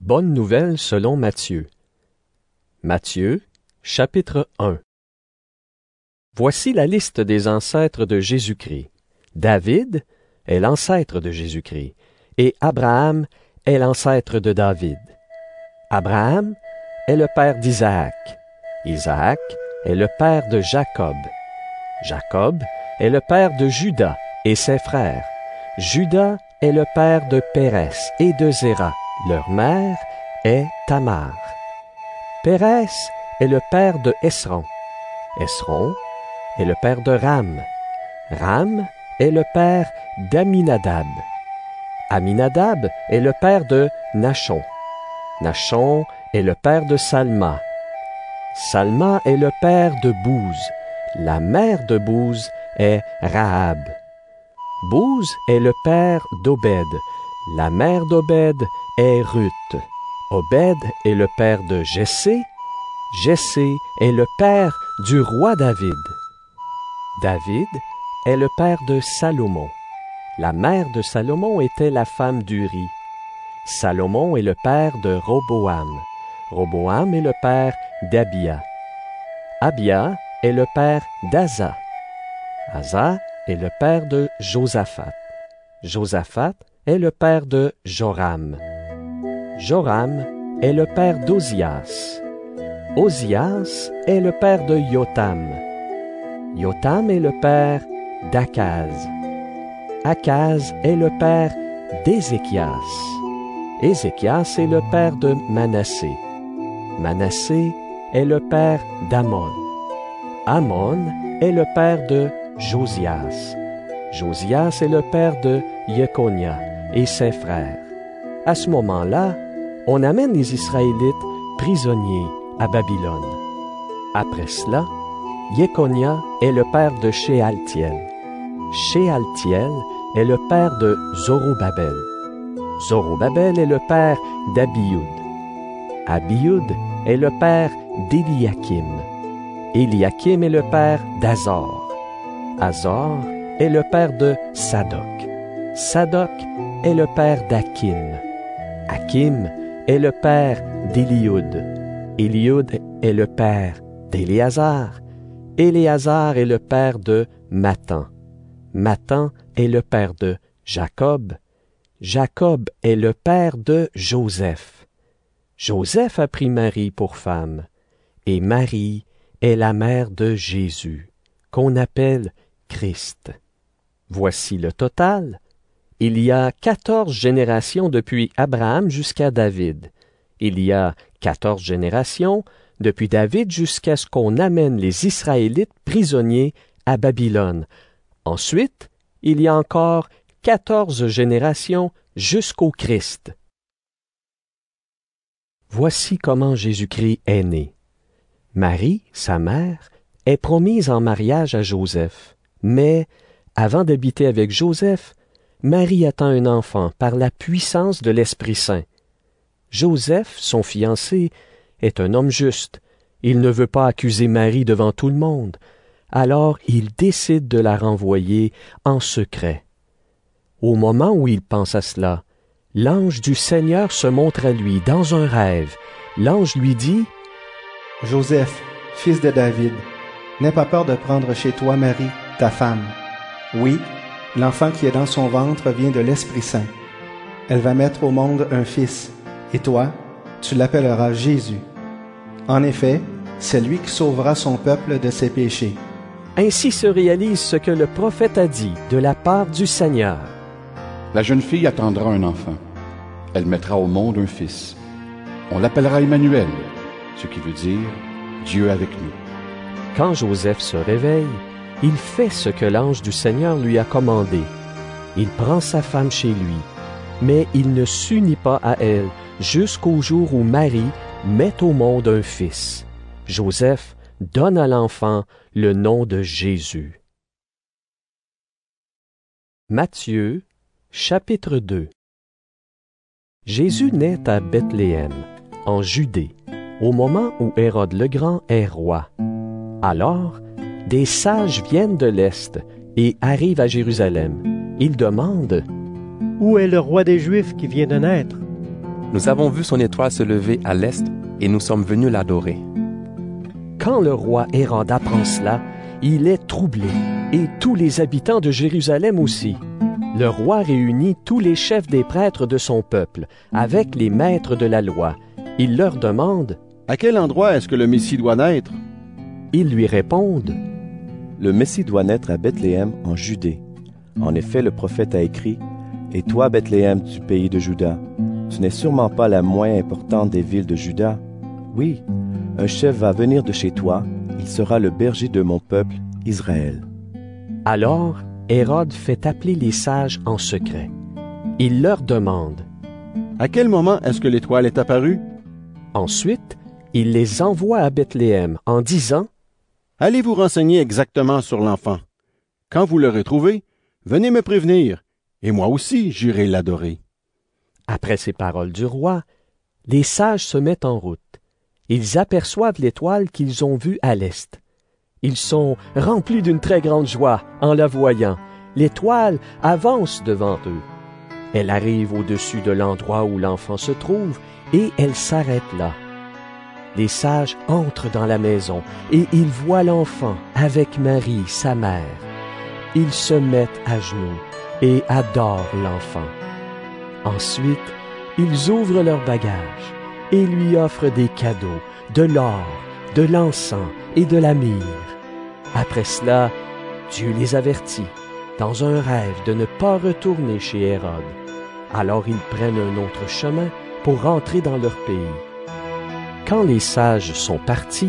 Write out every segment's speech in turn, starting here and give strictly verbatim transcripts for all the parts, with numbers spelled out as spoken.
Bonne nouvelle selon Matthieu. Matthieu, chapitre un. Voici la liste des ancêtres de Jésus-Christ. David est l'ancêtre de Jésus-Christ, et Abraham est l'ancêtre de David. Abraham est le père d'Isaac. Isaac est le père de Jacob. Jacob est le père de Juda et ses frères. Juda est le père de Perez et de Zerah. Leur mère est Tamar. Perez est le père de Esron. Esron est le père de Ram. Ram est le père d'Aminadab. Aminadab est le père de Nachon. Nachon est le père de Salma. Salma est le père de Booz. La mère de Booz est Rahab. Booz est le père d'Obed. La mère d'Obed est Ruth. Obed est le père de Jessé. Jessé est le père du roi David. David est le père de Salomon. La mère de Salomon était la femme d'Uri. Salomon est le père de Roboam. Roboam est le père d'Abia. Abia est le père d'Asa. Asa est le père de Josaphat. Josaphat est le père de Joram. Joram est le père d'Ozias. Ozias est le père de Yotam. Yotam est le père d'Akaz. Akaz est le père d'Ézéchias. Ézéchias est le père de Manassé. Manassé est le père d'Amon. Amon est le père de Josias. Josias est le père de Yekonya et ses frères. À ce moment-là, on amène les Israélites prisonniers à Babylone. Après cela, Yekonya est le père de Shealtiel. Shealtiel est le père de Zorobabel. Zorobabel est le père d'Abiud. Abiud est le père d'Éliakim. Éliakim est le père d'Azor. Azor est le père de Sadoc. Sadoc est le père d'Akim. Akim est le père d'Éliud. Éliud est le père d'Éléazar. Éléazar est le père de Matan. Matan est le père de Jacob. Jacob est le père de Joseph. Joseph a pris Marie pour femme, et Marie est la mère de Jésus, qu'on appelle Christ. Voici le total. Il y a quatorze générations depuis Abraham jusqu'à David. Il y a quatorze générations depuis David jusqu'à ce qu'on amène les Israélites prisonniers à Babylone. Ensuite, il y a encore quatorze générations jusqu'au Christ. Voici comment Jésus-Christ est né. Marie, sa mère, est promise en mariage à Joseph. Mais, avant d'habiter avec Joseph, Marie attend un enfant par la puissance de l'Esprit Saint. Joseph, son fiancé, est un homme juste. Il ne veut pas accuser Marie devant tout le monde. Alors, il décide de la renvoyer en secret. Au moment où il pense à cela, l'ange du Seigneur se montre à lui dans un rêve. L'ange lui dit : « Joseph, fils de David, n'aie pas peur de prendre chez toi Marie, ta femme. Oui, l'enfant qui est dans son ventre vient de l'Esprit Saint. Elle va mettre au monde un fils, et toi, tu l'appelleras Jésus. En effet, c'est lui qui sauvera son peuple de ses péchés. » Ainsi se réalise ce que le prophète a dit de la part du Seigneur. La jeune fille attendra un enfant. Elle mettra au monde un fils. On l'appellera Emmanuel, ce qui veut dire « Dieu avec nous ». Quand Joseph se réveille, il fait ce que l'ange du Seigneur lui a commandé. Il prend sa femme chez lui, mais il ne s'unit pas à elle jusqu'au jour où Marie met au monde un fils. Joseph donne à l'enfant le nom de Jésus. Matthieu, chapitre deux. Jésus naît à Bethléem, en Judée, au moment où Hérode le Grand est roi. Alors, des sages viennent de l'Est et arrivent à Jérusalem. Ils demandent : « Où est le roi des Juifs qui vient de naître ? Nous avons vu son étoile se lever à l'est et nous sommes venus l'adorer. » Quand le roi Hérode apprend cela, il est troublé, et tous les habitants de Jérusalem aussi. Le roi réunit tous les chefs des prêtres de son peuple, avec les maîtres de la loi. Il leur demande : « À quel endroit est-ce que le Messie doit naître ? » Ils lui répondent : « Le Messie doit naître à Bethléem en Judée. En effet, le prophète a écrit : « Et toi, Bethléem du pays de Juda, tu n'es sûrement pas la moins importante des villes de Juda. Oui, un chef va venir de chez toi, il sera le berger de mon peuple, Israël. » Alors, Hérode fait appeler les sages en secret. Il leur demande : « À quel moment est-ce que l'étoile est apparue ? » Ensuite, il les envoie à Bethléem en disant : « Allez vous renseigner exactement sur l'enfant. Quand vous le retrouvez, venez me prévenir, et moi aussi j'irai l'adorer. » Après ces paroles du roi, les sages se mettent en route. Ils aperçoivent l'étoile qu'ils ont vue à l'est. Ils sont remplis d'une très grande joie en la voyant. L'étoile avance devant eux. Elle arrive au-dessus de l'endroit où l'enfant se trouve et elle s'arrête là. Les sages entrent dans la maison et ils voient l'enfant avec Marie, sa mère. Ils se mettent à genoux et adorent l'enfant. Ensuite, ils ouvrent leurs bagages et lui offrent des cadeaux, de l'or, de l'encens et de la myrrhe. Après cela, Dieu les avertit, dans un rêve, de ne pas retourner chez Hérode. Alors ils prennent un autre chemin pour rentrer dans leur pays. Quand les sages sont partis,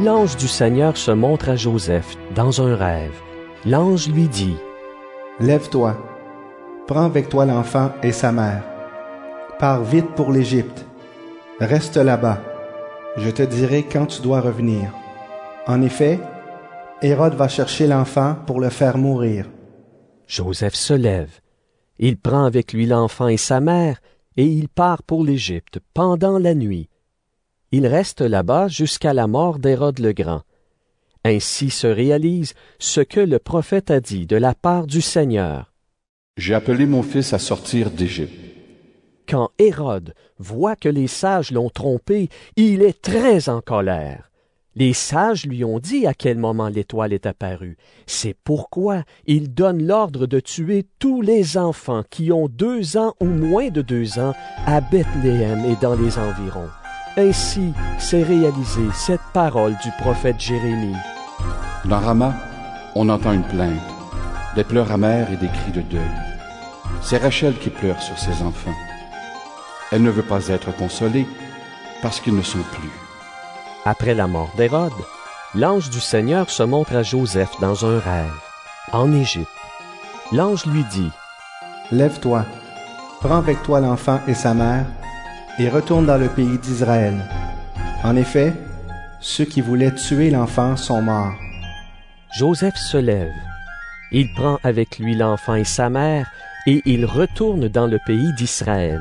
l'ange du Seigneur se montre à Joseph dans un rêve. L'ange lui dit : « Lève-toi, prends avec toi l'enfant et sa mère. Pars vite pour l'Égypte. Reste là-bas. Je te dirai quand tu dois revenir. En effet, Hérode va chercher l'enfant pour le faire mourir. » Joseph se lève. Il prend avec lui l'enfant et sa mère et il part pour l'Égypte pendant la nuit. Il reste là-bas jusqu'à la mort d'Hérode le Grand. Ainsi se réalise ce que le prophète a dit de la part du Seigneur : « J'ai appelé mon fils à sortir d'Égypte. » Quand Hérode voit que les sages l'ont trompé, il est très en colère. Les sages lui ont dit à quel moment l'étoile est apparue. C'est pourquoi il donne l'ordre de tuer tous les enfants qui ont deux ans ou moins de deux ans à Bethléem et dans les environs. Ainsi s'est réalisée cette parole du prophète Jérémie. Dans Rama, on entend une plainte, des pleurs amers et des cris de deuil. C'est Rachel qui pleure sur ses enfants. Elle ne veut pas être consolée parce qu'ils ne sont plus. Après la mort d'Hérode, l'ange du Seigneur se montre à Joseph dans un rêve, en Égypte. L'ange lui dit : « Lève-toi, prends avec toi l'enfant et sa mère, et retourne dans le pays d'Israël. En effet, ceux qui voulaient tuer l'enfant sont morts. » Joseph se lève. Il prend avec lui l'enfant et sa mère, et il retourne dans le pays d'Israël.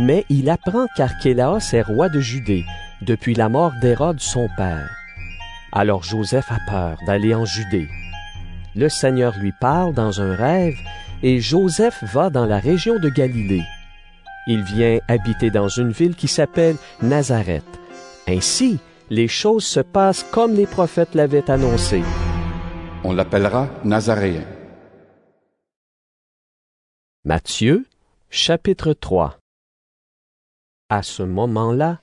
Mais il apprend qu'Archélaos est roi de Judée depuis la mort d'Hérode son père. Alors Joseph a peur d'aller en Judée. Le Seigneur lui parle dans un rêve et Joseph va dans la région de Galilée. Il vient habiter dans une ville qui s'appelle Nazareth. Ainsi, les choses se passent comme les prophètes l'avaient annoncé. On l'appellera Nazaréen. Matthieu, chapitre trois. À ce moment-là,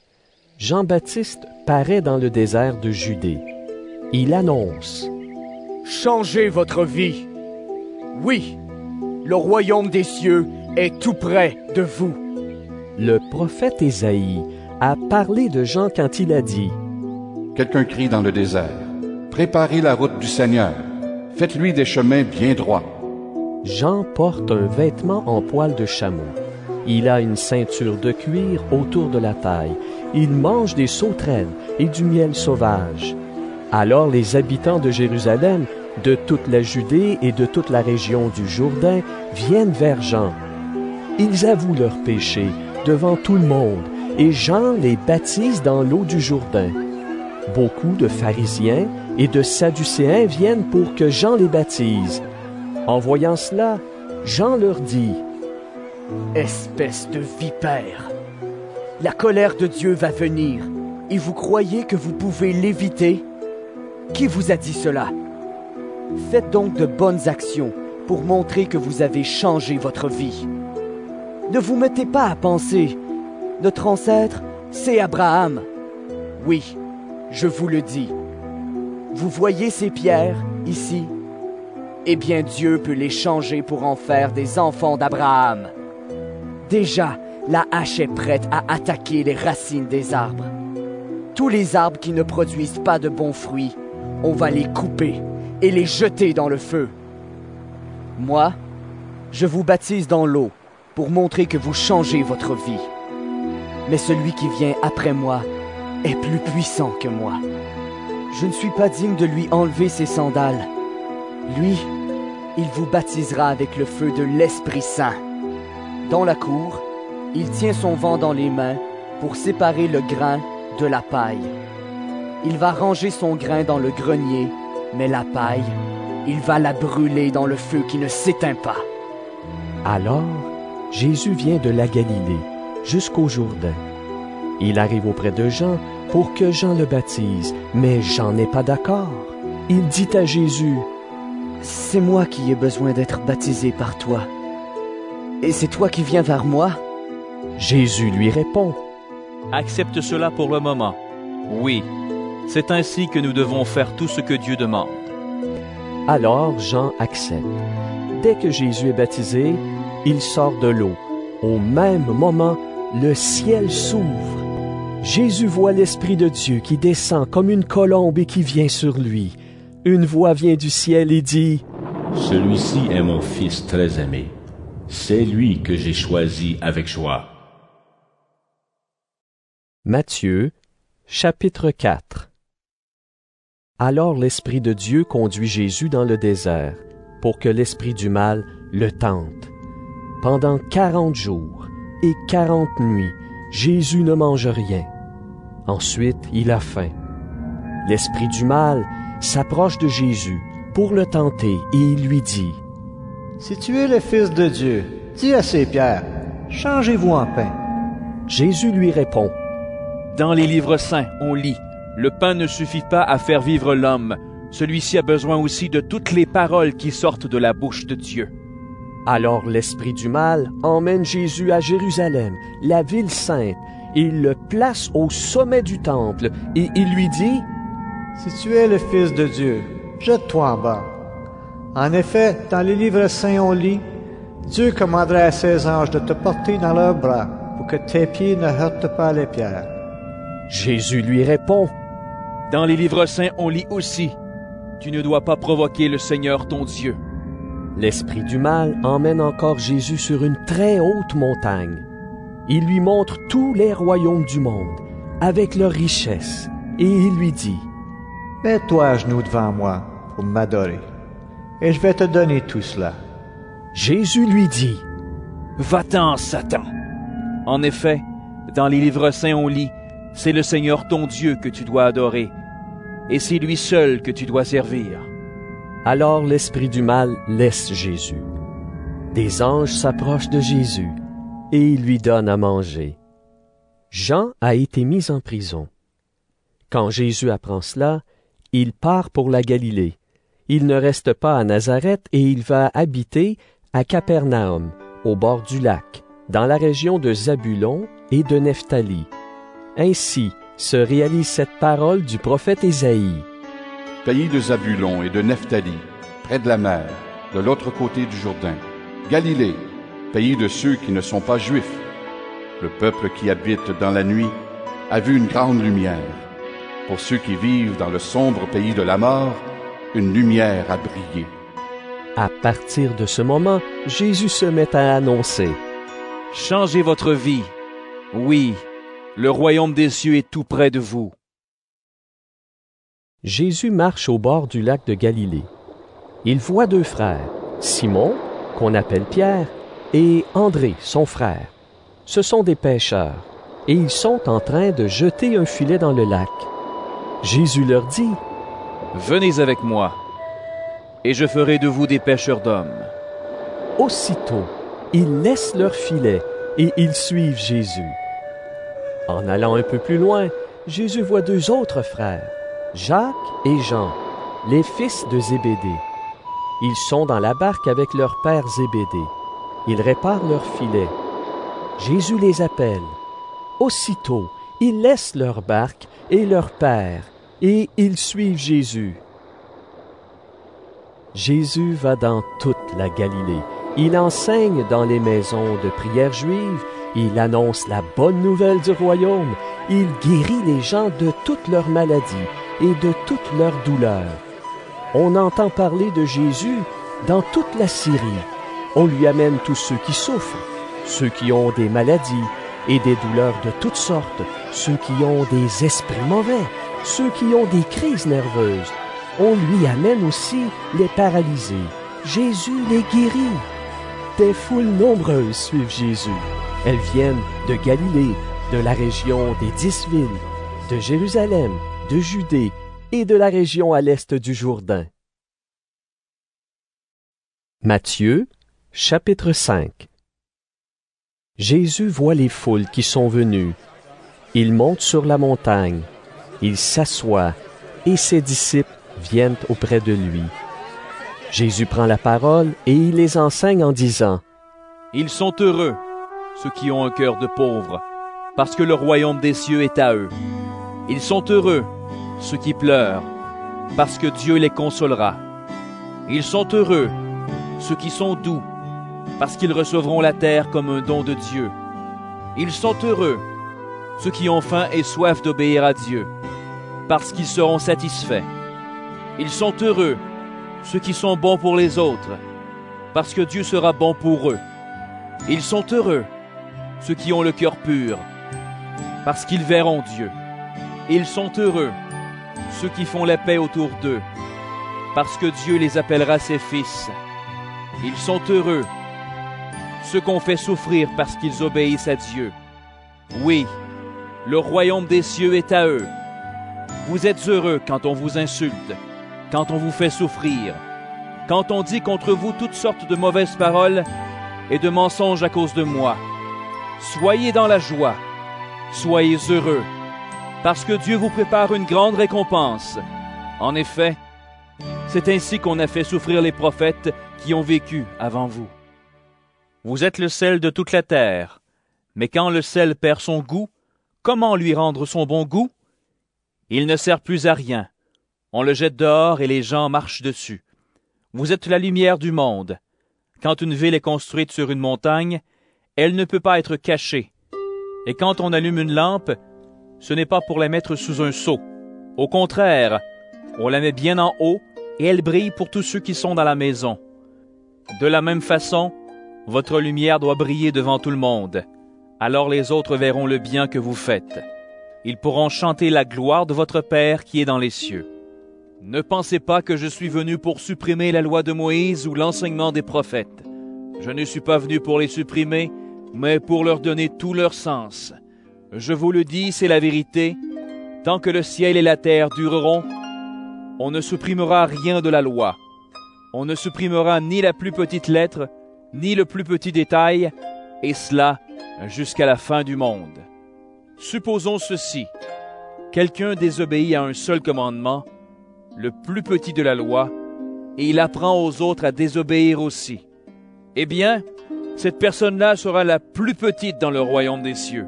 Jean-Baptiste paraît dans le désert de Judée. Il annonce : « Changez votre vie. Oui, le royaume des cieux est tout près de vous. » Le prophète Ésaïe a parlé de Jean quand il a dit : « Quelqu'un crie dans le désert : Préparez la route du Seigneur, faites-lui des chemins bien droits. » Jean porte un vêtement en poil de chameau. Il a une ceinture de cuir autour de la taille. Il mange des sauterelles et du miel sauvage. Alors les habitants de Jérusalem, de toute la Judée et de toute la région du Jourdain viennent vers Jean. Ils avouent leurs péchés devant tout le monde et Jean les baptise dans l'eau du Jourdain. Beaucoup de pharisiens et de sadducéens viennent pour que Jean les baptise. En voyant cela, Jean leur dit : « Espèce de vipère, la colère de Dieu va venir, et vous croyez que vous pouvez l'éviter? Qui vous a dit cela? Faites donc de bonnes actions pour montrer que vous avez changé votre vie. Ne vous mettez pas à penser, notre ancêtre, c'est Abraham. Oui, je vous le dis. Vous voyez ces pierres, ici? Eh bien, Dieu peut les changer pour en faire des enfants d'Abraham. Déjà, la hache est prête à attaquer les racines des arbres. Tous les arbres qui ne produisent pas de bons fruits, on va les couper et les jeter dans le feu. Moi, je vous baptise dans l'eau pour montrer que vous changez votre vie. Mais celui qui vient après moi est plus puissant que moi. Je ne suis pas digne de lui enlever ses sandales. Lui, il vous baptisera avec le feu de l'Esprit Saint. Dans la cour, il tient son vent dans les mains pour séparer le grain de la paille. Il va ranger son grain dans le grenier, mais la paille, il va la brûler dans le feu qui ne s'éteint pas. Alors, Jésus vient de la Galilée jusqu'au Jourdain. Il arrive auprès de Jean pour que Jean le baptise, mais Jean n'est pas d'accord. Il dit à Jésus, « C'est moi qui ai besoin d'être baptisé par toi. Et c'est toi qui viens vers moi? » Jésus lui répond, « Accepte cela pour le moment. Oui, c'est ainsi que nous devons faire tout ce que Dieu demande. » Alors Jean accepte. Dès que Jésus est baptisé, il sort de l'eau. Au même moment, le ciel s'ouvre. Jésus voit l'Esprit de Dieu qui descend comme une colombe et qui vient sur lui. Une voix vient du ciel et dit, « Celui-ci est mon Fils très aimé. C'est lui que j'ai choisi avec joie. » Matthieu, chapitre quatre. Alors l'Esprit de Dieu conduit Jésus dans le désert, pour que l'Esprit du mal le tente. Pendant quarante jours et quarante nuits, Jésus ne mange rien. Ensuite, il a faim. L'Esprit du mal s'approche de Jésus pour le tenter et il lui dit, « Si tu es le Fils de Dieu, dis à ces pierres, changez-vous en pain. » Jésus lui répond, « Dans les livres saints, on lit, le pain ne suffit pas à faire vivre l'homme. Celui-ci a besoin aussi de toutes les paroles qui sortent de la bouche de Dieu. » Alors l'Esprit du mal emmène Jésus à Jérusalem, la ville sainte, et il le place au sommet du temple, et il lui dit, « Si tu es le Fils de Dieu, jette-toi en bas. » En effet, dans les livres saints, on lit, « Dieu commanderait à ses anges de te porter dans leurs bras pour que tes pieds ne heurtent pas les pierres. » Jésus lui répond, « Dans les livres saints, on lit aussi, « Tu ne dois pas provoquer le Seigneur ton Dieu. » L'Esprit du mal emmène encore Jésus sur une très haute montagne. Il lui montre tous les royaumes du monde, avec leurs richesses, et il lui dit, « Mets-toi à genoux devant moi pour m'adorer. » « Et je vais te donner tout cela. » Jésus lui dit, « Va-t'en, Satan. » En effet, dans les livres saints, on lit, « C'est le Seigneur ton Dieu que tu dois adorer, et c'est lui seul que tu dois servir. » Alors l'Esprit du mal laisse Jésus. Des anges s'approchent de Jésus, et ils lui donnent à manger. Jean a été mis en prison. Quand Jésus apprend cela, il part pour la Galilée. Il ne reste pas à Nazareth et il va habiter à Capernaum, au bord du lac, dans la région de Zabulon et de Nephtali. Ainsi se réalise cette parole du prophète Ésaïe. « Pays de Zabulon et de Nephtali, près de la mer, de l'autre côté du Jourdain, Galilée, pays de ceux qui ne sont pas juifs. Le peuple qui habite dans la nuit a vu une grande lumière. Pour ceux qui vivent dans le sombre pays de la mort, une lumière a brillé. » À partir de ce moment, Jésus se met à annoncer, « Changez votre vie. Oui, le royaume des cieux est tout près de vous. » Jésus marche au bord du lac de Galilée. Il voit deux frères, Simon, qu'on appelle Pierre, et André, son frère. Ce sont des pêcheurs, et ils sont en train de jeter un filet dans le lac. Jésus leur dit, « Venez avec moi, et je ferai de vous des pêcheurs d'hommes. » Aussitôt, ils laissent leur filet et ils suivent Jésus. En allant un peu plus loin, Jésus voit deux autres frères, Jacques et Jean, les fils de Zébédée. Ils sont dans la barque avec leur père Zébédée. Ils réparent leur filet. Jésus les appelle. Aussitôt, ils laissent leur barque et leur père, et ils suivent Jésus. Jésus va dans toute la Galilée. Il enseigne dans les maisons de prière juives. Il annonce la bonne nouvelle du royaume. Il guérit les gens de toutes leurs maladies et de toutes leurs douleurs. On entend parler de Jésus dans toute la Syrie. On lui amène tous ceux qui souffrent, ceux qui ont des maladies et des douleurs de toutes sortes, ceux qui ont des esprits mauvais, ceux qui ont des crises nerveuses. On lui amène aussi les paralysés. Jésus les guérit. Des foules nombreuses suivent Jésus. Elles viennent de Galilée, de la région des dix villes, de Jérusalem, de Judée et de la région à l'est du Jourdain. Matthieu, chapitre cinq. Jésus voit les foules qui sont venues. Il monte sur la montagne, il s'assoit, et ses disciples viennent auprès de lui. Jésus prend la parole et il les enseigne en disant : « Ils sont heureux, ceux qui ont un cœur de pauvres, parce que le royaume des cieux est à eux. Ils sont heureux, ceux qui pleurent, parce que Dieu les consolera. Ils sont heureux, ceux qui sont doux, parce qu'ils recevront la terre comme un don de Dieu. Ils sont heureux, ceux qui ont faim et soif d'obéir à Dieu, parce qu'ils seront satisfaits. Ils sont heureux, ceux qui sont bons pour les autres, parce que Dieu sera bon pour eux. Ils sont heureux, ceux qui ont le cœur pur, parce qu'ils verront Dieu. Ils sont heureux, ceux qui font la paix autour d'eux, parce que Dieu les appellera ses fils. Ils sont heureux, ceux qu'on fait souffrir parce qu'ils obéissent à Dieu. Oui, le royaume des cieux est à eux. Vous êtes heureux quand on vous insulte, quand on vous fait souffrir, quand on dit contre vous toutes sortes de mauvaises paroles et de mensonges à cause de moi. Soyez dans la joie, soyez heureux, parce que Dieu vous prépare une grande récompense. En effet, c'est ainsi qu'on a fait souffrir les prophètes qui ont vécu avant vous. Vous êtes le sel de toute la terre, mais quand le sel perd son goût, comment lui rendre son bon goût? Il ne sert plus à rien. On le jette dehors et les gens marchent dessus. Vous êtes la lumière du monde. Quand une ville est construite sur une montagne, elle ne peut pas être cachée. Et quand on allume une lampe, ce n'est pas pour la mettre sous un seau. Au contraire, on la met bien en haut et elle brille pour tous ceux qui sont dans la maison. De la même façon, votre lumière doit briller devant tout le monde. Alors les autres verront le bien que vous faites. Ils pourront chanter la gloire de votre Père qui est dans les cieux. Ne pensez pas que je suis venu pour supprimer la loi de Moïse ou l'enseignement des prophètes. Je ne suis pas venu pour les supprimer, mais pour leur donner tout leur sens. Je vous le dis, c'est la vérité. Tant que le ciel et la terre dureront, on ne supprimera rien de la loi. On ne supprimera ni la plus petite lettre, ni le plus petit détail, et cela jusqu'à la fin du monde. Supposons ceci. Quelqu'un désobéit à un seul commandement, le plus petit de la loi, et il apprend aux autres à désobéir aussi. Eh bien, cette personne-là sera la plus petite dans le royaume des cieux.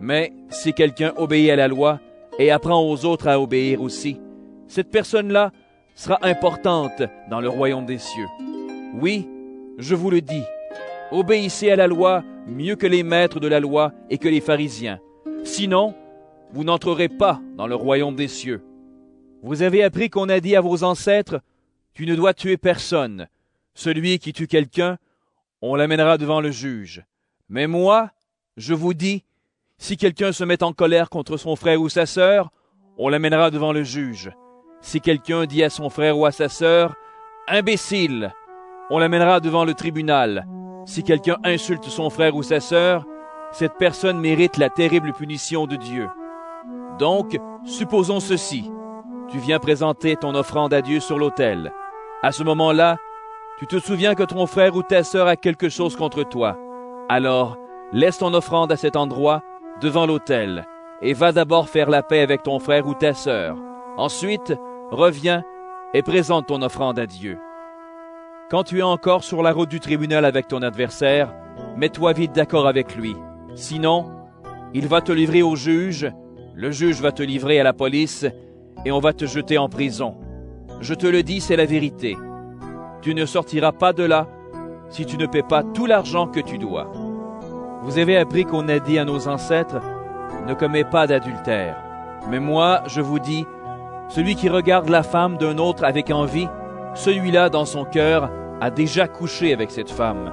Mais si quelqu'un obéit à la loi et apprend aux autres à obéir aussi, cette personne-là sera importante dans le royaume des cieux. Oui, je vous le dis, obéissez à la loi mieux que les maîtres de la loi et que les pharisiens. Sinon, vous n'entrerez pas dans le royaume des cieux. Vous avez appris qu'on a dit à vos ancêtres, « Tu ne dois tuer personne. Celui qui tue quelqu'un, on l'amènera devant le juge. » Mais moi, je vous dis, si quelqu'un se met en colère contre son frère ou sa sœur, on l'amènera devant le juge. Si quelqu'un dit à son frère ou à sa sœur, « Imbécile !» on l'amènera devant le tribunal. Si quelqu'un insulte son frère ou sa sœur, cette personne mérite la terrible punition de Dieu. Donc, supposons ceci. Tu viens présenter ton offrande à Dieu sur l'autel. À ce moment-là, tu te souviens que ton frère ou ta sœur a quelque chose contre toi. Alors, laisse ton offrande à cet endroit, devant l'autel, et va d'abord faire la paix avec ton frère ou ta sœur. Ensuite, reviens et présente ton offrande à Dieu. Quand tu es encore sur la route du tribunal avec ton adversaire, mets-toi vite d'accord avec lui. Sinon, il va te livrer au juge, le juge va te livrer à la police, et on va te jeter en prison. Je te le dis, c'est la vérité. Tu ne sortiras pas de là si tu ne paies pas tout l'argent que tu dois. Vous avez appris qu'on a dit à nos ancêtres, ne commets pas d'adultère. Mais moi, je vous dis, celui qui regarde la femme d'un autre avec envie, celui-là, dans son cœur, a déjà couché avec cette femme.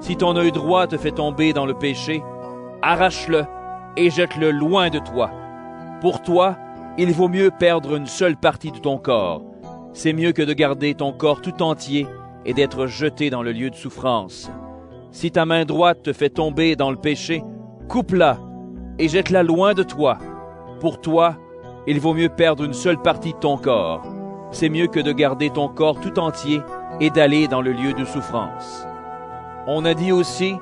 Si ton œil droit te fait tomber dans le péché, arrache-le et jette-le loin de toi. Pour toi, il vaut mieux perdre une seule partie de ton corps. C'est mieux que de garder ton corps tout entier et d'être jeté dans le lieu de souffrance. Si ta main droite te fait tomber dans le péché, coupe-la et jette-la loin de toi. Pour toi, il vaut mieux perdre une seule partie de ton corps. C'est mieux que de garder ton corps tout entier et d'aller dans le lieu de souffrance. On a dit aussi,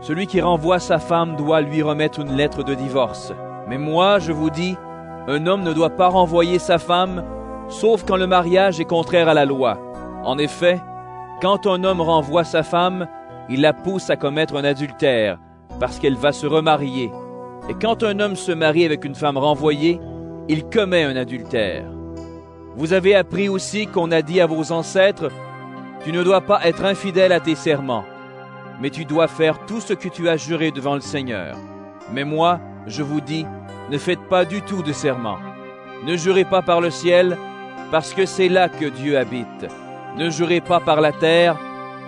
celui qui renvoie sa femme doit lui remettre une lettre de divorce. Mais moi, je vous dis, un homme ne doit pas renvoyer sa femme, sauf quand le mariage est contraire à la loi. En effet, quand un homme renvoie sa femme, il la pousse à commettre un adultère, parce qu'elle va se remarier. Et quand un homme se marie avec une femme renvoyée, il commet un adultère. Vous avez appris aussi qu'on a dit à vos ancêtres, « Tu ne dois pas être infidèle à tes serments, mais tu dois faire tout ce que tu as juré devant le Seigneur. Mais moi, je vous dis, ne faites pas du tout de serment. Ne jurez pas par le ciel, parce que c'est là que Dieu habite. Ne jurez pas par la terre,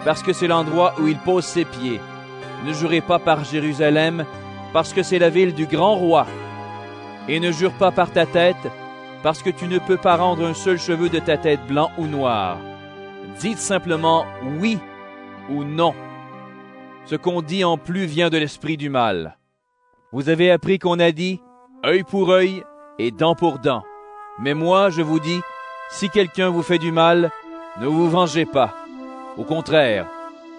parce que c'est l'endroit où il pose ses pieds. Ne jurez pas par Jérusalem, parce que c'est la ville du grand roi. Et ne jure pas par ta tête, parce que tu ne peux pas rendre un seul cheveu de ta tête blanc ou noir. Dites simplement oui ou non. Ce qu'on dit en plus vient de l'esprit du mal. Vous avez appris qu'on a dit œil pour œil et dent pour dent. Mais moi, je vous dis, si quelqu'un vous fait du mal, ne vous vengez pas. Au contraire,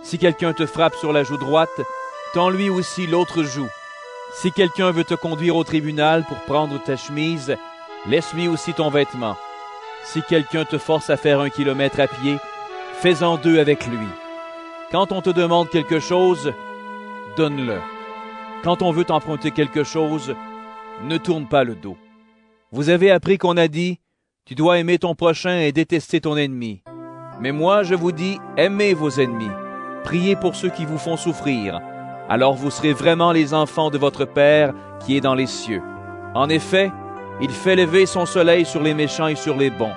si quelqu'un te frappe sur la joue droite, tends-lui aussi l'autre joue. Si quelqu'un veut te conduire au tribunal pour prendre ta chemise, laisse-lui aussi ton vêtement. Si quelqu'un te force à faire un kilomètre à pied, fais-en deux avec lui. Quand on te demande quelque chose, donne-le. Quand on veut t'emprunter quelque chose, ne tourne pas le dos. Vous avez appris qu'on a dit, « Tu dois aimer ton prochain et détester ton ennemi. » Mais moi, je vous dis, aimez vos ennemis. Priez pour ceux qui vous font souffrir. Alors vous serez vraiment les enfants de votre Père qui est dans les cieux. En effet, il fait lever son soleil sur les méchants et sur les bons.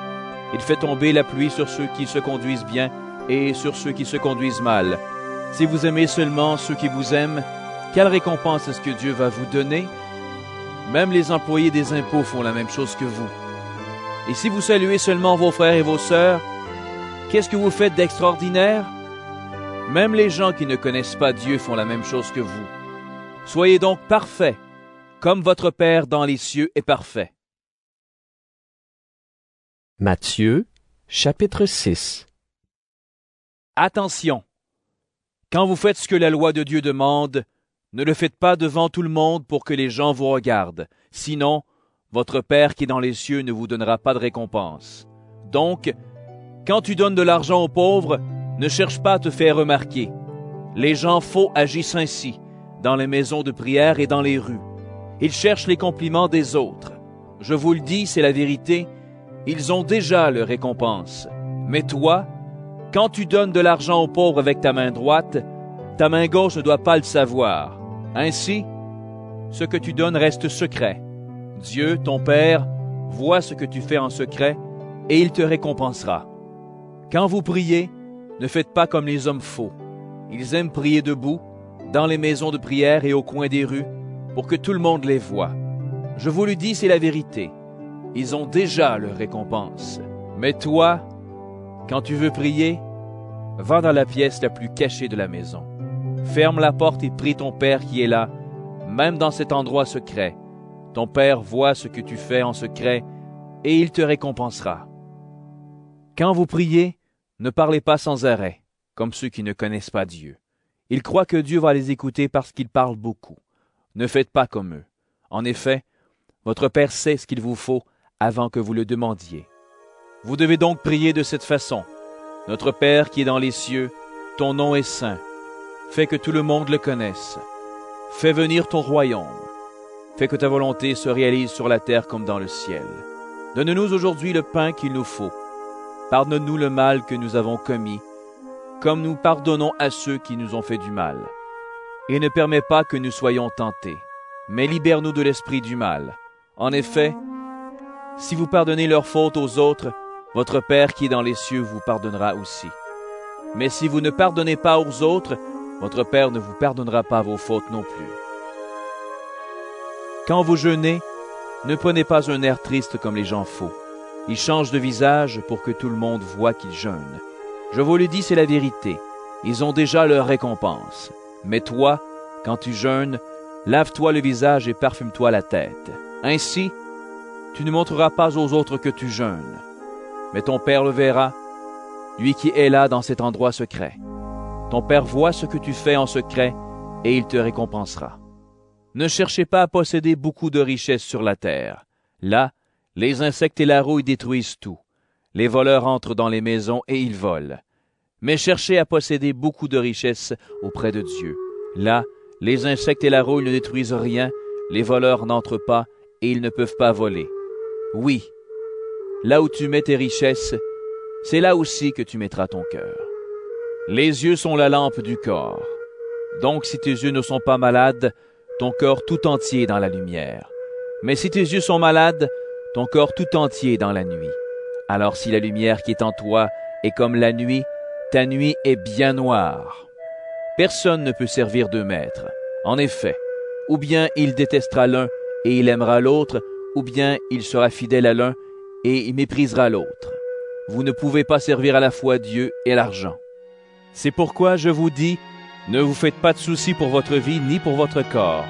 Il fait tomber la pluie sur ceux qui se conduisent bien et sur ceux qui se conduisent mal. Si vous aimez seulement ceux qui vous aiment, quelle récompense est-ce que Dieu va vous donner? Même les employés des impôts font la même chose que vous. Et si vous saluez seulement vos frères et vos sœurs, qu'est-ce que vous faites d'extraordinaire? Même les gens qui ne connaissent pas Dieu font la même chose que vous. Soyez donc parfaits, comme votre Père dans les cieux est parfait. Matthieu, chapitre six. Attention! Quand vous faites ce que la loi de Dieu demande, ne le faites pas devant tout le monde pour que les gens vous regardent. Sinon, votre Père qui est dans les cieux ne vous donnera pas de récompense. Donc, quand tu donnes de l'argent aux pauvres, ne cherche pas à te faire remarquer. Les gens faux agissent ainsi, dans les maisons de prière et dans les rues. Ils cherchent les compliments des autres. Je vous le dis, c'est la vérité, ils ont déjà leur récompense. Mais toi, quand tu donnes de l'argent aux pauvres avec ta main droite, ta main gauche ne doit pas le savoir. Ainsi, ce que tu donnes reste secret. Dieu, ton Père, voit ce que tu fais en secret et il te récompensera. Quand vous priez, ne faites pas comme les hommes faux. Ils aiment prier debout, dans les maisons de prière et au coin des rues, pour que tout le monde les voie. Je vous le dis, c'est la vérité. Ils ont déjà leur récompense. Mais toi, quand tu veux prier, va dans la pièce la plus cachée de la maison. Ferme la porte et prie ton Père qui est là, même dans cet endroit secret. Ton Père voit ce que tu fais en secret et il te récompensera. Quand vous priez, ne parlez pas sans arrêt, comme ceux qui ne connaissent pas Dieu. Ils croient que Dieu va les écouter parce qu'ils parlent beaucoup. Ne faites pas comme eux. En effet, votre Père sait ce qu'il vous faut avant que vous le demandiez. Vous devez donc prier de cette façon. Notre Père qui est dans les cieux, ton nom est saint. Fais que tout le monde le connaisse. Fais venir ton royaume. Fais que ta volonté se réalise sur la terre comme dans le ciel. Donne-nous aujourd'hui le pain qu'il nous faut. Pardonne-nous le mal que nous avons commis, comme nous pardonnons à ceux qui nous ont fait du mal. Et ne permets pas que nous soyons tentés, mais libère-nous de l'esprit du mal. En effet, si vous pardonnez leurs fautes aux autres, votre Père qui est dans les cieux vous pardonnera aussi. Mais si vous ne pardonnez pas aux autres, votre Père ne vous pardonnera pas vos fautes non plus. Quand vous jeûnez, ne prenez pas un air triste comme les gens faux. Ils changent de visage pour que tout le monde voie qu'ils jeûnent. Je vous le dis, c'est la vérité. Ils ont déjà leur récompense. Mais toi, quand tu jeûnes, lave-toi le visage et parfume-toi la tête. Ainsi, tu ne montreras pas aux autres que tu jeûnes. Mais ton Père le verra, lui qui est là dans cet endroit secret. Ton Père voit ce que tu fais en secret et il te récompensera. Ne cherchez pas à posséder beaucoup de richesses sur la terre. Là, les insectes et la rouille détruisent tout. Les voleurs entrent dans les maisons et ils volent. Mais cherchez à posséder beaucoup de richesses auprès de Dieu. Là, les insectes et la rouille ne détruisent rien, les voleurs n'entrent pas et ils ne peuvent pas voler. Oui, là où tu mets tes richesses, c'est là aussi que tu mettras ton cœur. Les yeux sont la lampe du corps. Donc si tes yeux ne sont pas malades, ton corps tout entier est dans la lumière. Mais si tes yeux sont malades, ton corps tout entier est dans la nuit. Alors si la lumière qui est en toi est comme la nuit, ta nuit est bien noire. Personne ne peut servir deux maîtres. En effet, ou bien il détestera l'un et il aimera l'autre, ou bien il sera fidèle à l'un et il méprisera l'autre. Vous ne pouvez pas servir à la fois Dieu et l'argent. C'est pourquoi je vous dis, ne vous faites pas de soucis pour votre vie ni pour votre corps.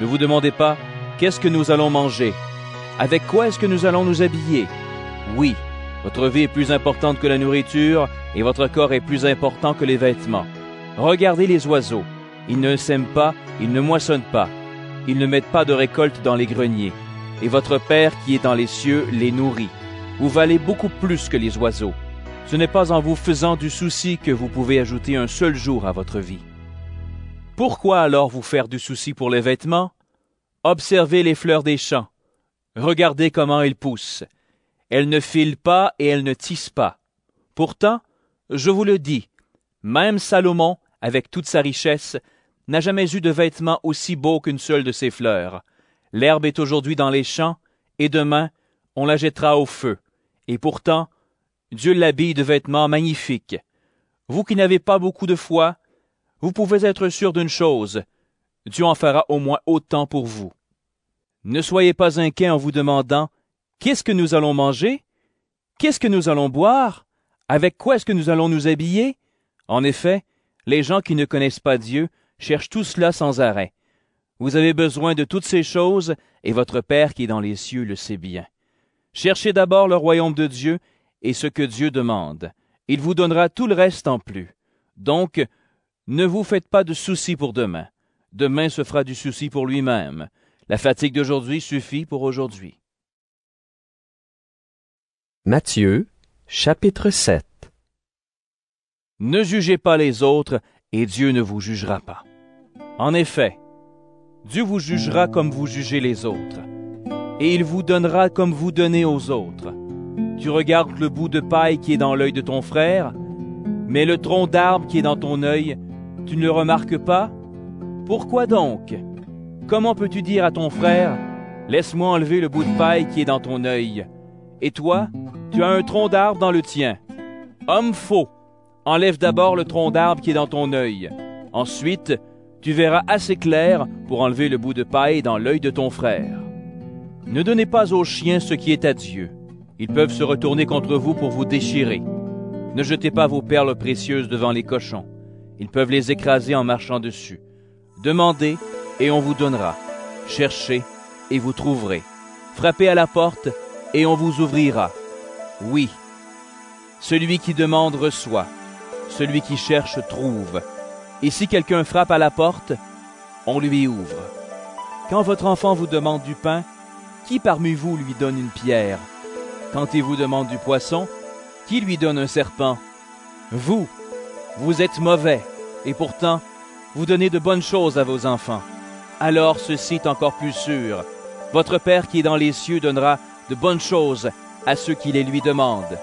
Ne vous demandez pas, qu'est-ce que nous allons manger? Avec quoi est-ce que nous allons nous habiller? Oui, votre vie est plus importante que la nourriture et votre corps est plus important que les vêtements. Regardez les oiseaux. Ils ne sèment pas, ils ne moissonnent pas. Ils ne mettent pas de récolte dans les greniers. Et votre Père qui est dans les cieux les nourrit. Vous valez beaucoup plus que les oiseaux. Ce n'est pas en vous faisant du souci que vous pouvez ajouter un seul jour à votre vie. Pourquoi alors vous faire du souci pour les vêtements? Observez les fleurs des champs. Regardez comment elles poussent. Elles ne filent pas et elles ne tissent pas. Pourtant, je vous le dis, même Salomon, avec toute sa richesse, n'a jamais eu de vêtements aussi beaux qu'une seule de ses fleurs. L'herbe est aujourd'hui dans les champs, et demain, on la jettera au feu. Et pourtant, Dieu l'habille de vêtements magnifiques. Vous qui n'avez pas beaucoup de foi, vous pouvez être sûr d'une chose, Dieu en fera au moins autant pour vous. Ne soyez pas inquiets en vous demandant, qu'est-ce que nous allons manger? Qu'est-ce que nous allons boire? Avec quoi est-ce que nous allons nous habiller? En effet, les gens qui ne connaissent pas Dieu cherchent tout cela sans arrêt. Vous avez besoin de toutes ces choses, et votre Père qui est dans les cieux le sait bien. Cherchez d'abord le royaume de Dieu et ce que Dieu demande. Il vous donnera tout le reste en plus. Donc, ne vous faites pas de soucis pour demain. Demain se fera du souci pour lui-même. La fatigue d'aujourd'hui suffit pour aujourd'hui. Matthieu, chapitre sept. Ne jugez pas les autres, et Dieu ne vous jugera pas. En effet, Dieu vous jugera comme vous jugez les autres, et il vous donnera comme vous donnez aux autres. Tu regardes le bout de paille qui est dans l'œil de ton frère, mais le tronc d'arbre qui est dans ton œil, tu ne le remarques pas? Pourquoi donc? Comment peux-tu dire à ton frère, « Laisse-moi enlever le bout de paille qui est dans ton œil. » Et toi, tu as un tronc d'arbre dans le tien. Homme faux, enlève d'abord le tronc d'arbre qui est dans ton œil. Ensuite, tu verras assez clair pour enlever le bout de paille dans l'œil de ton frère. Ne donnez pas aux chiens ce qui est à Dieu. Ils peuvent se retourner contre vous pour vous déchirer. Ne jetez pas vos perles précieuses devant les cochons. Ils peuvent les écraser en marchant dessus. Demandez et on vous donnera. Cherchez et vous trouverez. Frappez à la porte et on vous ouvrira. Oui, celui qui demande reçoit. Celui qui cherche trouve. Et si quelqu'un frappe à la porte, on lui ouvre. Quand votre enfant vous demande du pain, qui parmi vous lui donne une pierre? Quand il vous demande du poisson, qui lui donne un serpent? Vous, vous êtes mauvais, et pourtant, vous donnez de bonnes choses à vos enfants. Alors ceci est encore plus sûr. Votre Père qui est dans les cieux donnera de bonnes choses à ceux qui les lui demandent.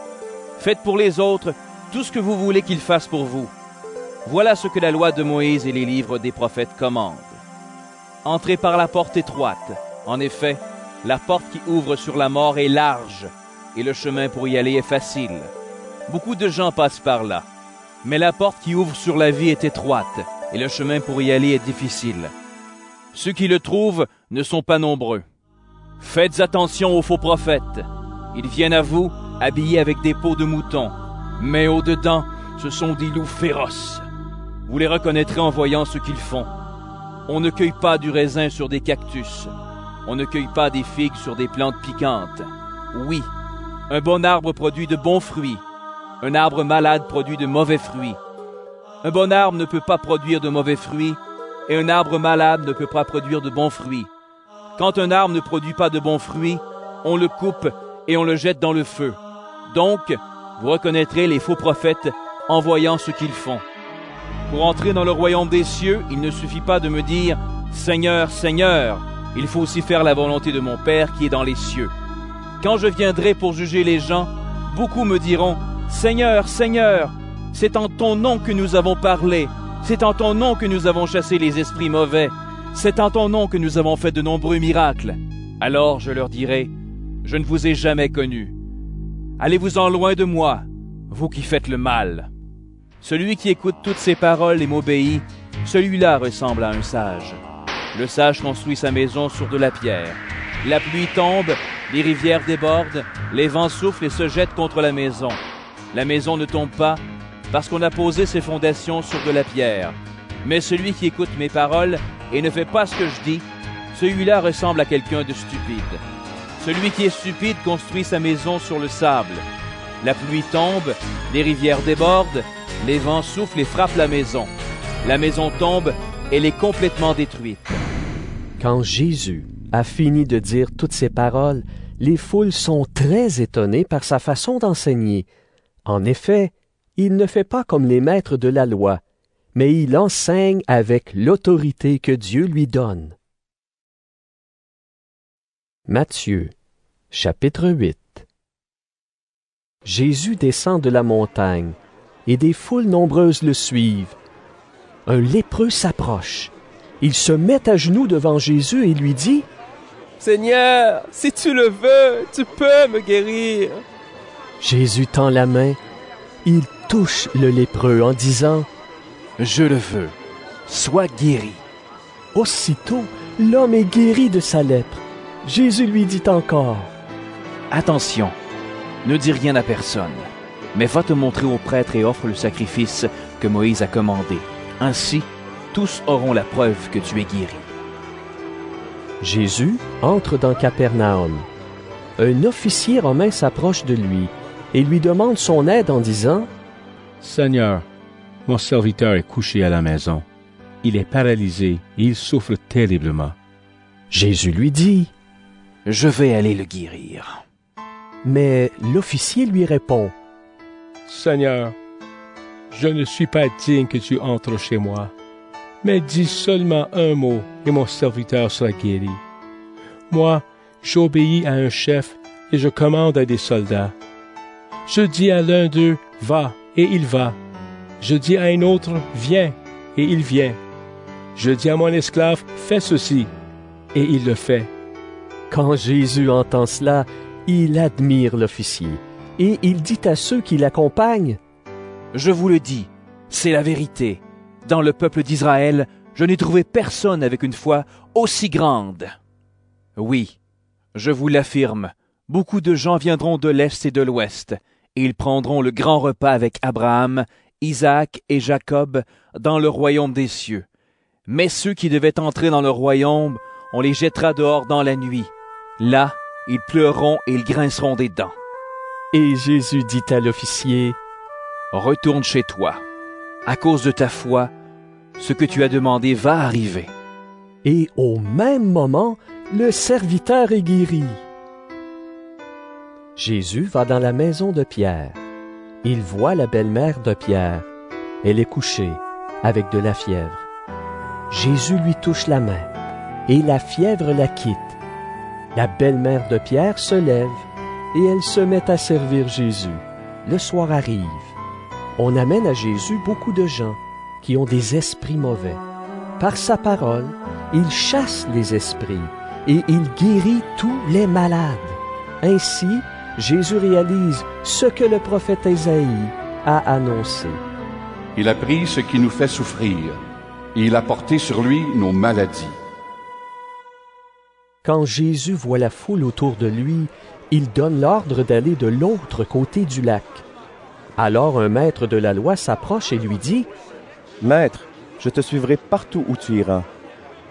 Faites pour les autres tout ce que vous voulez qu'ils fassent pour vous. Voilà ce que la loi de Moïse et les livres des prophètes commandent. Entrez par la porte étroite. En effet, la porte qui ouvre sur la mort est large, et le chemin pour y aller est facile. Beaucoup de gens passent par là. Mais la porte qui ouvre sur la vie est étroite, et le chemin pour y aller est difficile. Ceux qui le trouvent ne sont pas nombreux. Faites attention aux faux prophètes. Ils viennent à vous habillés avec des peaux de moutons, mais au-dedans, ce sont des loups féroces. Vous les reconnaîtrez en voyant ce qu'ils font. On ne cueille pas du raisin sur des cactus. On ne cueille pas des figues sur des plantes piquantes. Oui, un bon arbre produit de bons fruits. Un arbre malade produit de mauvais fruits. Un bon arbre ne peut pas produire de mauvais fruits, et un arbre malade ne peut pas produire de bons fruits. Quand un arbre ne produit pas de bons fruits, on le coupe et on le jette dans le feu. Donc, vous reconnaîtrez les faux prophètes en voyant ce qu'ils font. Pour entrer dans le royaume des cieux, il ne suffit pas de me dire « Seigneur, Seigneur », il faut aussi faire la volonté de mon Père qui est dans les cieux. Quand je viendrai pour juger les gens, beaucoup me diront « Seigneur, Seigneur, c'est en ton nom que nous avons parlé. C'est en ton nom que nous avons chassé les esprits mauvais. C'est en ton nom que nous avons fait de nombreux miracles. » Alors je leur dirai, « Je ne vous ai jamais connus. Allez-vous-en loin de moi, vous qui faites le mal. » Celui qui écoute toutes ces paroles et m'obéit, celui-là ressemble à un sage. Le sage construit sa maison sur de la pierre. La pluie tombe, les rivières débordent, les vents soufflent et se jettent contre la maison. La maison ne tombe pas, parce qu'on a posé ses fondations sur de la pierre. Mais celui qui écoute mes paroles et ne fait pas ce que je dis, celui-là ressemble à quelqu'un de stupide. Celui qui est stupide construit sa maison sur le sable. La pluie tombe, les rivières débordent, les vents soufflent et frappent la maison. La maison tombe, elle est complètement détruite. Quand Jésus a fini de dire toutes ces paroles, les foules sont très étonnées par sa façon d'enseigner. En effet, il ne fait pas comme les maîtres de la loi, mais il enseigne avec l'autorité que Dieu lui donne. Matthieu, chapitre huit. Jésus descend de la montagne, et des foules nombreuses le suivent. Un lépreux s'approche. Il se met à genoux devant Jésus et lui dit, « Seigneur, si tu le veux, tu peux me guérir. » Jésus tend la main. Il touche le lépreux en disant, « Je le veux, sois guéri. » Aussitôt, l'homme est guéri de sa lèpre. Jésus lui dit encore, « Attention, ne dis rien à personne, mais va te montrer au prêtre et offre le sacrifice que Moïse a commandé. Ainsi, tous auront la preuve que tu es guéri. » Jésus entre dans Capernaum. Un officier romain s'approche de lui et lui demande son aide en disant, « Seigneur, mon serviteur est couché à la maison. Il est paralysé et il souffre terriblement. » Jésus lui dit, « Je vais aller le guérir. » Mais l'officier lui répond, « Seigneur, je ne suis pas digne que tu entres chez moi, mais dis seulement un mot et mon serviteur sera guéri. Moi, j'obéis à un chef et je commande à des soldats. Je dis à l'un d'eux, va, et il va. Je dis à un autre, viens, et il vient. Je dis à mon esclave, fais ceci, et il le fait. » Quand Jésus entend cela, il admire l'officier, et il dit à ceux qui l'accompagnent, « Je vous le dis, c'est la vérité. Dans le peuple d'Israël, je n'ai trouvé personne avec une foi aussi grande. » Oui, je vous l'affirme, beaucoup de gens viendront de l'Est et de l'Ouest, et ils prendront le grand repas avec Abraham, Isaac et Jacob dans le royaume des cieux. Mais ceux qui devaient entrer dans le royaume, on les jettera dehors dans la nuit. Là, ils pleureront et ils grinceront des dents. » Et Jésus dit à l'officier, « Retourne chez toi. À cause de ta foi, ce que tu as demandé va arriver. » et au même moment, le serviteur est guéri. Jésus va dans la maison de Pierre. Il voit la belle-mère de Pierre. Elle est couchée, avec de la fièvre. Jésus lui touche la main, et la fièvre la quitte. La belle-mère de Pierre se lève, et elle se met à servir Jésus. Le soir arrive. On amène à Jésus beaucoup de gens qui ont des esprits mauvais. Par sa parole, il chasse les esprits, et il guérit tous les malades. Ainsi, Jésus réalise ce que le prophète Ésaïe a annoncé. Il a pris ce qui nous fait souffrir, et il a porté sur lui nos maladies. Quand Jésus voit la foule autour de lui, il donne l'ordre d'aller de l'autre côté du lac. Alors un maître de la loi s'approche et lui dit, « Maître, je te suivrai partout où tu iras. »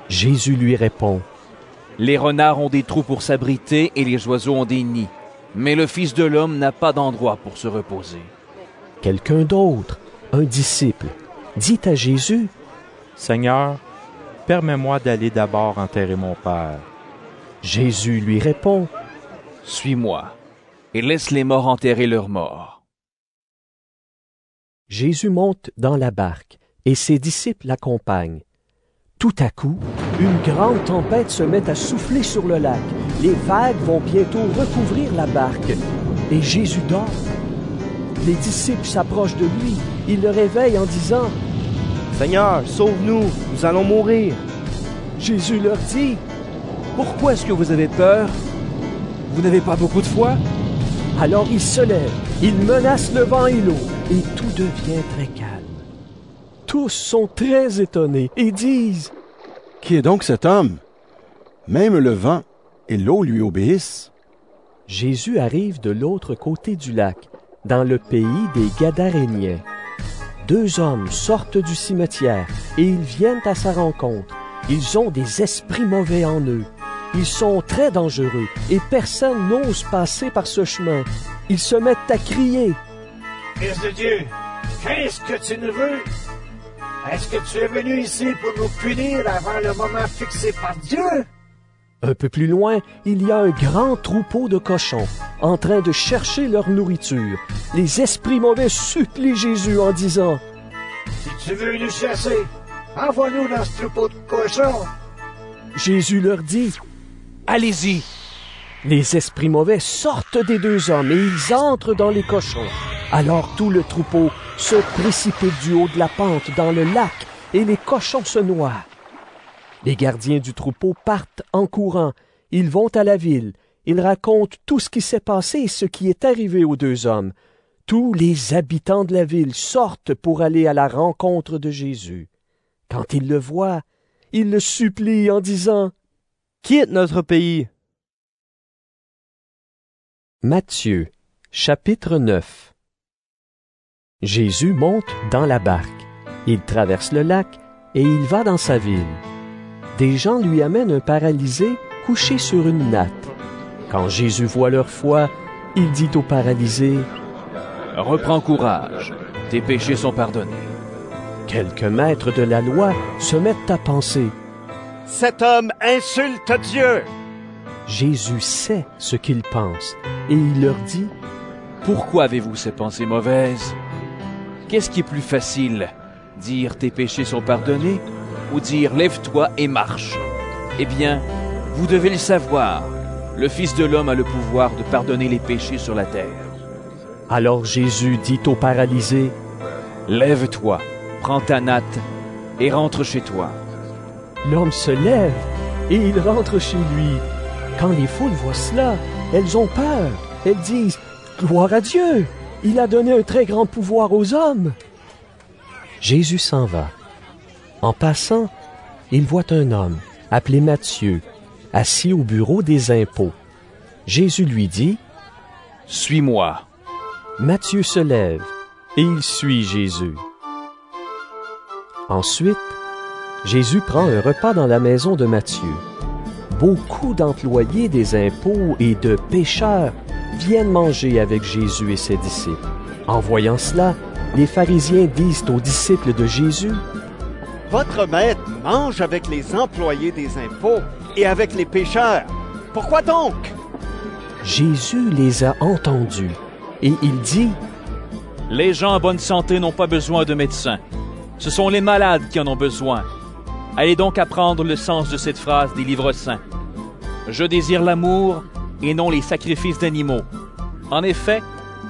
Jésus lui répond, « Les renards ont des trous pour s'abriter et les oiseaux ont des nids, mais le Fils de l'homme n'a pas d'endroit pour se reposer. » Quelqu'un d'autre, un disciple, dit à Jésus, « Seigneur, permets-moi d'aller d'abord enterrer mon Père. » Jésus lui répond, « Suis-moi et laisse les morts enterrer leurs morts. » Jésus monte dans la barque et ses disciples l'accompagnent. Tout à coup, une grande tempête se met à souffler sur le lac. Les vagues vont bientôt recouvrir la barque et Jésus dort. Les disciples s'approchent de lui. Ils le réveillent en disant, « Seigneur, sauve-nous, nous allons mourir. » Jésus leur dit, « Pourquoi est-ce que vous avez peur? Vous n'avez pas beaucoup de foi? » Alors ils se lèvent, ils menacent le vent et l'eau, et tout devient très calme. Tous sont très étonnés et disent, « Qui est donc cet homme? Même le vent et l'eau lui obéissent. » Jésus arrive de l'autre côté du lac, dans le pays des Gadaréniens. Deux hommes sortent du cimetière et ils viennent à sa rencontre. Ils ont des esprits mauvais en eux. Ils sont très dangereux et personne n'ose passer par ce chemin. Ils se mettent à crier. « Fils de Dieu, qu'est-ce que tu nous veux? Est-ce que tu es venu ici pour nous punir avant le moment fixé par Dieu? » Un peu plus loin, il y a un grand troupeau de cochons en train de chercher leur nourriture. Les esprits mauvais supplient Jésus en disant, « Si tu veux nous chasser, envoie-nous dans ce troupeau de cochons. » Jésus leur dit, Allez-y! Les esprits mauvais sortent des deux hommes et ils entrent dans les cochons. Alors tout le troupeau se précipite du haut de la pente dans le lac et les cochons se noient. Les gardiens du troupeau partent en courant. Ils vont à la ville. Ils racontent tout ce qui s'est passé et ce qui est arrivé aux deux hommes. Tous les habitants de la ville sortent pour aller à la rencontre de Jésus. Quand ils le voient, ils le supplient en disant, Quitte notre pays. Matthieu, chapitre neuf. Jésus monte dans la barque. Il traverse le lac et il va dans sa ville. Des gens lui amènent un paralysé couché sur une natte. Quand Jésus voit leur foi, il dit au paralysé, « Reprends courage, tes péchés sont pardonnés. » Quelques maîtres de la loi se mettent à penser, « Cet homme insulte Dieu! » Jésus sait ce qu'ils pensent et il leur dit, « Pourquoi avez-vous ces pensées mauvaises? Qu'est-ce qui est plus facile, dire « Tes péchés sont pardonnés » ou dire « Lève-toi et marche » Eh bien, vous devez le savoir, le Fils de l'homme a le pouvoir de pardonner les péchés sur la terre. » Alors Jésus dit au paralysé, « Lève-toi, prends ta natte et rentre chez toi. » L'homme se lève et il rentre chez lui. Quand les foules voient cela, elles ont peur. Elles disent « Gloire à Dieu! Il a donné un très grand pouvoir aux hommes! » Jésus s'en va. En passant, il voit un homme, appelé Matthieu, assis au bureau des impôts. Jésus lui dit « Suis-moi! » Matthieu se lève et il suit Jésus. Ensuite, Jésus prend un repas dans la maison de Matthieu. Beaucoup d'employés des impôts et de pêcheurs viennent manger avec Jésus et ses disciples. En voyant cela, les pharisiens disent aux disciples de Jésus, « votre maître mange avec les employés des impôts et avec les pécheurs. Pourquoi donc? Jésus les a entendus et il dit: « Les gens en bonne santé n'ont pas besoin de médecins. Ce sont les malades qui en ont besoin. Allez donc apprendre le sens de cette phrase des livres saints. Je désire l'amour et non les sacrifices d'animaux. En effet,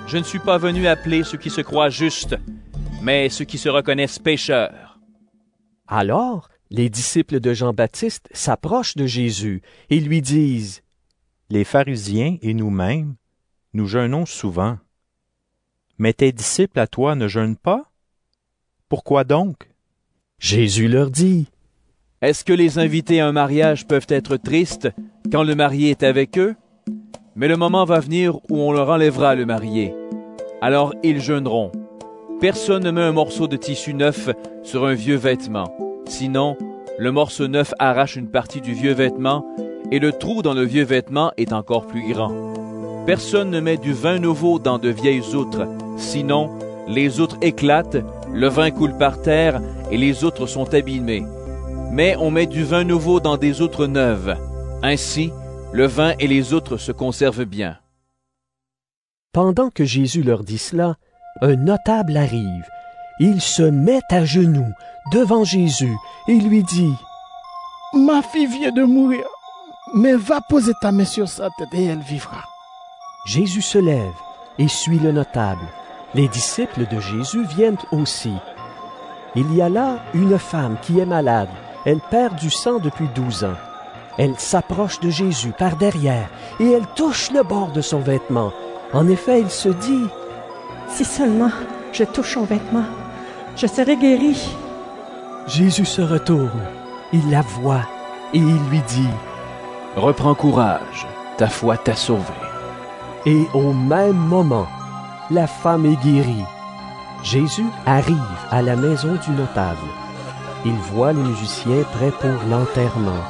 je ne suis pas venu appeler ceux qui se croient justes, mais ceux qui se reconnaissent pécheurs. » Alors, les disciples de Jean-Baptiste s'approchent de Jésus et lui disent: « Les pharisiens et nous-mêmes, nous jeûnons souvent. Mais tes disciples à toi ne jeûnent pas? Pourquoi donc? » Jésus leur dit: « Est-ce que les invités à un mariage peuvent être tristes quand le marié est avec eux? Mais le moment va venir où on leur enlèvera le marié. Alors ils jeûneront. Personne ne met un morceau de tissu neuf sur un vieux vêtement. Sinon, le morceau neuf arrache une partie du vieux vêtement, et le trou dans le vieux vêtement est encore plus grand. Personne ne met du vin nouveau dans de vieilles outres. Sinon, les outres éclatent, le vin coule par terre, et les outres sont abîmées. Mais on met du vin nouveau dans des outres neuves. Ainsi, le vin et les outres se conservent bien. » Pendant que Jésus leur dit cela, un notable arrive. Il se met à genoux devant Jésus et lui dit: « Ma fille vient de mourir, mais va poser ta main sur sa tête et elle vivra. » Jésus se lève et suit le notable. Les disciples de Jésus viennent aussi. Il y a là une femme qui est malade. Elle perd du sang depuis douze ans. Elle s'approche de Jésus par derrière et elle touche le bord de son vêtement. En effet, il se dit: « Si seulement je touche son vêtement, je serai guéri. » Jésus se retourne, il la voit et il lui dit: « Reprends courage, ta foi t'a sauvée. » Et au même moment, la femme est guérie. Jésus arrive à la maison du notable. Il voit les musiciens prêts pour l'enterrement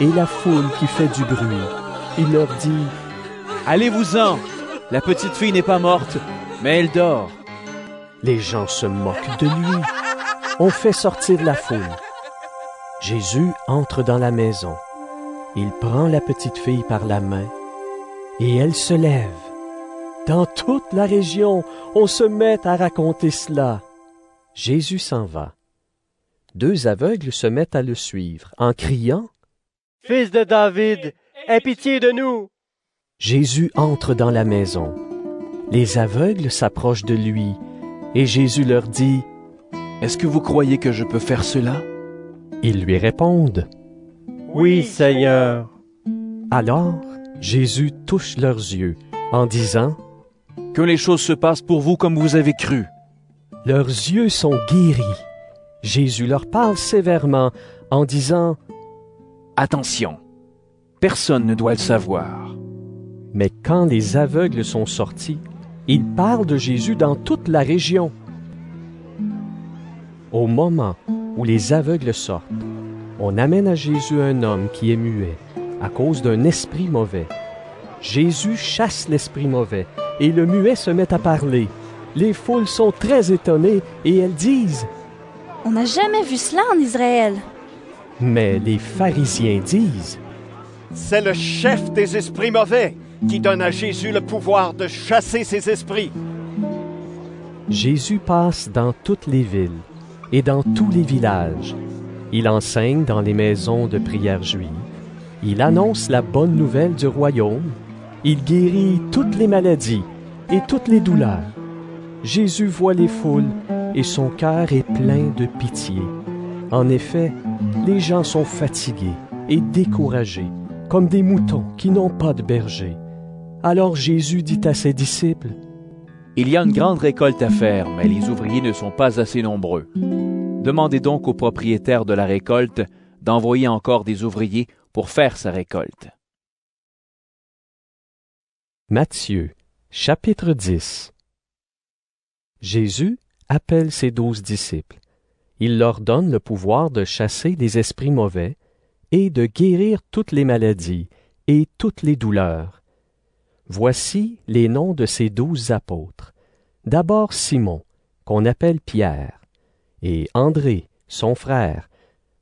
et la foule qui fait du bruit. Il leur dit: « Allez-vous-en, la petite fille n'est pas morte, mais elle dort. » Les gens se moquent de lui. On fait sortir la foule. Jésus entre dans la maison. Il prend la petite fille par la main et elle se lève. Dans toute la région, on se met à raconter cela. Jésus s'en va. Deux aveugles se mettent à le suivre en criant: « Fils de David, aie pitié de nous! » Jésus entre dans la maison. Les aveugles s'approchent de lui et Jésus leur dit: « Est-ce que vous croyez que je peux faire cela? » Ils lui répondent: « Oui, Seigneur. » Alors, Jésus touche leurs yeux en disant: « Que les choses se passent pour vous comme vous avez cru. » Leurs yeux sont guéris. Jésus leur parle sévèrement en disant: « Attention, personne ne doit le savoir. » Mais quand les aveugles sont sortis, ils parlent de Jésus dans toute la région. Au moment où les aveugles sortent, on amène à Jésus un homme qui est muet à cause d'un esprit mauvais. Jésus chasse l'esprit mauvais et le muet se met à parler. Les foules sont très étonnées et elles disent: « On n'a jamais vu cela en Israël. » Mais les pharisiens disent: « C'est le chef des esprits mauvais qui donne à Jésus le pouvoir de chasser ces esprits. » Jésus passe dans toutes les villes et dans tous les villages. Il enseigne dans les maisons de prière juive. Il annonce la bonne nouvelle du royaume. Il guérit toutes les maladies et toutes les douleurs. Jésus voit les foules et son cœur est plein de pitié. En effet, les gens sont fatigués et découragés, comme des moutons qui n'ont pas de berger. Alors Jésus dit à ses disciples: « Il y a une grande récolte à faire, mais les ouvriers ne sont pas assez nombreux. Demandez donc au propriétaire de la récolte d'envoyer encore des ouvriers pour faire sa récolte. » Matthieu, chapitre dix. Jésus appelle ses douze disciples. Il leur donne le pouvoir de chasser des esprits mauvais et de guérir toutes les maladies et toutes les douleurs. Voici les noms de ces douze apôtres. D'abord Simon, qu'on appelle Pierre, et André, son frère,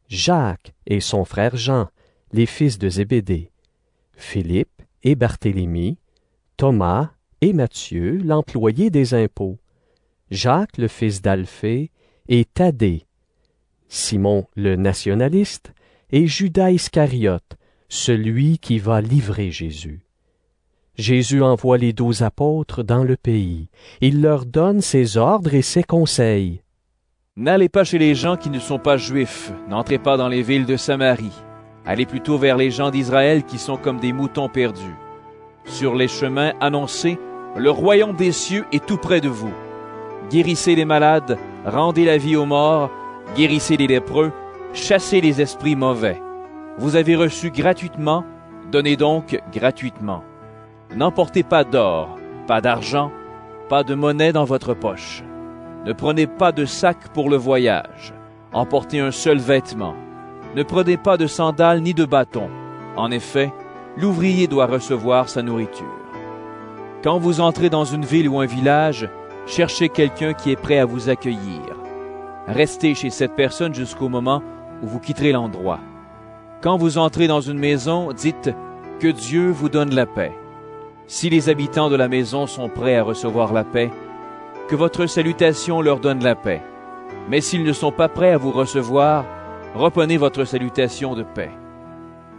Jacques et son frère Jean, les fils de Zébédée, Philippe et Barthélemy, Thomas et Matthieu, l'employé des impôts, Jacques le fils d'Alphée et Thaddée, Simon le nationaliste et Judas Iscariote, celui qui va livrer Jésus. Jésus envoie les douze apôtres dans le pays. Il leur donne ses ordres et ses conseils. « N'allez pas chez les gens qui ne sont pas juifs. N'entrez pas dans les villes de Samarie. Allez plutôt vers les gens d'Israël qui sont comme des moutons perdus. Sur les chemins annoncés, le royaume des cieux est tout près de vous. Guérissez les malades, rendez la vie aux morts, guérissez les lépreux, chassez les esprits mauvais. Vous avez reçu gratuitement, donnez donc gratuitement. N'emportez pas d'or, pas d'argent, pas de monnaie dans votre poche. Ne prenez pas de sac pour le voyage. Emportez un seul vêtement. Ne prenez pas de sandales ni de bâton. En effet, l'ouvrier doit recevoir sa nourriture. Quand vous entrez dans une ville ou un village, cherchez quelqu'un qui est prêt à vous accueillir. Restez chez cette personne jusqu'au moment où vous quitterez l'endroit. Quand vous entrez dans une maison, dites « Que Dieu vous donne la paix ». Si les habitants de la maison sont prêts à recevoir la paix, que votre salutation leur donne la paix. Mais s'ils ne sont pas prêts à vous recevoir, reprenez votre salutation de paix.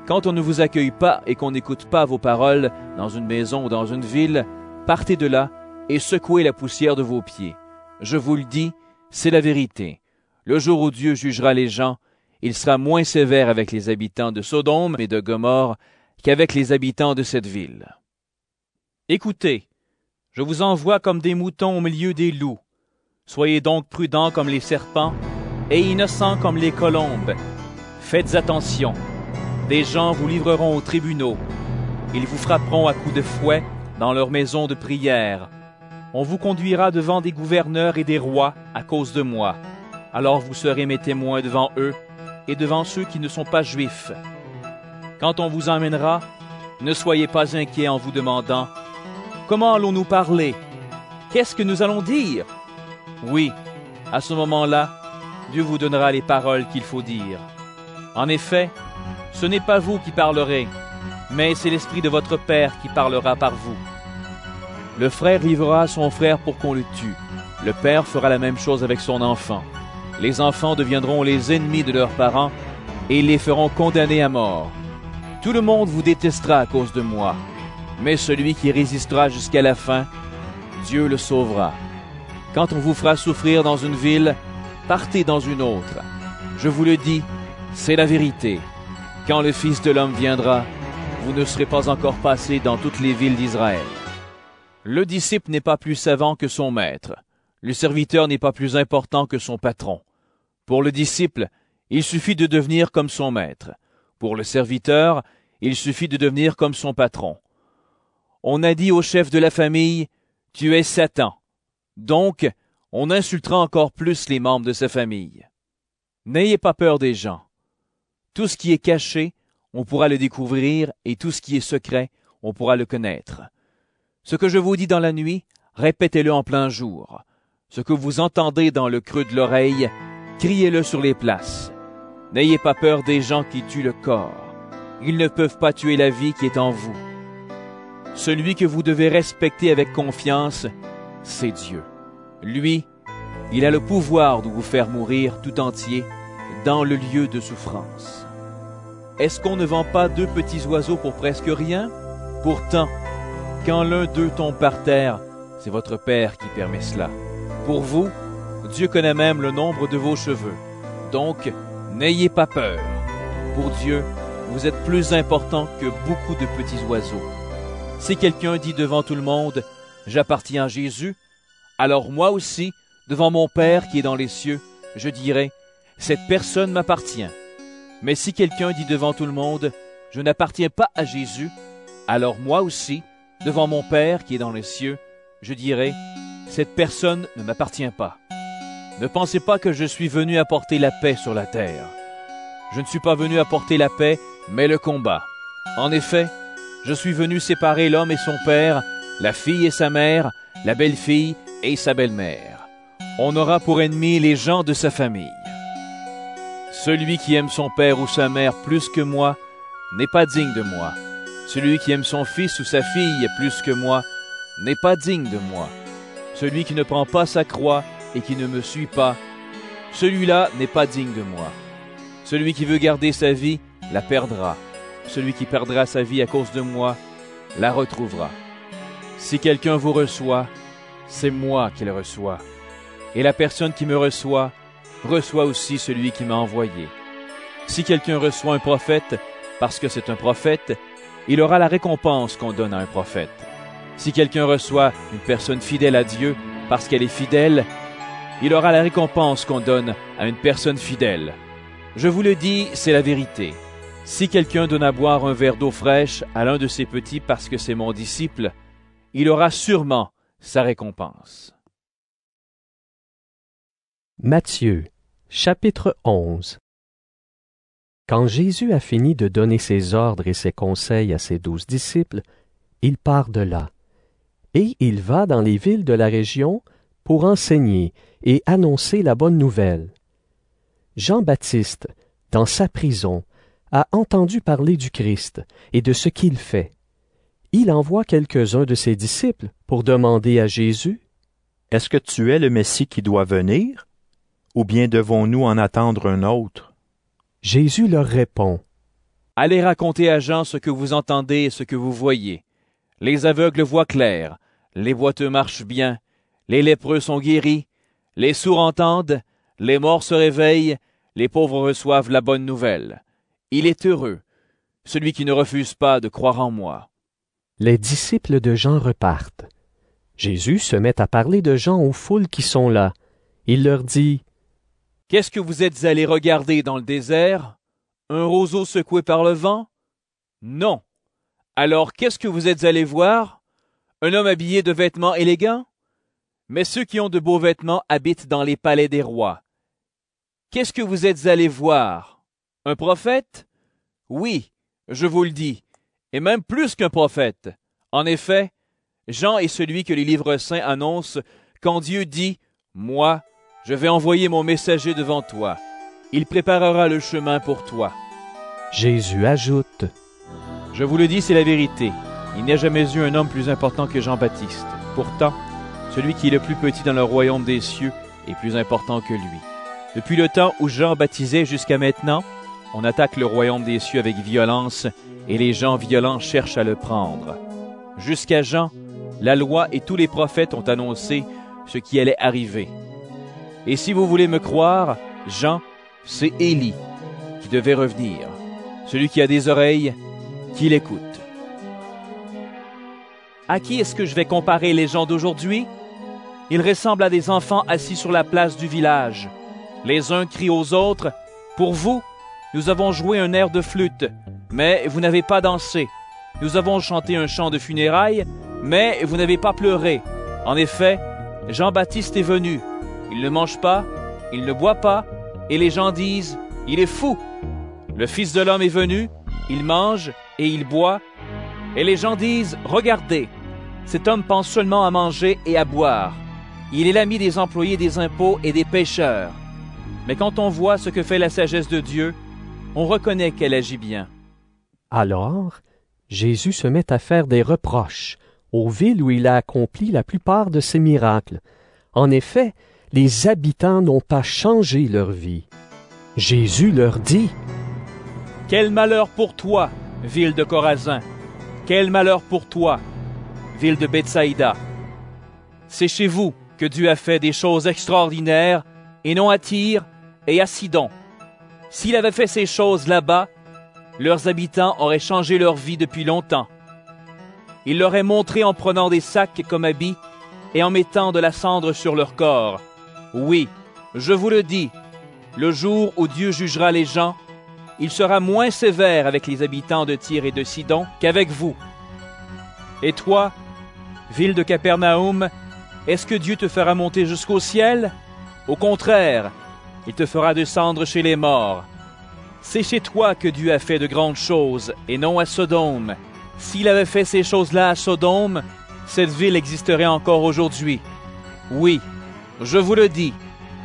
Quand on ne vous accueille pas et qu'on n'écoute pas vos paroles dans une maison ou dans une ville, partez de là et secouez la poussière de vos pieds. Je vous le dis, c'est la vérité. Le jour où Dieu jugera les gens, il sera moins sévère avec les habitants de Sodome et de Gomorrhe qu'avec les habitants de cette ville. « Écoutez, je vous envoie comme des moutons au milieu des loups. Soyez donc prudents comme les serpents et innocents comme les colombes. Faites attention, des gens vous livreront aux tribunaux. Ils vous frapperont à coups de fouet dans leurs maisons de prière. On vous conduira devant des gouverneurs et des rois à cause de moi. Alors vous serez mes témoins devant eux et devant ceux qui ne sont pas juifs. Quand on vous emmènera, ne soyez pas inquiets en vous demandant « Comment allons-nous parler? Qu'est-ce que nous allons dire? » Oui, à ce moment-là, Dieu vous donnera les paroles qu'il faut dire. En effet, ce n'est pas vous qui parlerez, mais c'est l'Esprit de votre Père qui parlera par vous. Le frère livrera son frère pour qu'on le tue. Le père fera la même chose avec son enfant. Les enfants deviendront les ennemis de leurs parents et les feront condamner à mort. Tout le monde vous détestera à cause de moi. Mais celui qui résistera jusqu'à la fin, Dieu le sauvera. Quand on vous fera souffrir dans une ville, partez dans une autre. Je vous le dis, c'est la vérité. Quand le Fils de l'homme viendra, vous ne serez pas encore passés dans toutes les villes d'Israël. Le disciple n'est pas plus savant que son maître. Le serviteur n'est pas plus important que son patron. Pour le disciple, il suffit de devenir comme son maître. Pour le serviteur, il suffit de devenir comme son patron. On a dit au chef de la famille, « Tu es Satan ». Donc, on insultera encore plus les membres de sa famille. N'ayez pas peur des gens. Tout ce qui est caché, on pourra le découvrir, et tout ce qui est secret, on pourra le connaître. Ce que je vous dis dans la nuit, répétez-le en plein jour. Ce que vous entendez dans le creux de l'oreille, criez-le sur les places. N'ayez pas peur des gens qui tuent le corps. Ils ne peuvent pas tuer la vie qui est en vous. Celui que vous devez respecter avec confiance, c'est Dieu. Lui, il a le pouvoir de vous faire mourir tout entier dans le lieu de souffrance. Est-ce qu'on ne vend pas deux petits oiseaux pour presque rien? Pourtant, quand l'un d'eux tombe par terre, c'est votre Père qui permet cela. Pour vous, Dieu connaît même le nombre de vos cheveux. Donc, n'ayez pas peur. Pour Dieu, vous êtes plus important que beaucoup de petits oiseaux. Si quelqu'un dit devant tout le monde, « J'appartiens à Jésus », alors moi aussi, devant mon Père qui est dans les cieux, je dirai, « Cette personne m'appartient ». Mais si quelqu'un dit devant tout le monde, « Je n'appartiens pas à Jésus », alors moi aussi, devant mon Père qui est dans les cieux, je dirai, « Cette personne ne m'appartient pas ». Ne pensez pas que je suis venu apporter la paix sur la terre. Je ne suis pas venu apporter la paix, mais le combat. En effet, je suis venu séparer l'homme et son père, la fille et sa mère, la belle-fille et sa belle-mère. On aura pour ennemis les gens de sa famille. Celui qui aime son père ou sa mère plus que moi n'est pas digne de moi. Celui qui aime son fils ou sa fille plus que moi n'est pas digne de moi. Celui qui ne prend pas sa croix et qui ne me suit pas, celui-là n'est pas digne de moi. Celui qui veut garder sa vie la perdra. Celui qui perdra sa vie à cause de moi la retrouvera. Si quelqu'un vous reçoit, c'est moi qui le reçois. Et la personne qui me reçoit, reçoit aussi celui qui m'a envoyé. Si quelqu'un reçoit un prophète, parce que c'est un prophète, il aura la récompense qu'on donne à un prophète. Si quelqu'un reçoit une personne fidèle à Dieu, parce qu'elle est fidèle, il aura la récompense qu'on donne à une personne fidèle. Je vous le dis, c'est la vérité. Si quelqu'un donne à boire un verre d'eau fraîche à l'un de ses petits parce que c'est mon disciple, il aura sûrement sa récompense. Matthieu, chapitre onze. Quand Jésus a fini de donner ses ordres et ses conseils à ses douze disciples, il part de là, et il va dans les villes de la région pour enseigner et annoncer la bonne nouvelle. Jean-Baptiste, dans sa prison, a entendu parler du Christ et de ce qu'il fait. Il envoie quelques-uns de ses disciples pour demander à Jésus, « Est-ce que tu es le Messie qui doit venir, ou bien devons-nous en attendre un autre? » Jésus leur répond, « Allez raconter à Jean ce que vous entendez et ce que vous voyez. Les aveugles voient clair, les boiteux marchent bien, les lépreux sont guéris, les sourds entendent, les morts se réveillent, les pauvres reçoivent la bonne nouvelle. Il est heureux, celui qui ne refuse pas de croire en moi. » Les disciples de Jean repartent. Jésus se met à parler de Jean aux foules qui sont là. Il leur dit, « Qu'est-ce que vous êtes allés regarder dans le désert? Un roseau secoué par le vent? Non. Alors qu'est-ce que vous êtes allés voir? Un homme habillé de vêtements élégants? Mais ceux qui ont de beaux vêtements habitent dans les palais des rois. Qu'est-ce que vous êtes allés voir? Un prophète? Oui, je vous le dis. Et même plus qu'un prophète. En effet, Jean est celui que les livres saints annoncent quand Dieu dit « Moi, je vais envoyer mon messager devant toi. Il préparera le chemin pour toi. » Jésus ajoute « Je vous le dis, c'est la vérité. Il n'y a jamais eu un homme plus important que Jean-Baptiste. Pourtant, celui qui est le plus petit dans le royaume des cieux est plus important que lui. Depuis le temps où Jean baptisait jusqu'à maintenant, on attaque le royaume des cieux avec violence et les gens violents cherchent à le prendre. Jusqu'à Jean, la loi et tous les prophètes ont annoncé ce qui allait arriver. Et si vous voulez me croire, Jean, c'est Élie qui devait revenir. Celui qui a des oreilles, qui l'écoute. À qui est-ce que je vais comparer les gens d'aujourd'hui? Ils ressemblent à des enfants assis sur la place du village. Les uns crient aux autres, « Pour vous, nous avons joué un air de flûte, mais vous n'avez pas dansé. Nous avons chanté un chant de funérailles, mais vous n'avez pas pleuré. En effet, Jean-Baptiste est venu. Il ne mange pas, il ne boit pas, et les gens disent, « Il est fou! » Le Fils de l'homme est venu, il mange et il boit, et les gens disent, « Regardez, cet homme pense seulement à manger et à boire. Il est l'ami des employés des impôts et des pêcheurs. » Mais quand on voit ce que fait la sagesse de Dieu, on reconnaît qu'elle agit bien. Alors, Jésus se met à faire des reproches aux villes où il a accompli la plupart de ses miracles. En effet, les habitants n'ont pas changé leur vie. Jésus leur dit, « Quel malheur pour toi, ville de Corazin! Quel malheur pour toi, ville de Bethsaïda! C'est chez vous que Dieu a fait des choses extraordinaires, et non à Tyr et à Sidon. S'il avait fait ces choses là-bas, leurs habitants auraient changé leur vie depuis longtemps. Il l'aurait montré en prenant des sacs comme habits et en mettant de la cendre sur leur corps. Oui, je vous le dis, le jour où Dieu jugera les gens, il sera moins sévère avec les habitants de Tyr et de Sidon qu'avec vous. Et toi, ville de Capernaum, est-ce que Dieu te fera monter jusqu'au ciel? Au contraire, il te fera descendre chez les morts. C'est chez toi que Dieu a fait de grandes choses, et non à Sodome. S'il avait fait ces choses-là à Sodome, cette ville existerait encore aujourd'hui. Oui, je vous le dis,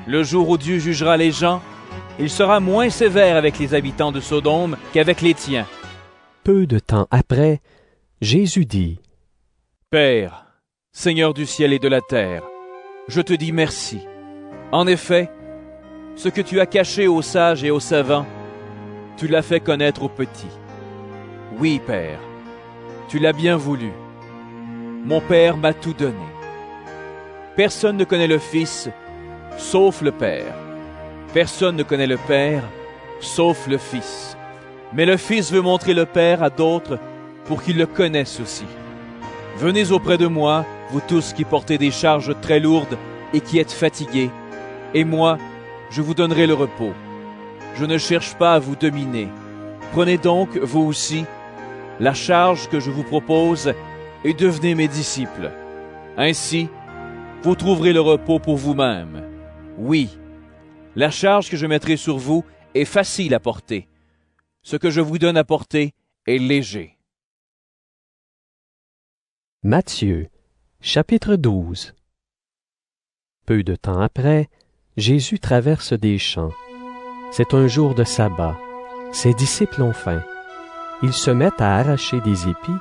le jour où Dieu jugera les gens, il sera moins sévère avec les habitants de Sodome qu'avec les tiens. » Peu de temps après, Jésus dit : « Père, Seigneur du ciel et de la terre, je te dis merci. En effet, ce que tu as caché aux sages et aux savants, tu l'as fait connaître aux petits. Oui, Père, tu l'as bien voulu. Mon Père m'a tout donné. Personne ne connaît le Fils, sauf le Père. Personne ne connaît le Père, sauf le Fils. Mais le Fils veut montrer le Père à d'autres pour qu'ils le connaissent aussi. Venez auprès de moi, vous tous qui portez des charges très lourdes et qui êtes fatigués, et moi, je vous donnerai le repos. Je ne cherche pas à vous dominer. Prenez donc, vous aussi, la charge que je vous propose et devenez mes disciples. Ainsi, vous trouverez le repos pour vous-même. Oui, la charge que je mettrai sur vous est facile à porter. Ce que je vous donne à porter est léger. » Matthieu, chapitre douze. Peu de temps après, Jésus traverse des champs. C'est un jour de sabbat. Ses disciples ont faim. Ils se mettent à arracher des épis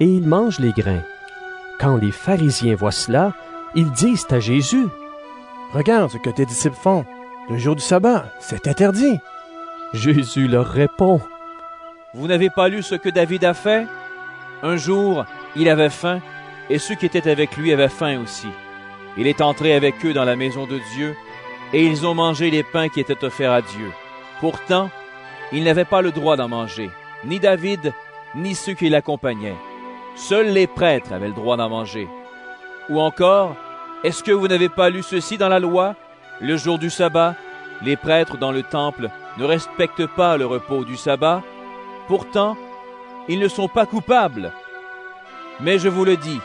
et ils mangent les grains. Quand les pharisiens voient cela, ils disent à Jésus : « Regarde ce que tes disciples font. Le jour du sabbat, c'est interdit. » Jésus leur répond : « Vous n'avez pas lu ce que David a fait ? Un jour, il avait faim, et ceux qui étaient avec lui avaient faim aussi. Il est entré avec eux dans la maison de Dieu, et ils ont mangé les pains qui étaient offerts à Dieu. Pourtant, ils n'avaient pas le droit d'en manger, ni David, ni ceux qui l'accompagnaient. Seuls les prêtres avaient le droit d'en manger. Ou encore, est-ce que vous n'avez pas lu ceci dans la loi ? Le jour du sabbat, les prêtres dans le temple ne respectent pas le repos du sabbat. Pourtant, ils ne sont pas coupables. Mais je vous le dis,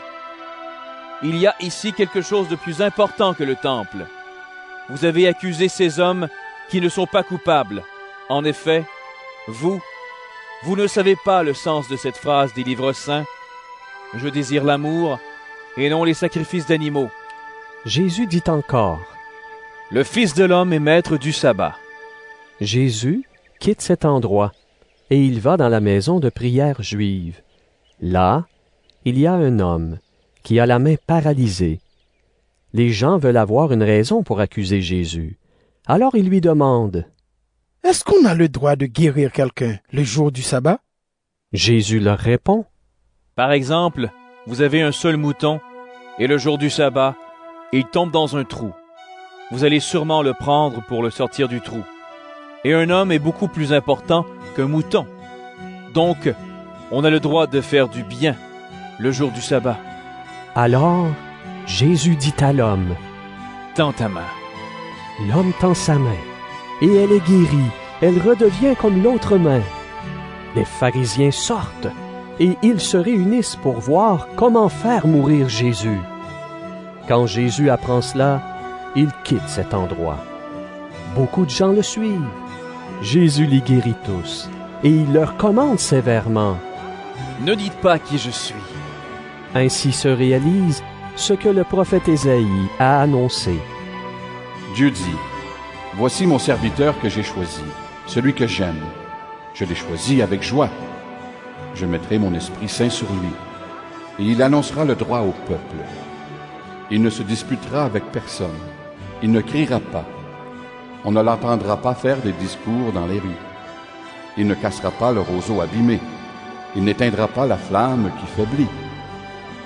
il y a ici quelque chose de plus important que le temple. Vous avez accusé ces hommes qui ne sont pas coupables. En effet, vous, vous ne savez pas le sens de cette phrase des livres saints. Je désire l'amour et non les sacrifices d'animaux. » Jésus dit encore : « Le Fils de l'homme est maître du sabbat. » Jésus quitte cet endroit et il va dans la maison de prière juive. Là, il y a un homme qui a la main paralysée. Les gens veulent avoir une raison pour accuser Jésus. Alors ils lui demandent : « Est-ce qu'on a le droit de guérir quelqu'un le jour du sabbat ? » Jésus leur répond : « Par exemple, vous avez un seul mouton, et le jour du sabbat, il tombe dans un trou. Vous allez sûrement le prendre pour le sortir du trou. Et un homme est beaucoup plus important qu'un mouton. Donc, on a le droit de faire du bien le jour du sabbat. » Alors, Jésus dit à l'homme : « Tends ta main. » L'homme tend sa main, et elle est guérie, elle redevient comme l'autre main. Les pharisiens sortent, et ils se réunissent pour voir comment faire mourir Jésus. Quand Jésus apprend cela, il quitte cet endroit. Beaucoup de gens le suivent. Jésus les guérit tous, et il leur commande sévèrement : « Ne dites pas qui je suis. » Ainsi se réalise ce que le prophète Ésaïe a annoncé. Dieu dit : « Voici mon serviteur que j'ai choisi, celui que j'aime. Je l'ai choisi avec joie. Je mettrai mon Esprit Saint sur lui, et il annoncera le droit au peuple. Il ne se disputera avec personne. Il ne criera pas. On ne l'entendra pas faire des discours dans les rues. Il ne cassera pas le roseau abîmé. Il n'éteindra pas la flamme qui faiblit.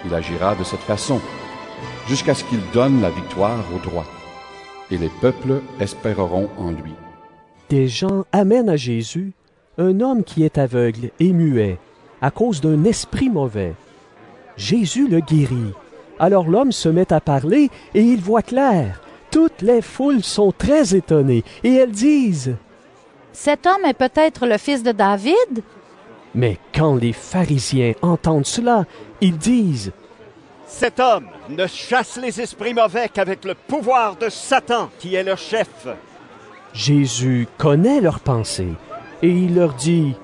Il agira de cette façon, jusqu'à ce qu'il donne la victoire au droit, et les peuples espéreront en lui. » Des gens amènent à Jésus un homme qui est aveugle et muet à cause d'un esprit mauvais. Jésus le guérit. Alors l'homme se met à parler et il voit clair. Toutes les foules sont très étonnées et elles disent : « Cet homme est peut-être le fils de David ? » Mais quand les pharisiens entendent cela, ils disent : « Cet homme ne chasse les esprits mauvais qu'avec le pouvoir de Satan, qui est leur chef. » Jésus connaît leurs pensées et il leur dit :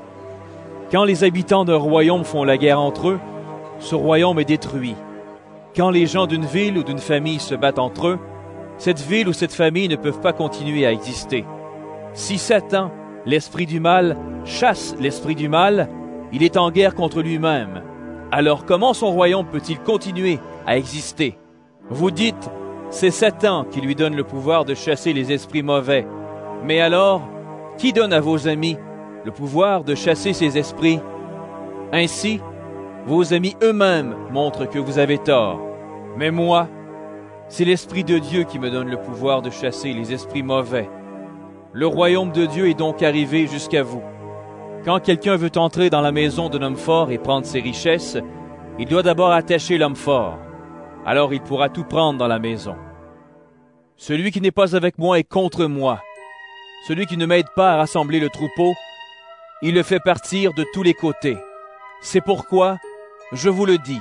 « Quand les habitants d'un royaume font la guerre entre eux, ce royaume est détruit. Quand les gens d'une ville ou d'une famille se battent entre eux, cette ville ou cette famille ne peuvent pas continuer à exister. Si Satan, l'esprit du mal, chasse l'esprit du mal, il est en guerre contre lui-même. Alors comment son royaume peut-il continuer à exister? Vous dites, c'est Satan qui lui donne le pouvoir de chasser les esprits mauvais. Mais alors, qui donne à vos amis le pouvoir de chasser ces esprits? Ainsi, vos amis eux-mêmes montrent que vous avez tort. Mais moi, c'est l'Esprit de Dieu qui me donne le pouvoir de chasser les esprits mauvais. Le royaume de Dieu est donc arrivé jusqu'à vous. Quand quelqu'un veut entrer dans la maison d'un homme fort et prendre ses richesses, il doit d'abord attacher l'homme fort. Alors il pourra tout prendre dans la maison. Celui qui n'est pas avec moi est contre moi. Celui qui ne m'aide pas à rassembler le troupeau, il le fait partir de tous les côtés. C'est pourquoi, je vous le dis,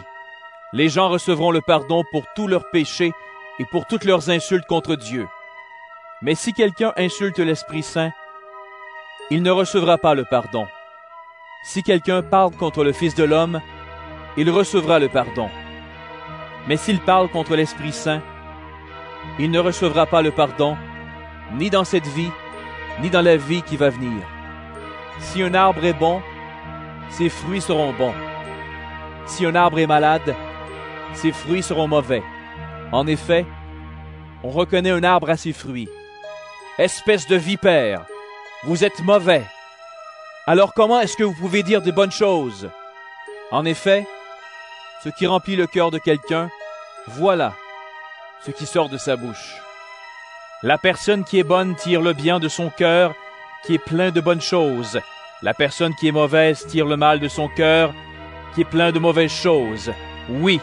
les gens recevront le pardon pour tous leurs péchés et pour toutes leurs insultes contre Dieu. Mais si quelqu'un insulte l'Esprit Saint, il ne recevra pas le pardon. Si quelqu'un parle contre le Fils de l'homme, il recevra le pardon. Mais s'il parle contre l'Esprit Saint, il ne recevra pas le pardon, ni dans cette vie, ni dans la vie qui va venir. Si un arbre est bon, ses fruits seront bons. Si un arbre est malade, ses fruits seront mauvais. En effet, on reconnaît un arbre à ses fruits. Espèce de vipère, vous êtes mauvais. Alors comment est-ce que vous pouvez dire de bonnes choses? En effet, ce qui remplit le cœur de quelqu'un, voilà ce qui sort de sa bouche. La personne qui est bonne tire le bien de son cœur, qui est plein de bonnes choses. La personne qui est mauvaise tire le mal de son cœur, qui est plein de mauvaises choses. Oui,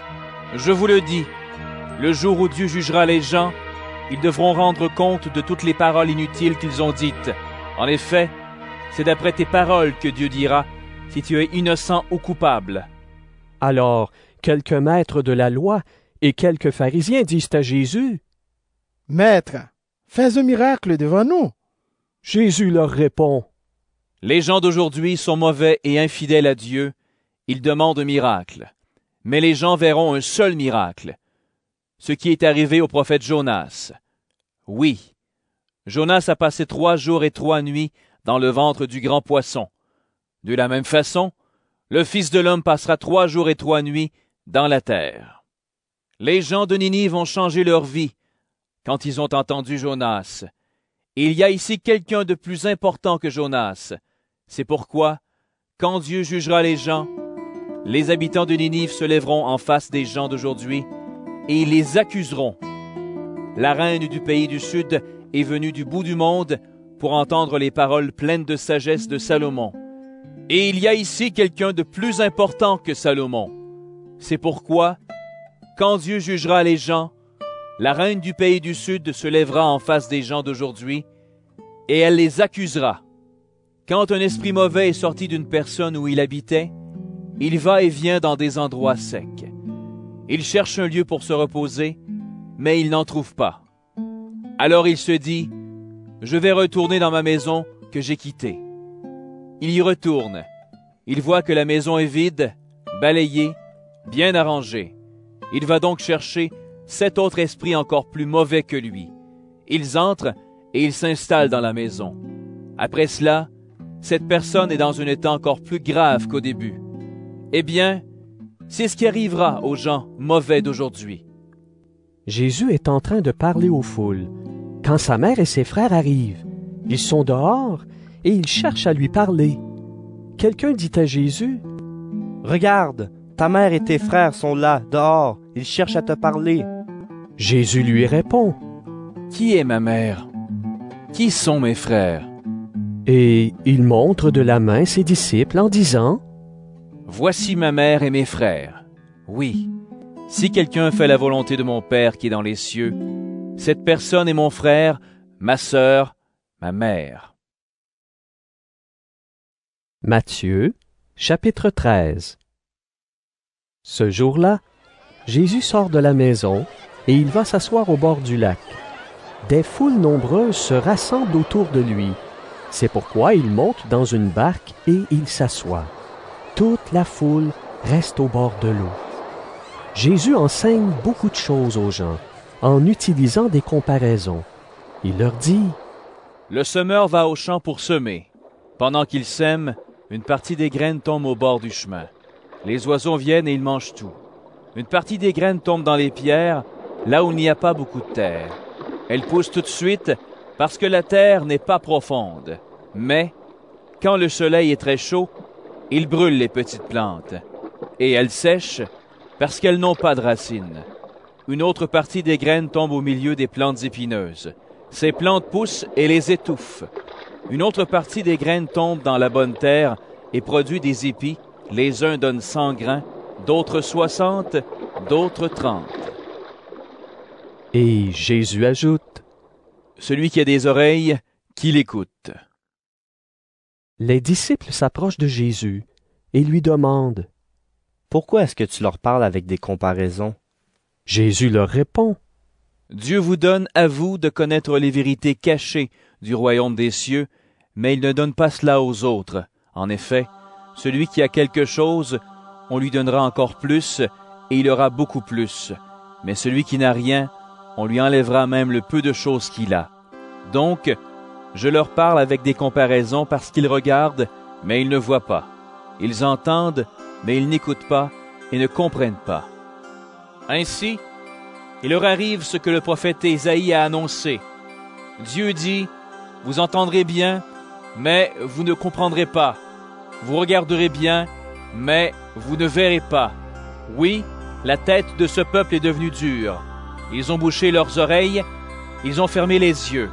je vous le dis, le jour où Dieu jugera les gens, ils devront rendre compte de toutes les paroles inutiles qu'ils ont dites. En effet, c'est d'après tes paroles que Dieu dira si tu es innocent ou coupable. Alors, quelques maîtres de la loi et quelques pharisiens disent à Jésus, « Maître, fais un miracle devant nous. » Jésus leur répond, « Les gens d'aujourd'hui sont mauvais et infidèles à Dieu. Ils demandent un miracle, mais les gens verront un seul miracle, ce qui est arrivé au prophète Jonas. Oui, Jonas a passé trois jours et trois nuits dans le ventre du grand poisson. De la même façon, le Fils de l'homme passera trois jours et trois nuits dans la terre. Les gens de Ninive ont changé leur vie quand ils ont entendu Jonas. Il y a ici quelqu'un de plus important que Jonas. C'est pourquoi, quand Dieu jugera les gens, les habitants de Ninive se lèveront en face des gens d'aujourd'hui et ils les accuseront. La reine du pays du Sud est venue du bout du monde pour entendre les paroles pleines de sagesse de Salomon. Et il y a ici quelqu'un de plus important que Salomon. C'est pourquoi, quand Dieu jugera les gens, la reine du pays du Sud se lèvera en face des gens d'aujourd'hui et elle les accusera. Quand un esprit mauvais est sorti d'une personne où il habitait, il va et vient dans des endroits secs. Il cherche un lieu pour se reposer, mais il n'en trouve pas. Alors il se dit, « Je vais retourner dans ma maison que j'ai quittée. » Il y retourne. Il voit que la maison est vide, balayée, bien arrangée. Il va donc chercher sept autres esprits encore plus mauvais que lui. Ils entrent et ils s'installent dans la maison. Après cela, cette personne est dans un état encore plus grave qu'au début. Eh bien, c'est ce qui arrivera aux gens mauvais d'aujourd'hui. Jésus est en train de parler aux foules, quand sa mère et ses frères arrivent. Ils sont dehors et ils cherchent à lui parler. Quelqu'un dit à Jésus, « Regarde, ta mère et tes frères sont là, dehors, ils cherchent à te parler. » Jésus lui répond, « Qui est ma mère? Qui sont mes frères? » Et il montre de la main ses disciples en disant, « Voici ma mère et mes frères. Oui, si quelqu'un fait la volonté de mon Père qui est dans les cieux, cette personne est mon frère, ma sœur, ma mère. » Matthieu, chapitre treize. Ce jour-là, Jésus sort de la maison et il va s'asseoir au bord du lac. Des foules nombreuses se rassemblent autour de lui. C'est pourquoi il monte dans une barque et il s'assoit. Toute la foule reste au bord de l'eau. Jésus enseigne beaucoup de choses aux gens en utilisant des comparaisons. Il leur dit « Le semeur va au champ pour semer. Pendant qu'il sème, une partie des graines tombe au bord du chemin. Les oiseaux viennent et ils mangent tout. Une partie des graines tombe dans les pierres, là où il n'y a pas beaucoup de terre. Elles poussent tout de suite parce que la terre n'est pas profonde. Mais, quand le soleil est très chaud, il brûle les petites plantes. Et elles sèchent parce qu'elles n'ont pas de racines. Une autre partie des graines tombe au milieu des plantes épineuses. Ces plantes poussent et les étouffent. Une autre partie des graines tombe dans la bonne terre et produit des épis. Les uns donnent cent grains, d'autres soixante, d'autres trente. Et Jésus ajoute, « Celui qui a des oreilles, qu'il écoute. » Les disciples s'approchent de Jésus et lui demandent, « Pourquoi est-ce que tu leur parles avec des comparaisons? » Jésus leur répond, « Dieu vous donne à vous de connaître les vérités cachées du royaume des cieux, mais il ne donne pas cela aux autres. En effet, celui qui a quelque chose, on lui donnera encore plus, et il aura beaucoup plus. Mais celui qui n'a rien, on lui enlèvera même le peu de choses qu'il a. Donc, je leur parle avec des comparaisons parce qu'ils regardent, mais ils ne voient pas. Ils entendent, mais ils n'écoutent pas et ne comprennent pas. Ainsi, il leur arrive ce que le prophète Ésaïe a annoncé. Dieu dit, « Vous entendrez bien, mais vous ne comprendrez pas. Vous regarderez bien, mais vous ne verrez pas. Oui, la tête de ce peuple est devenue dure. Ils ont bouché leurs oreilles, ils ont fermé les yeux.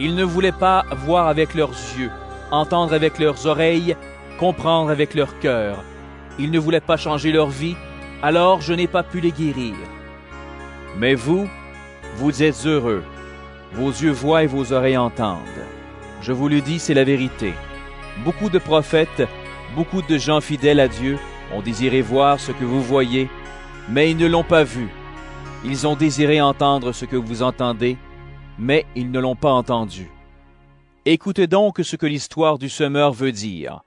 Ils ne voulaient pas voir avec leurs yeux, entendre avec leurs oreilles, comprendre avec leur cœur. Ils ne voulaient pas changer leur vie, alors je n'ai pas pu les guérir. Mais vous, vous êtes heureux. Vos yeux voient et vos oreilles entendent. Je vous le dis, c'est la vérité. Beaucoup de prophètes, beaucoup de gens fidèles à Dieu ont désiré voir ce que vous voyez, mais ils ne l'ont pas vu. Ils ont désiré entendre ce que vous entendez, mais ils ne l'ont pas entendu. Écoutez donc ce que l'histoire du semeur veut dire.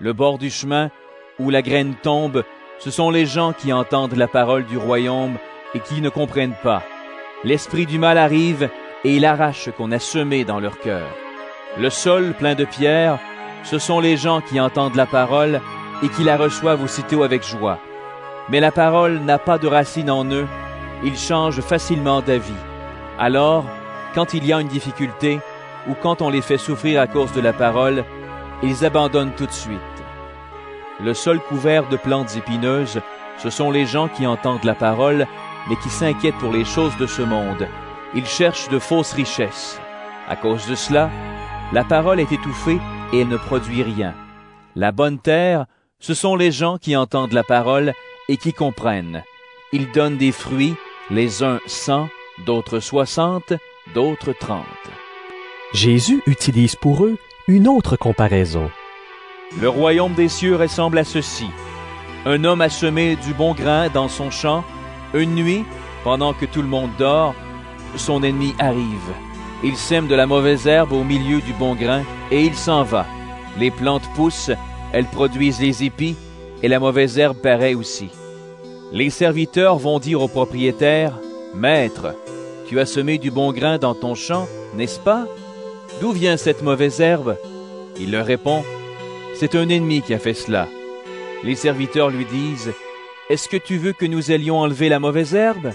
Le bord du chemin, où la graine tombe, ce sont les gens qui entendent la parole du royaume et qui ne comprennent pas. L'esprit du mal arrive et il arrache ce qu'on a semé dans leur cœur. Le sol plein de pierres, ce sont les gens qui entendent la parole et qui la reçoivent aussitôt avec joie. Mais la parole n'a pas de racine en eux, ils changent facilement d'avis. Alors, quand il y a une difficulté ou quand on les fait souffrir à cause de la parole, ils abandonnent tout de suite. Le sol couvert de plantes épineuses, ce sont les gens qui entendent la parole, mais qui s'inquiètent pour les choses de ce monde. Ils cherchent de fausses richesses. À cause de cela, la parole est étouffée et elle ne produit rien. La bonne terre, ce sont les gens qui entendent la parole et qui comprennent. Ils donnent des fruits, les uns cent, d'autres soixante, d'autres trente. Jésus utilise pour eux une autre comparaison. Le royaume des cieux ressemble à ceci. Un homme a semé du bon grain dans son champ. Une nuit, pendant que tout le monde dort, son ennemi arrive. Il sème de la mauvaise herbe au milieu du bon grain et il s'en va. Les plantes poussent, elles produisent les épis et la mauvaise herbe paraît aussi. Les serviteurs vont dire au propriétaire, « Maître, tu as semé du bon grain dans ton champ, n'est-ce pas? D'où vient cette mauvaise herbe? » Il leur répond, « C'est un ennemi qui a fait cela. » Les serviteurs lui disent, « Est-ce que tu veux que nous allions enlever la mauvaise herbe? »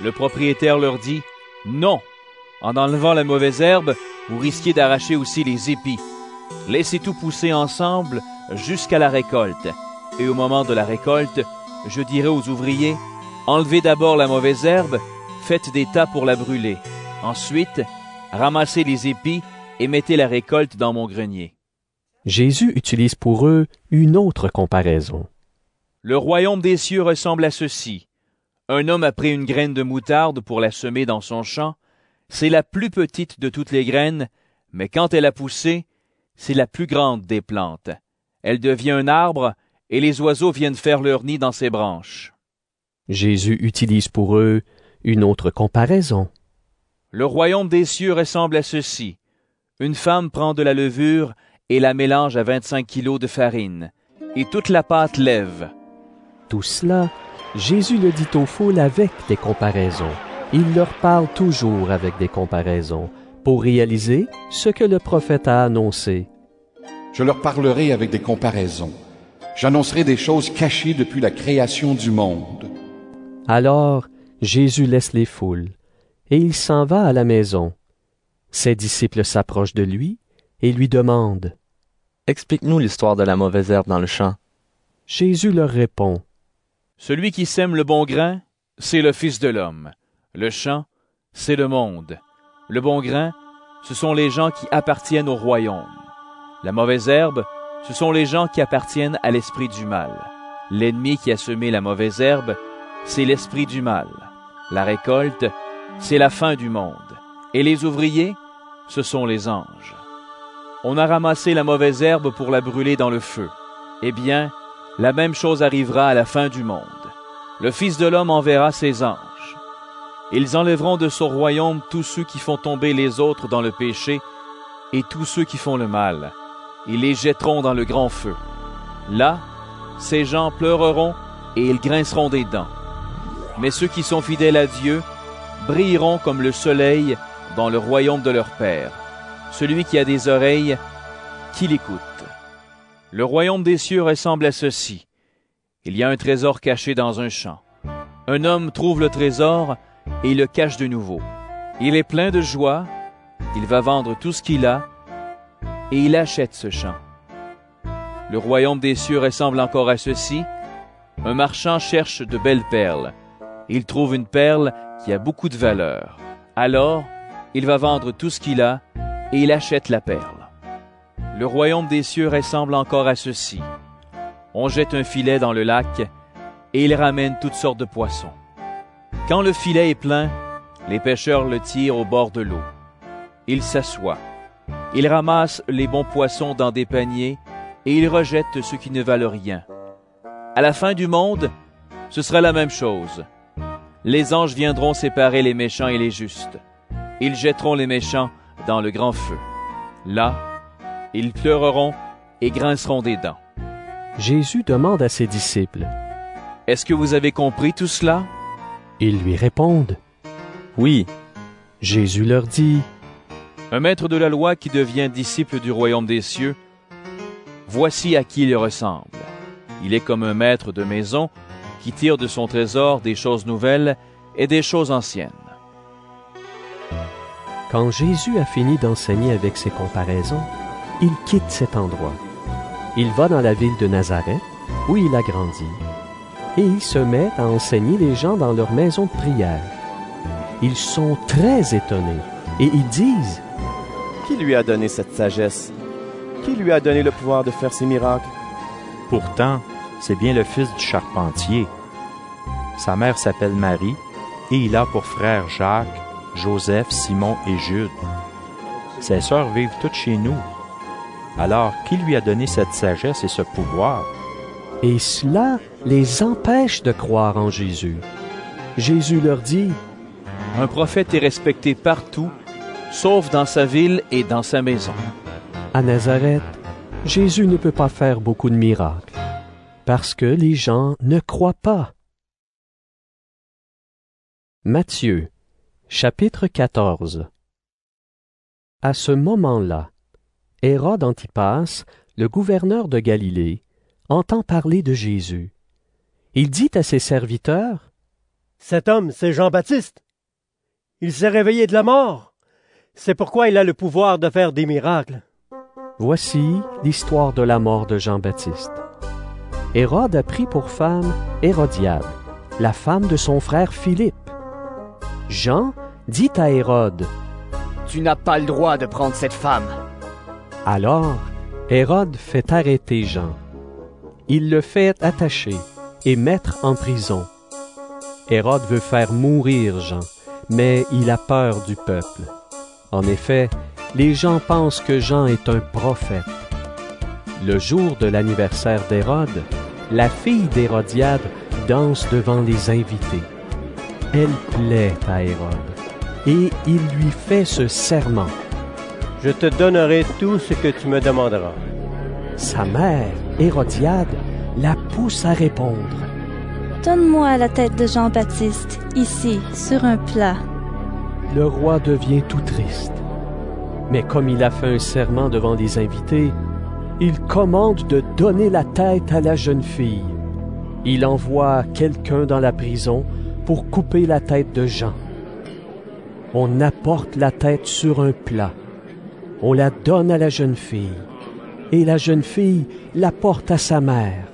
Le propriétaire leur dit, « Non. En enlevant la mauvaise herbe, vous risquez d'arracher aussi les épis. Laissez tout pousser ensemble jusqu'à la récolte. Et au moment de la récolte, je dirai aux ouvriers, enlevez d'abord la mauvaise herbe, faites des tas pour la brûler. Ensuite, ramassez les épis et mettez la récolte dans mon grenier. » Jésus utilise pour eux une autre comparaison. Le royaume des cieux ressemble à ceci. Un homme a pris une graine de moutarde pour la semer dans son champ. C'est la plus petite de toutes les graines, mais quand elle a poussé, c'est la plus grande des plantes. Elle devient un arbre et les oiseaux viennent faire leur nid dans ses branches. Jésus utilise pour eux une autre comparaison. Le royaume des cieux ressemble à ceci. Une femme prend de la levure et la mélange à vingt-cinq kilos de farine, et toute la pâte lève. Tout cela, Jésus le dit aux foules avec des comparaisons. Il leur parle toujours avec des comparaisons, pour réaliser ce que le prophète a annoncé. Je leur parlerai avec des comparaisons. J'annoncerai des choses cachées depuis la création du monde. Alors Jésus laisse les foules, et il s'en va à la maison. Ses disciples s'approchent de lui et lui demandent : Explique-nous l'histoire de la mauvaise herbe dans le champ. Jésus leur répond : Celui qui sème le bon grain, c'est le Fils de l'homme. Le champ, c'est le monde. Le bon grain, ce sont les gens qui appartiennent au royaume. La mauvaise herbe, ce sont les gens qui appartiennent à l'esprit du mal. L'ennemi qui a semé la mauvaise herbe, c'est l'esprit du mal. La récolte, c'est la fin du monde. Et les ouvriers, ce sont les anges. On a ramassé la mauvaise herbe pour la brûler dans le feu. Eh bien, la même chose arrivera à la fin du monde. Le Fils de l'homme enverra ses anges. Ils enlèveront de son royaume tous ceux qui font tomber les autres dans le péché et tous ceux qui font le mal. Ils les jetteront dans le grand feu. Là, ces gens pleureront et ils grinceront des dents. Mais ceux qui sont fidèles à Dieu brilleront comme le soleil dans le royaume de leur Père. Celui qui a des oreilles, qu'il écoute. Le royaume des cieux ressemble à ceci. Il y a un trésor caché dans un champ. Un homme trouve le trésor et le cache de nouveau. Il est plein de joie, il va vendre tout ce qu'il a et il achète ce champ. Le royaume des cieux ressemble encore à ceci. Un marchand cherche de belles perles. Il trouve une perle qui a beaucoup de valeur. Alors, il va vendre tout ce qu'il a et il achète la perle. Le royaume des cieux ressemble encore à ceci. On jette un filet dans le lac et il ramène toutes sortes de poissons. Quand le filet est plein, les pêcheurs le tirent au bord de l'eau. Il s'assoit. Il ramasse les bons poissons dans des paniers et il rejette ceux qui ne valent rien. À la fin du monde, ce sera la même chose. Les anges viendront séparer les méchants et les justes. Ils jetteront les méchants dans le grand feu. Là, ils pleureront et grinceront des dents. Jésus demande à ses disciples : Est-ce que vous avez compris tout cela ? Ils lui répondent : Oui. Jésus leur dit : Un maître de la loi qui devient disciple du royaume des cieux, voici à qui il ressemble. Il est comme un maître de maison qui tire de son trésor des choses nouvelles et des choses anciennes. Quand Jésus a fini d'enseigner avec ses comparaisons, il quitte cet endroit. Il va dans la ville de Nazareth, où il a grandi, et il se met à enseigner les gens dans leur maison de prière. Ils sont très étonnés et ils disent : Qui lui a donné cette sagesse? Qui lui a donné le pouvoir de faire ces miracles? Pourtant, c'est bien le fils du charpentier. Sa mère s'appelle Marie, et il a pour frères Jacques, Joseph, Simon et Jude. Ses sœurs vivent toutes chez nous. Alors, qui lui a donné cette sagesse et ce pouvoir? Et cela les empêche de croire en Jésus. Jésus leur dit : Un prophète est respecté partout, sauf dans sa ville et dans sa maison. À Nazareth, Jésus ne peut pas faire beaucoup de miracles, parce que les gens ne croient pas. Matthieu, chapitre quatorze. À ce moment-là, Hérode Antipas, le gouverneur de Galilée, entend parler de Jésus. Il dit à ses serviteurs : Cet homme, c'est Jean-Baptiste. Il s'est réveillé de la mort. C'est pourquoi il a le pouvoir de faire des miracles. Voici l'histoire de la mort de Jean-Baptiste. Hérode a pris pour femme Hérodiade, la femme de son frère Philippe. Jean dit à Hérode : Tu n'as pas le droit de prendre cette femme. Alors, Hérode fait arrêter Jean. Il le fait attacher et mettre en prison. Hérode veut faire mourir Jean, mais il a peur du peuple. En effet, les gens pensent que Jean est un prophète. Le jour de l'anniversaire d'Hérode, la fille d'Hérodiade danse devant les invités. Elle plaît à Hérode et il lui fait ce serment : Je te donnerai tout ce que tu me demanderas. Sa mère, Hérodiade, la pousse à répondre : Donne-moi la tête de Jean-Baptiste, ici, sur un plat. Le roi devient tout triste. Mais comme il a fait un serment devant les invités, il commande de donner la tête à la jeune fille. Il envoie quelqu'un dans la prison pour couper la tête de Jean. On apporte la tête sur un plat. On la donne à la jeune fille. Et la jeune fille l'apporte à sa mère.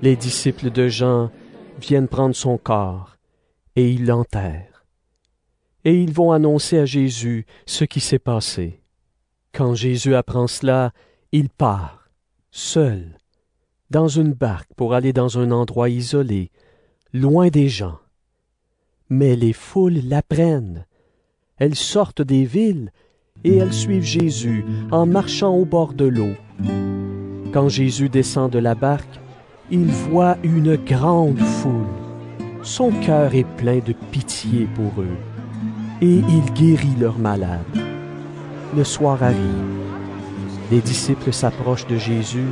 Les disciples de Jean viennent prendre son corps et ils l'enterrent. Et ils vont annoncer à Jésus ce qui s'est passé. Quand Jésus apprend cela, il part, seul, dans une barque pour aller dans un endroit isolé, loin des gens. Mais les foules l'apprennent. Elles sortent des villes et elles suivent Jésus en marchant au bord de l'eau. Quand Jésus descend de la barque, il voit une grande foule. Son cœur est plein de pitié pour eux et il guérit leurs malades. Le soir arrive. Les disciples s'approchent de Jésus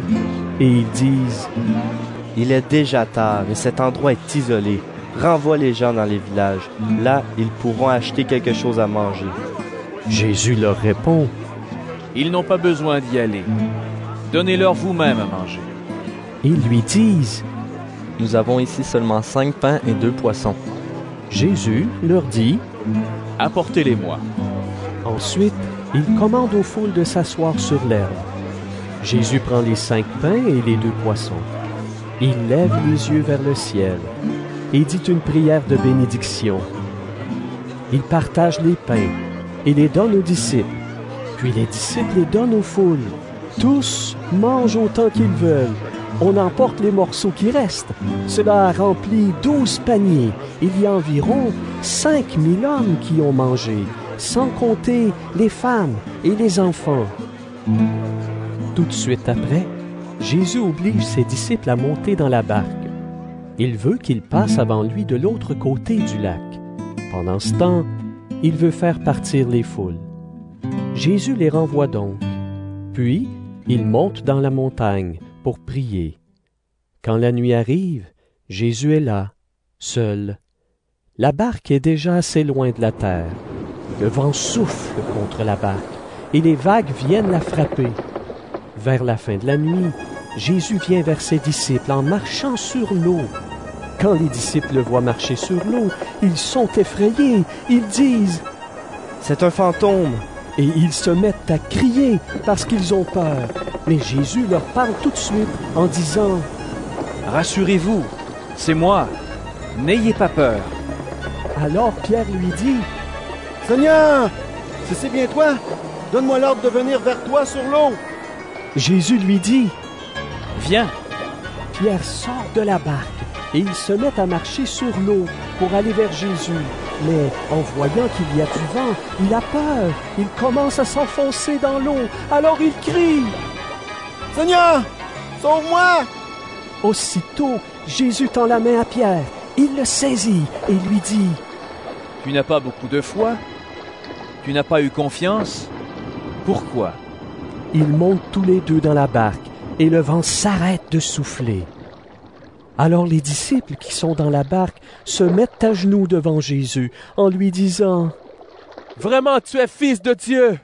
et ils disent : « Il est déjà tard et cet endroit est isolé. Renvoie les gens dans les villages. Là, ils pourront acheter quelque chose à manger. » Jésus leur répond : « Ils n'ont pas besoin d'y aller. Donnez-leur vous-même à manger. » Ils lui disent : « Nous avons ici seulement cinq pains et deux poissons. » Jésus leur dit : « Apportez-les-moi. » Ensuite, il commande aux foules de s'asseoir sur l'herbe. Jésus prend les cinq pains et les deux poissons. Il lève les yeux vers le ciel et dit une prière de bénédiction. Il partage les pains et les donne aux disciples, puis les disciples les donnent aux foules. Tous mangent autant qu'ils veulent. On emporte les morceaux qui restent. Cela remplit douze paniers. Il y a environ cinq mille hommes qui ont mangé, sans compter les femmes et les enfants. Tout de suite après, Jésus oblige ses disciples à monter dans la barque. Il veut qu'ils passent avant lui de l'autre côté du lac. Pendant ce temps, il veut faire partir les foules. Jésus les renvoie donc. Puis, il monte dans la montagne pour prier. Quand la nuit arrive, Jésus est là, seul. La barque est déjà assez loin de la terre. Le vent souffle contre la barque et les vagues viennent la frapper. Vers la fin de la nuit, Jésus vient vers ses disciples en marchant sur l'eau. Quand les disciples le voient marcher sur l'eau, ils sont effrayés. Ils disent : « C'est un fantôme ! » Et ils se mettent à crier parce qu'ils ont peur. Mais Jésus leur parle tout de suite en disant : « Rassurez-vous, c'est moi. N'ayez pas peur. » Alors Pierre lui dit : « Seigneur, si c'est bien toi, donne-moi l'ordre de venir vers toi sur l'eau. » Jésus lui dit : « Viens. » Pierre sort de la barque et ils se mettent à marcher sur l'eau pour aller vers Jésus. Mais en voyant qu'il y a du vent, il a peur. Il commence à s'enfoncer dans l'eau. Alors il crie : « Seigneur, sauve-moi ! » Aussitôt, Jésus tend la main à Pierre. Il le saisit et lui dit : « Tu n'as pas beaucoup de foi ? Tu n'as pas eu confiance ? Pourquoi ? » Ils montent tous les deux dans la barque et le vent s'arrête de souffler. Alors les disciples qui sont dans la barque se mettent à genoux devant Jésus en lui disant : « Vraiment, tu es fils de Dieu ! »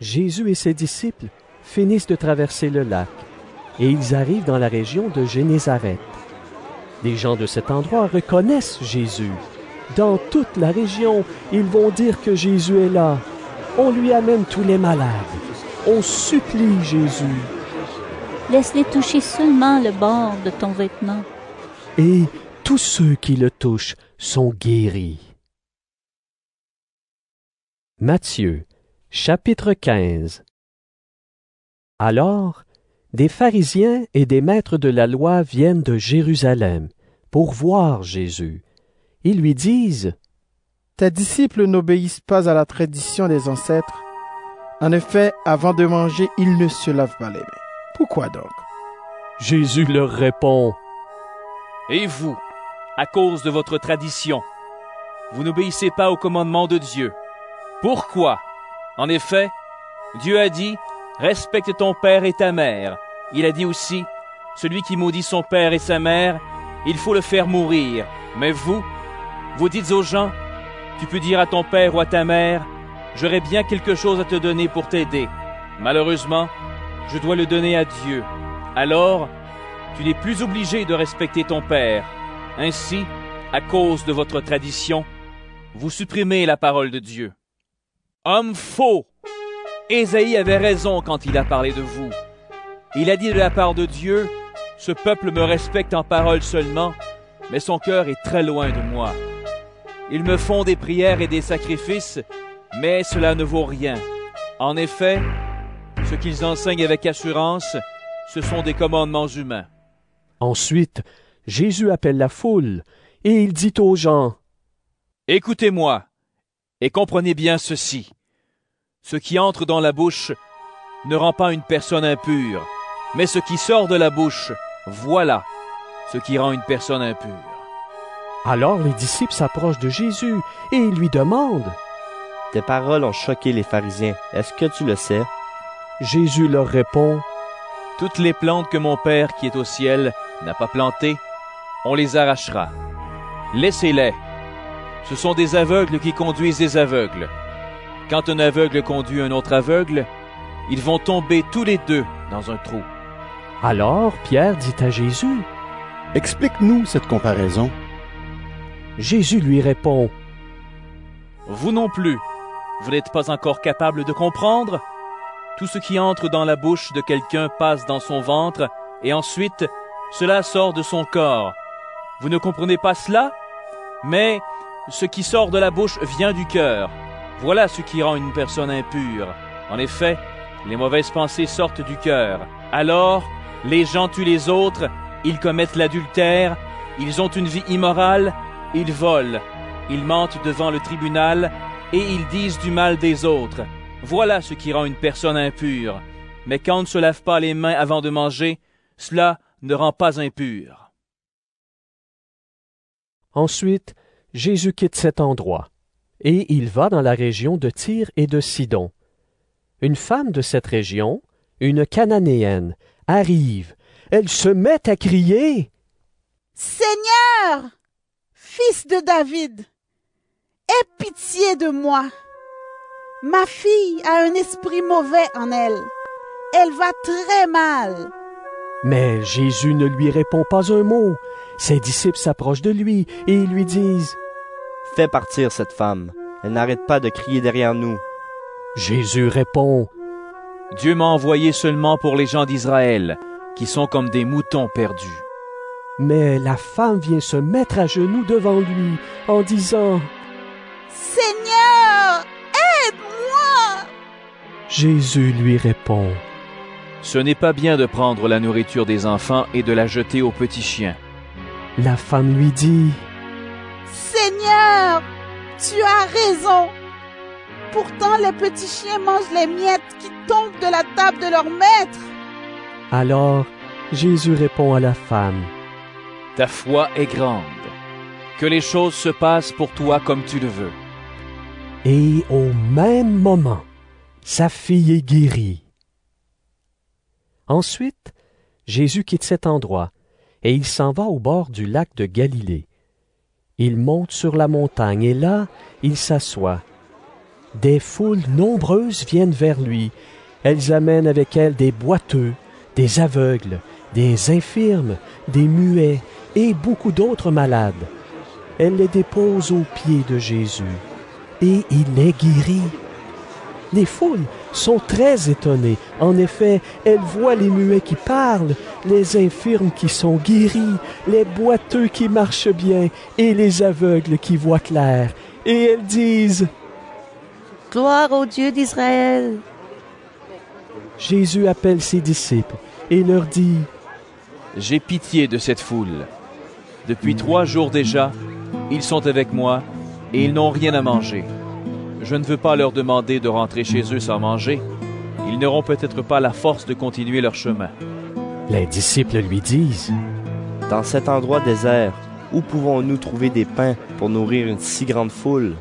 Jésus et ses disciples finissent de traverser le lac et ils arrivent dans la région de Génézareth. Les gens de cet endroit reconnaissent Jésus. Dans toute la région, ils vont dire que Jésus est là. On lui amène tous les malades. On supplie Jésus : « Laisse-les toucher seulement le bord de ton vêtement. » Et tous ceux qui le touchent sont guéris. Matthieu, chapitre quinze. Alors, des pharisiens et des maîtres de la loi viennent de Jérusalem pour voir Jésus. Ils lui disent : « Tes disciples n'obéissent pas à la tradition des ancêtres. En effet, avant de manger, ils ne se lavent pas les mains. Pourquoi donc ? » Jésus leur répond : « Et vous, à cause de votre tradition, vous n'obéissez pas au commandement de Dieu. Pourquoi ? En effet, Dieu a dit : Respecte ton père et ta mère. Il a dit aussi : Celui qui maudit son père et sa mère, il faut le faire mourir. Mais vous, vous dites aux gens : Tu peux dire à ton père ou à ta mère : j'aurais bien quelque chose à te donner pour t'aider. Malheureusement, je dois le donner à Dieu. Alors, tu n'es plus obligé de respecter ton père. Ainsi, à cause de votre tradition, vous supprimez la parole de Dieu. Homme faux! Ésaïe avait raison quand il a parlé de vous. Il a dit de la part de Dieu, « Ce peuple me respecte en parole seulement, mais son cœur est très loin de moi. Ils me font des prières et des sacrifices, mais cela ne vaut rien. En effet, ce qu'ils enseignent avec assurance, ce sont des commandements humains. » Ensuite, Jésus appelle la foule, et il dit aux gens, « Écoutez-moi, et comprenez bien ceci. Ce qui entre dans la bouche ne rend pas une personne impure, mais ce qui sort de la bouche, voilà ce qui rend une personne impure. » Alors les disciples s'approchent de Jésus et ils lui demandent, « Tes paroles ont choqué les pharisiens, est-ce que tu le sais? » Jésus leur répond, « Toutes les plantes que mon Père qui est au ciel n'a pas plantées, on les arrachera. Laissez-les. Ce sont des aveugles qui conduisent des aveugles. Quand un aveugle conduit un autre aveugle, ils vont tomber tous les deux dans un trou. » Alors Pierre dit à Jésus, « Explique-nous cette comparaison. » Jésus lui répond, « Vous non plus, vous n'êtes pas encore capable de comprendre? Tout ce qui entre dans la bouche de quelqu'un passe dans son ventre, et ensuite, cela sort de son corps. Vous ne comprenez pas cela? Mais ce qui sort de la bouche vient du cœur. Voilà ce qui rend une personne impure. En effet, les mauvaises pensées sortent du cœur. Alors, les gens tuent les autres, ils commettent l'adultère, ils ont une vie immorale, ils volent, ils mentent devant le tribunal, et ils disent du mal des autres. Voilà ce qui rend une personne impure. Mais quand on ne se lave pas les mains avant de manger, cela ne rend pas impur. » Ensuite, Jésus quitte cet endroit, et il va dans la région de Tyr et de Sidon. Une femme de cette région, une Cananéenne, arrive. Elle se met à crier, « Seigneur, fils de David, aie pitié de moi. Ma fille a un esprit mauvais en elle. Elle va très mal. » Mais Jésus ne lui répond pas un mot. Ses disciples s'approchent de lui et ils lui disent, « Fais partir cette femme. Elle n'arrête pas de crier derrière nous. » Jésus répond, « Dieu m'a envoyé seulement pour les gens d'Israël, qui sont comme des moutons perdus. » Mais la femme vient se mettre à genoux devant lui en disant, « Seigneur, aide-moi » Jésus lui répond, « Ce n'est pas bien de prendre la nourriture des enfants et de la jeter aux petits chiens. » La femme lui dit, « Seigneur, tu as raison. Pourtant, les petits chiens mangent les miettes qui tombent de la table de leur maître. » Alors, Jésus répond à la femme, « Ta foi est grande. Que les choses se passent pour toi comme tu le veux. » Et au même moment, sa fille est guérie. Ensuite, Jésus quitte cet endroit, et il s'en va au bord du lac de Galilée. Il monte sur la montagne, et là, il s'assoit. Des foules nombreuses viennent vers lui. Elles amènent avec elles des boiteux, des aveugles, des infirmes, des muets et beaucoup d'autres malades. Elles les déposent aux pieds de Jésus et il les guérit. Les foules sont très étonnées. En effet, elles voient les muets qui parlent, les infirmes qui sont guéris, les boiteux qui marchent bien et les aveugles qui voient clair. Et elles disent, « Gloire au Dieu d'Israël !» Jésus appelle ses disciples et leur dit, « J'ai pitié de cette foule. Depuis trois jours déjà, ils sont avec moi et ils n'ont rien à manger. Je ne veux pas leur demander de rentrer chez eux sans manger. Ils n'auront peut-être pas la force de continuer leur chemin. » Les disciples lui disent, « Dans cet endroit désert, où pouvons-nous trouver des pains pour nourrir une si grande foule ?»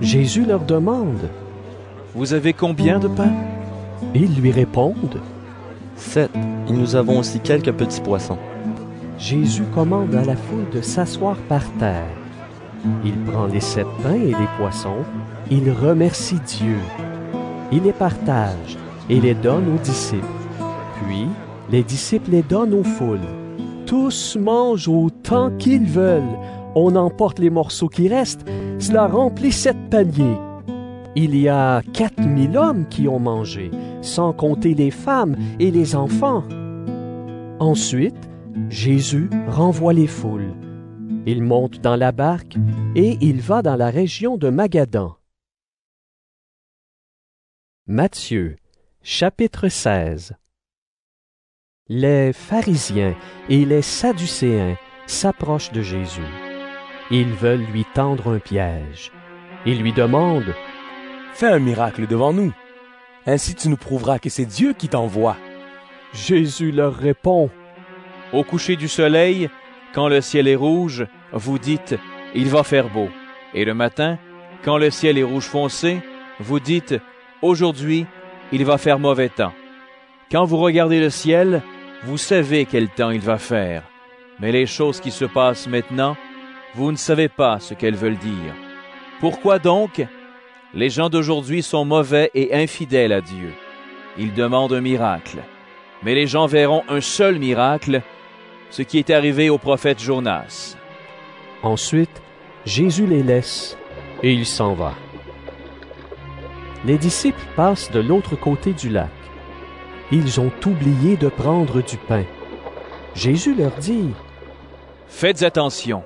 Jésus leur demande, « Vous avez combien de pains ?» Ils lui répondent, « Sept, et nous avons aussi quelques petits poissons. » Jésus commande à la foule de s'asseoir par terre. Il prend les sept pains et les poissons, il remercie Dieu, il les partage et les donne aux disciples. Puis, les disciples les donnent aux foules. Tous mangent autant qu'ils veulent. On emporte les morceaux qui restent. Cela remplit sept paniers. Il y a quatre mille hommes qui ont mangé, sans compter les femmes et les enfants. Ensuite, Jésus renvoie les foules. Il monte dans la barque et il va dans la région de Magadan. Matthieu, chapitre seize. Les pharisiens et les sadducéens s'approchent de Jésus. Ils veulent lui tendre un piège. Ils lui demandent « Fais un miracle devant nous. Ainsi tu nous prouveras que c'est Dieu qui t'envoie. » Jésus leur répond « Au coucher du soleil, quand le ciel est rouge, vous dites « Il va faire beau. » Et le matin, quand le ciel est rouge foncé, vous dites « Aujourd'hui, il va faire mauvais temps. » Quand vous regardez le ciel, vous savez quel temps il va faire. Mais les choses qui se passent maintenant, vous ne savez pas ce qu'elles veulent dire. Pourquoi donc? Les gens d'aujourd'hui sont mauvais et infidèles à Dieu. Ils demandent un miracle. Mais les gens verront un seul miracle, ce qui est arrivé au prophète Jonas. Ensuite, Jésus les laisse et il s'en va. Les disciples passent de l'autre côté du lac. Ils ont oublié de prendre du pain. Jésus leur dit « Faites attention,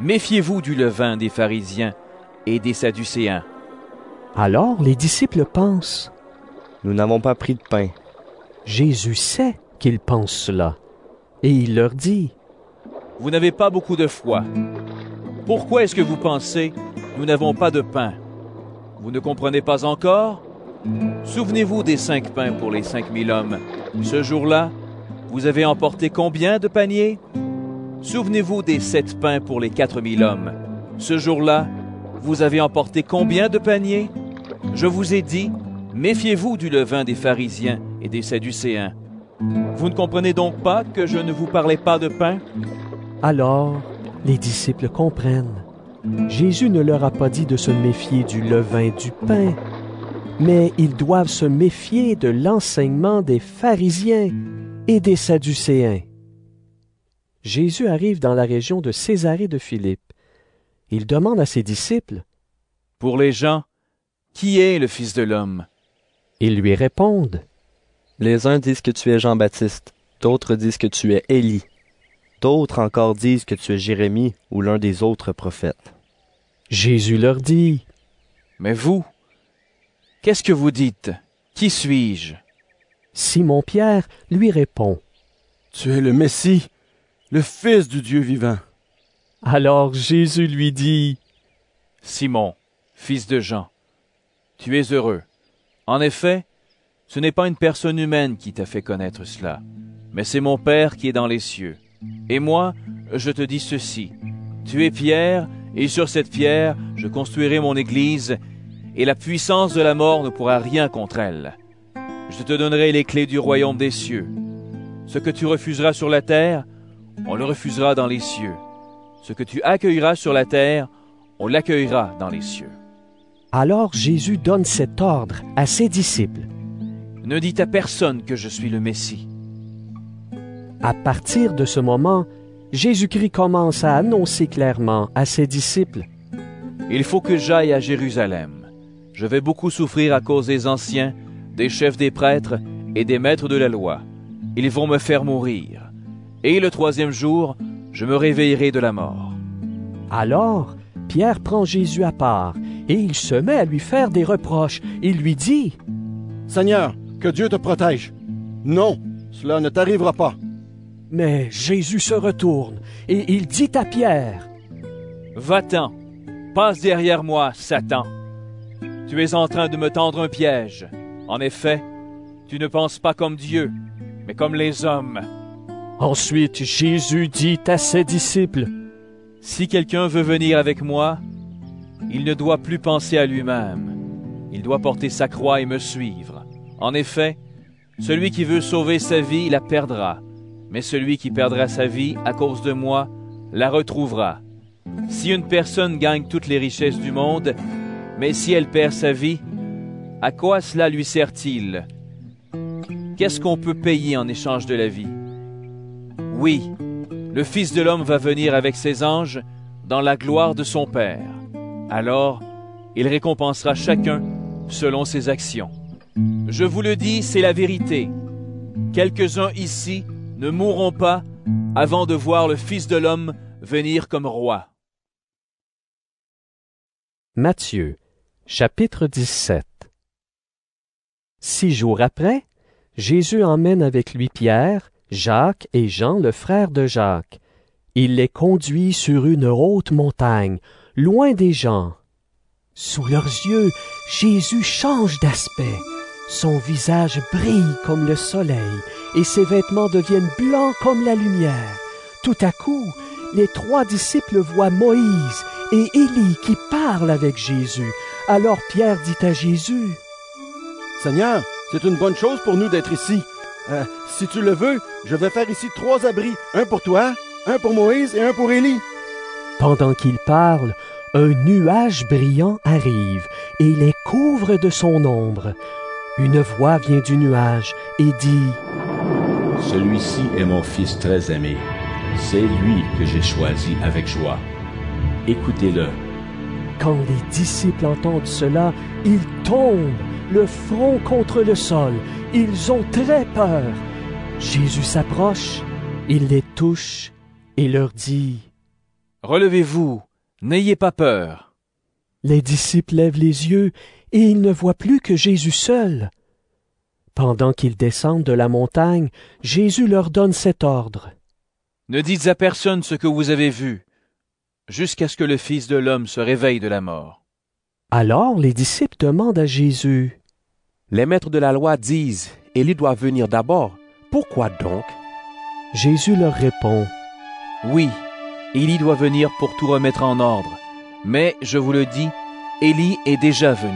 méfiez-vous du levain des pharisiens et des sadducéens. » Alors les disciples pensent « Nous n'avons pas pris de pain. » Jésus sait qu'ils pensent cela et il leur dit « Vous n'avez pas beaucoup de foi. Pourquoi est-ce que vous pensez « Nous n'avons pas de pain. » Vous ne comprenez pas encore ? Souvenez-vous des cinq pains pour les cinq mille hommes. Ce jour-là, vous avez emporté combien de paniers? Souvenez-vous des sept pains pour les quatre mille hommes. Ce jour-là, vous avez emporté combien de paniers? Je vous ai dit, méfiez-vous du levain des pharisiens et des sadducéens. Vous ne comprenez donc pas que je ne vous parlais pas de pain? Alors, les disciples comprennent. Jésus ne leur a pas dit de se méfier du levain du pain. Mais ils doivent se méfier de l'enseignement des pharisiens et des sadducéens. Jésus arrive dans la région de Césarée de Philippe. Il demande à ses disciples, « Pour les gens, qui est le Fils de l'homme? » Ils lui répondent, « Les uns disent que tu es Jean-Baptiste, d'autres disent que tu es Élie, d'autres encore disent que tu es Jérémie ou l'un des autres prophètes. » Jésus leur dit, « Mais vous, qu'est-ce que vous dites? Qui suis-je? » Simon Pierre lui répond, « Tu es le Messie, le Fils du Dieu vivant. » Alors Jésus lui dit, « Simon, fils de Jean, tu es heureux. En effet, ce n'est pas une personne humaine qui t'a fait connaître cela, mais c'est mon Père qui est dans les cieux. Et moi, je te dis ceci, tu es Pierre, et sur cette pierre, je construirai mon Église, et la puissance de la mort ne pourra rien contre elle. Je te donnerai les clés du royaume des cieux. Ce que tu refuseras sur la terre, on le refusera dans les cieux. Ce que tu accueilleras sur la terre, on l'accueillera dans les cieux. » Alors Jésus donne cet ordre à ses disciples. « Ne dites à personne que je suis le Messie. » À partir de ce moment, Jésus-Christ commence à annoncer clairement à ses disciples. « Il faut que j'aille à Jérusalem. Je vais beaucoup souffrir à cause des anciens, des chefs des prêtres et des maîtres de la loi. Ils vont me faire mourir. Et le troisième jour, je me réveillerai de la mort. » Alors, Pierre prend Jésus à part et il se met à lui faire des reproches. Il lui dit, « Seigneur, que Dieu te protège. Non, cela ne t'arrivera pas. » Mais Jésus se retourne et il dit à Pierre, « Va-t'en, passe derrière moi, Satan. Tu es en train de me tendre un piège. En effet, tu ne penses pas comme Dieu, mais comme les hommes. » Ensuite, Jésus dit à ses disciples, « Si quelqu'un veut venir avec moi, il ne doit plus penser à lui-même. Il doit porter sa croix et me suivre. En effet, celui qui veut sauver sa vie la perdra, mais celui qui perdra sa vie à cause de moi la retrouvera. Si une personne gagne toutes les richesses du monde, mais si elle perd sa vie, à quoi cela lui sert-il? Qu'est-ce qu'on peut payer en échange de la vie? Oui, le Fils de l'homme va venir avec ses anges dans la gloire de son Père. Alors, il récompensera chacun selon ses actions. Je vous le dis, c'est la vérité. Quelques-uns ici ne mourront pas avant de voir le Fils de l'homme venir comme roi. Matthieu, chapitre dix-sept. Six jours après, Jésus emmène avec lui Pierre, Jacques et Jean, le frère de Jacques. Il les conduit sur une haute montagne, loin des gens. Sous leurs yeux, Jésus change d'aspect. Son visage brille comme le soleil et ses vêtements deviennent blancs comme la lumière. Tout à coup, les trois disciples voient Moïse et Élie qui parlent avec Jésus. Alors Pierre dit à Jésus, « Seigneur, c'est une bonne chose pour nous d'être ici. Euh, si tu le veux, je vais faire ici trois abris, un pour toi, un pour Moïse et un pour Élie. » Pendant qu'il parle, un nuage brillant arrive et les couvre de son ombre. Une voix vient du nuage et dit, « Celui-ci est mon Fils très aimé. C'est lui que j'ai choisi avec joie. Écoutez-le. » Quand les disciples entendent cela, ils tombent, le front contre le sol. Ils ont très peur. Jésus s'approche, il les touche et leur dit, « Relevez-vous, n'ayez pas peur. » Les disciples lèvent les yeux et ils ne voient plus que Jésus seul. Pendant qu'ils descendent de la montagne, Jésus leur donne cet ordre. « Ne dites à personne ce que vous avez vu, jusqu'à ce que le Fils de l'homme se réveille de la mort. » Alors les disciples demandent à Jésus, « Les maîtres de la loi disent, Élie doit venir d'abord. Pourquoi donc? » Jésus leur répond, « Oui, Élie doit venir pour tout remettre en ordre. Mais, je vous le dis, Élie est déjà venu.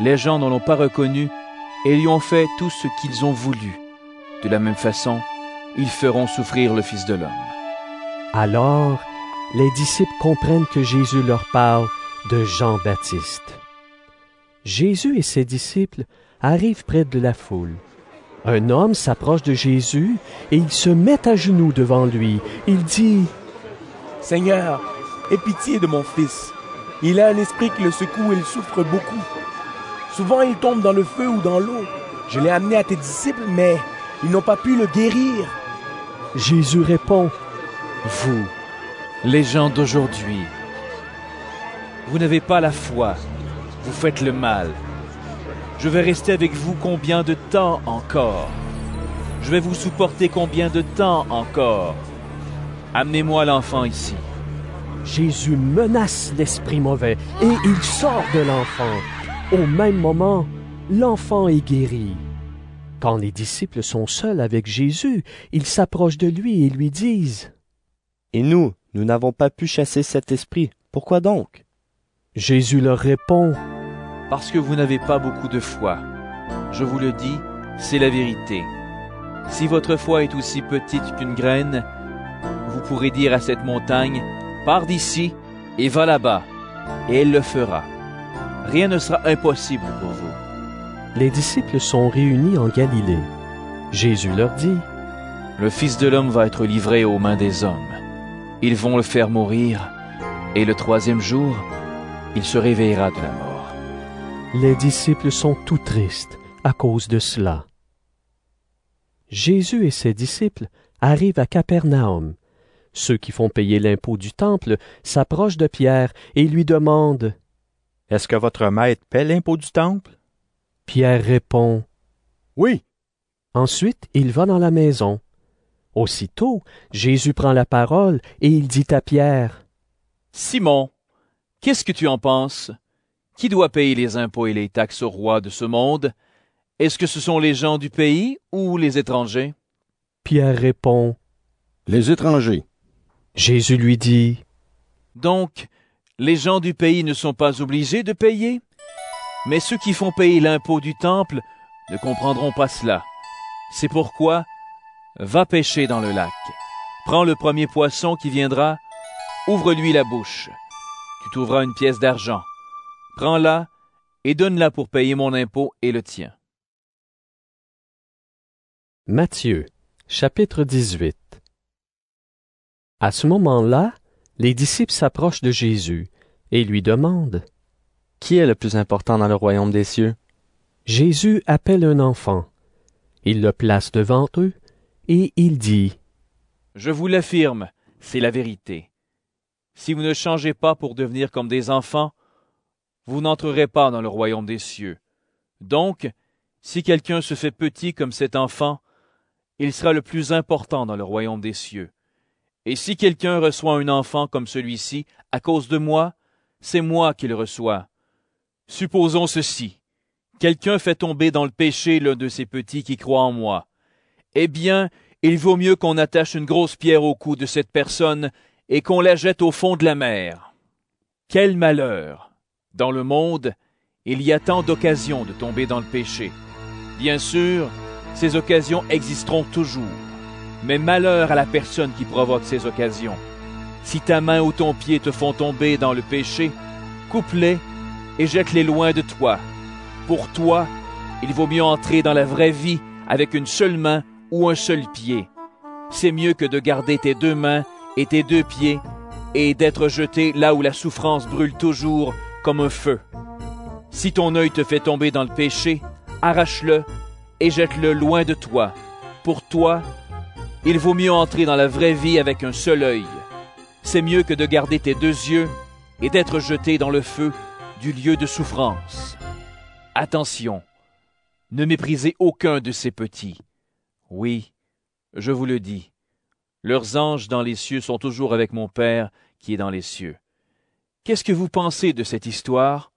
Les gens ne l'ont pas reconnu et lui ont fait tout ce qu'ils ont voulu. De la même façon, ils feront souffrir le Fils de l'homme. » Alors, les disciples comprennent que Jésus leur parle de Jean-Baptiste. Jésus et ses disciples arrivent près de la foule. Un homme s'approche de Jésus et il se met à genoux devant lui. Il dit, « Seigneur, aie pitié de mon fils. Il a un esprit qui le secoue et il souffre beaucoup. Souvent, il tombe dans le feu ou dans l'eau. Je l'ai amené à tes disciples, mais ils n'ont pas pu le guérir. » Jésus répond, « Vous, les gens d'aujourd'hui, vous n'avez pas la foi, vous faites le mal. Je vais rester avec vous combien de temps encore? Je vais vous supporter combien de temps encore? Amenez-moi l'enfant ici. » Jésus menace l'esprit mauvais et il sort de l'enfant. Au même moment, l'enfant est guéri. Quand les disciples sont seuls avec Jésus, ils s'approchent de lui et lui disent, « Et nous, nous n'avons pas pu chasser cet esprit. Pourquoi donc? » Jésus leur répond, « Parce que vous n'avez pas beaucoup de foi. Je vous le dis, c'est la vérité. Si votre foi est aussi petite qu'une graine, vous pourrez dire à cette montagne, « Pars d'ici et va là-bas. » Et elle le fera. Rien ne sera impossible pour vous. » Les disciples sont réunis en Galilée. Jésus leur dit, « Le Fils de l'homme va être livré aux mains des hommes. Ils vont le faire mourir, et le troisième jour, il se réveillera de la mort. » Les disciples sont tout tristes à cause de cela. Jésus et ses disciples arrivent à Capernaum. Ceux qui font payer l'impôt du temple s'approchent de Pierre et lui demandent, « Est-ce que votre maître paie l'impôt du temple? » Pierre répond, « Oui. » Ensuite, il va dans la maison. Aussitôt, Jésus prend la parole et il dit à Pierre, « Simon, qu'est-ce que tu en penses? Qui doit payer les impôts et les taxes au roi de ce monde? Est-ce que ce sont les gens du pays ou les étrangers? » Pierre répond, « Les étrangers. » Jésus lui dit, « Donc, les gens du pays ne sont pas obligés de payer? Mais ceux qui font payer l'impôt du temple ne comprendront pas cela. C'est pourquoi, va pêcher dans le lac. Prends le premier poisson qui viendra ouvre-lui la bouche. Tu trouveras une pièce d'argent. Prends-la et donne-la pour payer mon impôt et le tien. » Matthieu, chapitre dix-huit. À ce moment-là, les disciples s'approchent de Jésus et lui demandent : « Qui est le plus important dans le royaume des cieux ? » Jésus appelle un enfant. Il le place devant eux et il dit : « Je vous l'affirme, c'est la vérité. Si vous ne changez pas pour devenir comme des enfants, vous n'entrerez pas dans le royaume des cieux. Donc, si quelqu'un se fait petit comme cet enfant, il sera le plus important dans le royaume des cieux. Et si quelqu'un reçoit un enfant comme celui-ci à cause de moi, c'est moi qui le reçois. Supposons ceci. Quelqu'un fait tomber dans le péché l'un de ses petits qui croit en moi. Eh bien, il vaut mieux qu'on attache une grosse pierre au cou de cette personne et qu'on la jette au fond de la mer. Quel malheur! Dans le monde, il y a tant d'occasions de tomber dans le péché. Bien sûr, ces occasions existeront toujours. Mais malheur à la personne qui provoque ces occasions. Si ta main ou ton pied te font tomber dans le péché, coupe-les et jette-les loin de toi. Pour toi, il vaut mieux entrer dans la vraie vie avec une seule main ou un seul pied. C'est mieux que de garder tes deux mains et tes deux pieds et d'être jeté là où la souffrance brûle toujours comme un feu. Si ton œil te fait tomber dans le péché, arrache-le et jette-le loin de toi. Pour toi, il vaut mieux entrer dans la vraie vie avec un seul œil. C'est mieux que de garder tes deux yeux et d'être jeté dans le feu du lieu de souffrance. Attention, ne méprisez aucun de ces petits. Oui, je vous le dis, leurs anges dans les cieux sont toujours avec mon Père qui est dans les cieux. Qu'est-ce que vous pensez de cette histoire?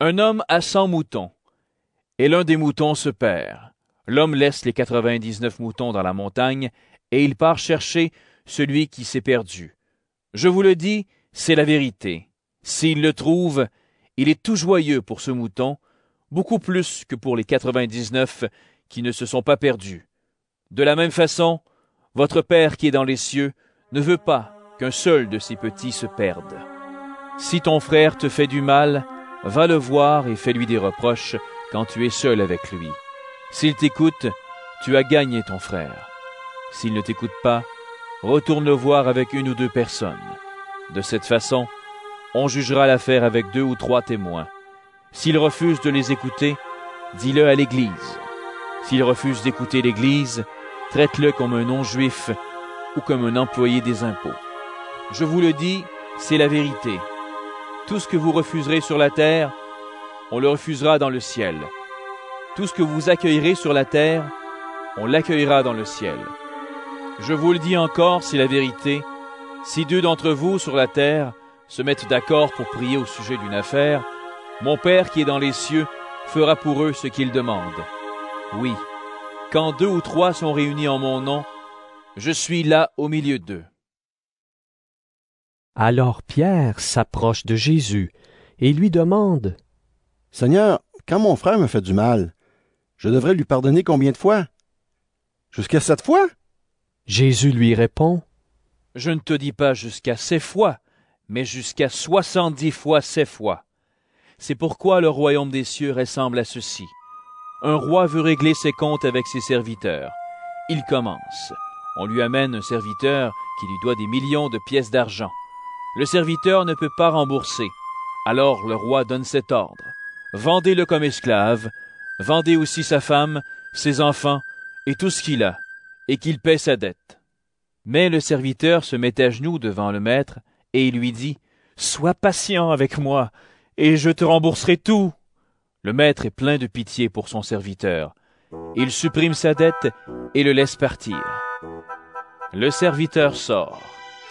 Un homme a cent moutons, et l'un des moutons se perd. L'homme laisse les quatre-vingt-dix-neuf moutons dans la montagne et il part chercher celui qui s'est perdu. Je vous le dis, c'est la vérité. S'il le trouve, il est tout joyeux pour ce mouton, beaucoup plus que pour les quatre-vingt-dix-neuf qui ne se sont pas perdus. De la même façon, votre Père qui est dans les cieux ne veut pas qu'un seul de ses petits se perde. Si ton frère te fait du mal, va le voir et fais-lui des reproches quand tu es seul avec lui. S'il t'écoute, tu as gagné ton frère. S'il ne t'écoute pas, retourne le voir avec une ou deux personnes. De cette façon, on jugera l'affaire avec deux ou trois témoins. S'il refuse de les écouter, dis-le à l'Église. S'il refuse d'écouter l'Église, traite-le comme un non-juif ou comme un employé des impôts. Je vous le dis, c'est la vérité. Tout ce que vous refuserez sur la terre, on le refusera dans le ciel. Tout ce que vous accueillerez sur la terre, on l'accueillera dans le ciel. Je vous le dis encore, c'est la vérité. Si deux d'entre vous sur la terre se mettent d'accord pour prier au sujet d'une affaire, mon Père qui est dans les cieux fera pour eux ce qu'ils demandent. Oui, quand deux ou trois sont réunis en mon nom, je suis là au milieu d'eux. Alors Pierre s'approche de Jésus et lui demande : « Seigneur, quand mon frère me fait du mal, je devrais lui pardonner combien de fois? Jusqu'à sept fois? » Jésus lui répond : « Je ne te dis pas jusqu'à sept fois, mais jusqu'à soixante-dix fois sept fois. C'est pourquoi le royaume des cieux ressemble à ceci. Un roi veut régler ses comptes avec ses serviteurs. Il commence. On lui amène un serviteur qui lui doit des millions de pièces d'argent. Le serviteur ne peut pas rembourser. Alors le roi donne cet ordre. Vendez-le comme esclave, vendez aussi sa femme, ses enfants et tout ce qu'il a, et qu'il paie sa dette. » Mais le serviteur se met à genoux devant le maître et il lui dit : « Sois patient avec moi, et je te rembourserai tout. » Le maître est plein de pitié pour son serviteur. Il supprime sa dette et le laisse partir. Le serviteur sort.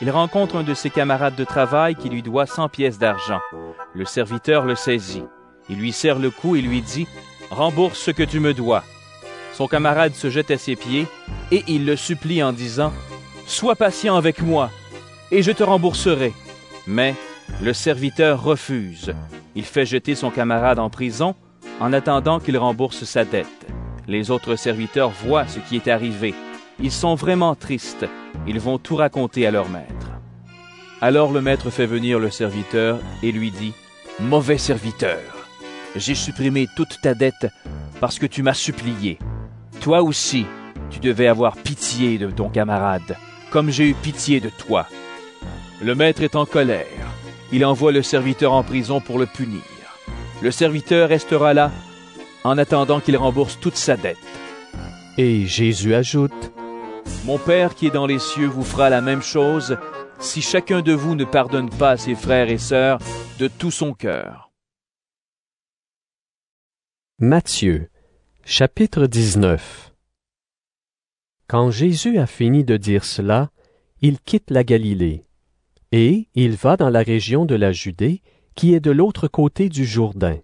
Il rencontre un de ses camarades de travail qui lui doit cent pièces d'argent. Le serviteur le saisit. Il lui serre le cou et lui dit : « Rembourse ce que tu me dois. » Son camarade se jette à ses pieds et il le supplie en disant : « Sois patient avec moi et je te rembourserai. » Mais le serviteur refuse. Il fait jeter son camarade en prison en attendant qu'il rembourse sa dette. Les autres serviteurs voient ce qui est arrivé. Ils sont vraiment tristes. Ils vont tout raconter à leur maître. Alors le maître fait venir le serviteur et lui dit, « Mauvais serviteur, j'ai supprimé toute ta dette parce que tu m'as supplié. Toi aussi, tu devais avoir pitié de ton camarade, comme j'ai eu pitié de toi. » Le maître est en colère. Il envoie le serviteur en prison pour le punir. Le serviteur restera là en attendant qu'il rembourse toute sa dette. Et Jésus ajoute, « Mon Père qui est dans les cieux vous fera la même chose si chacun de vous ne pardonne pas à ses frères et sœurs de tout son cœur. » Matthieu, chapitre dix-neuf. Quand Jésus a fini de dire cela, il quitte la Galilée, et il va dans la région de la Judée, qui est de l'autre côté du Jourdain.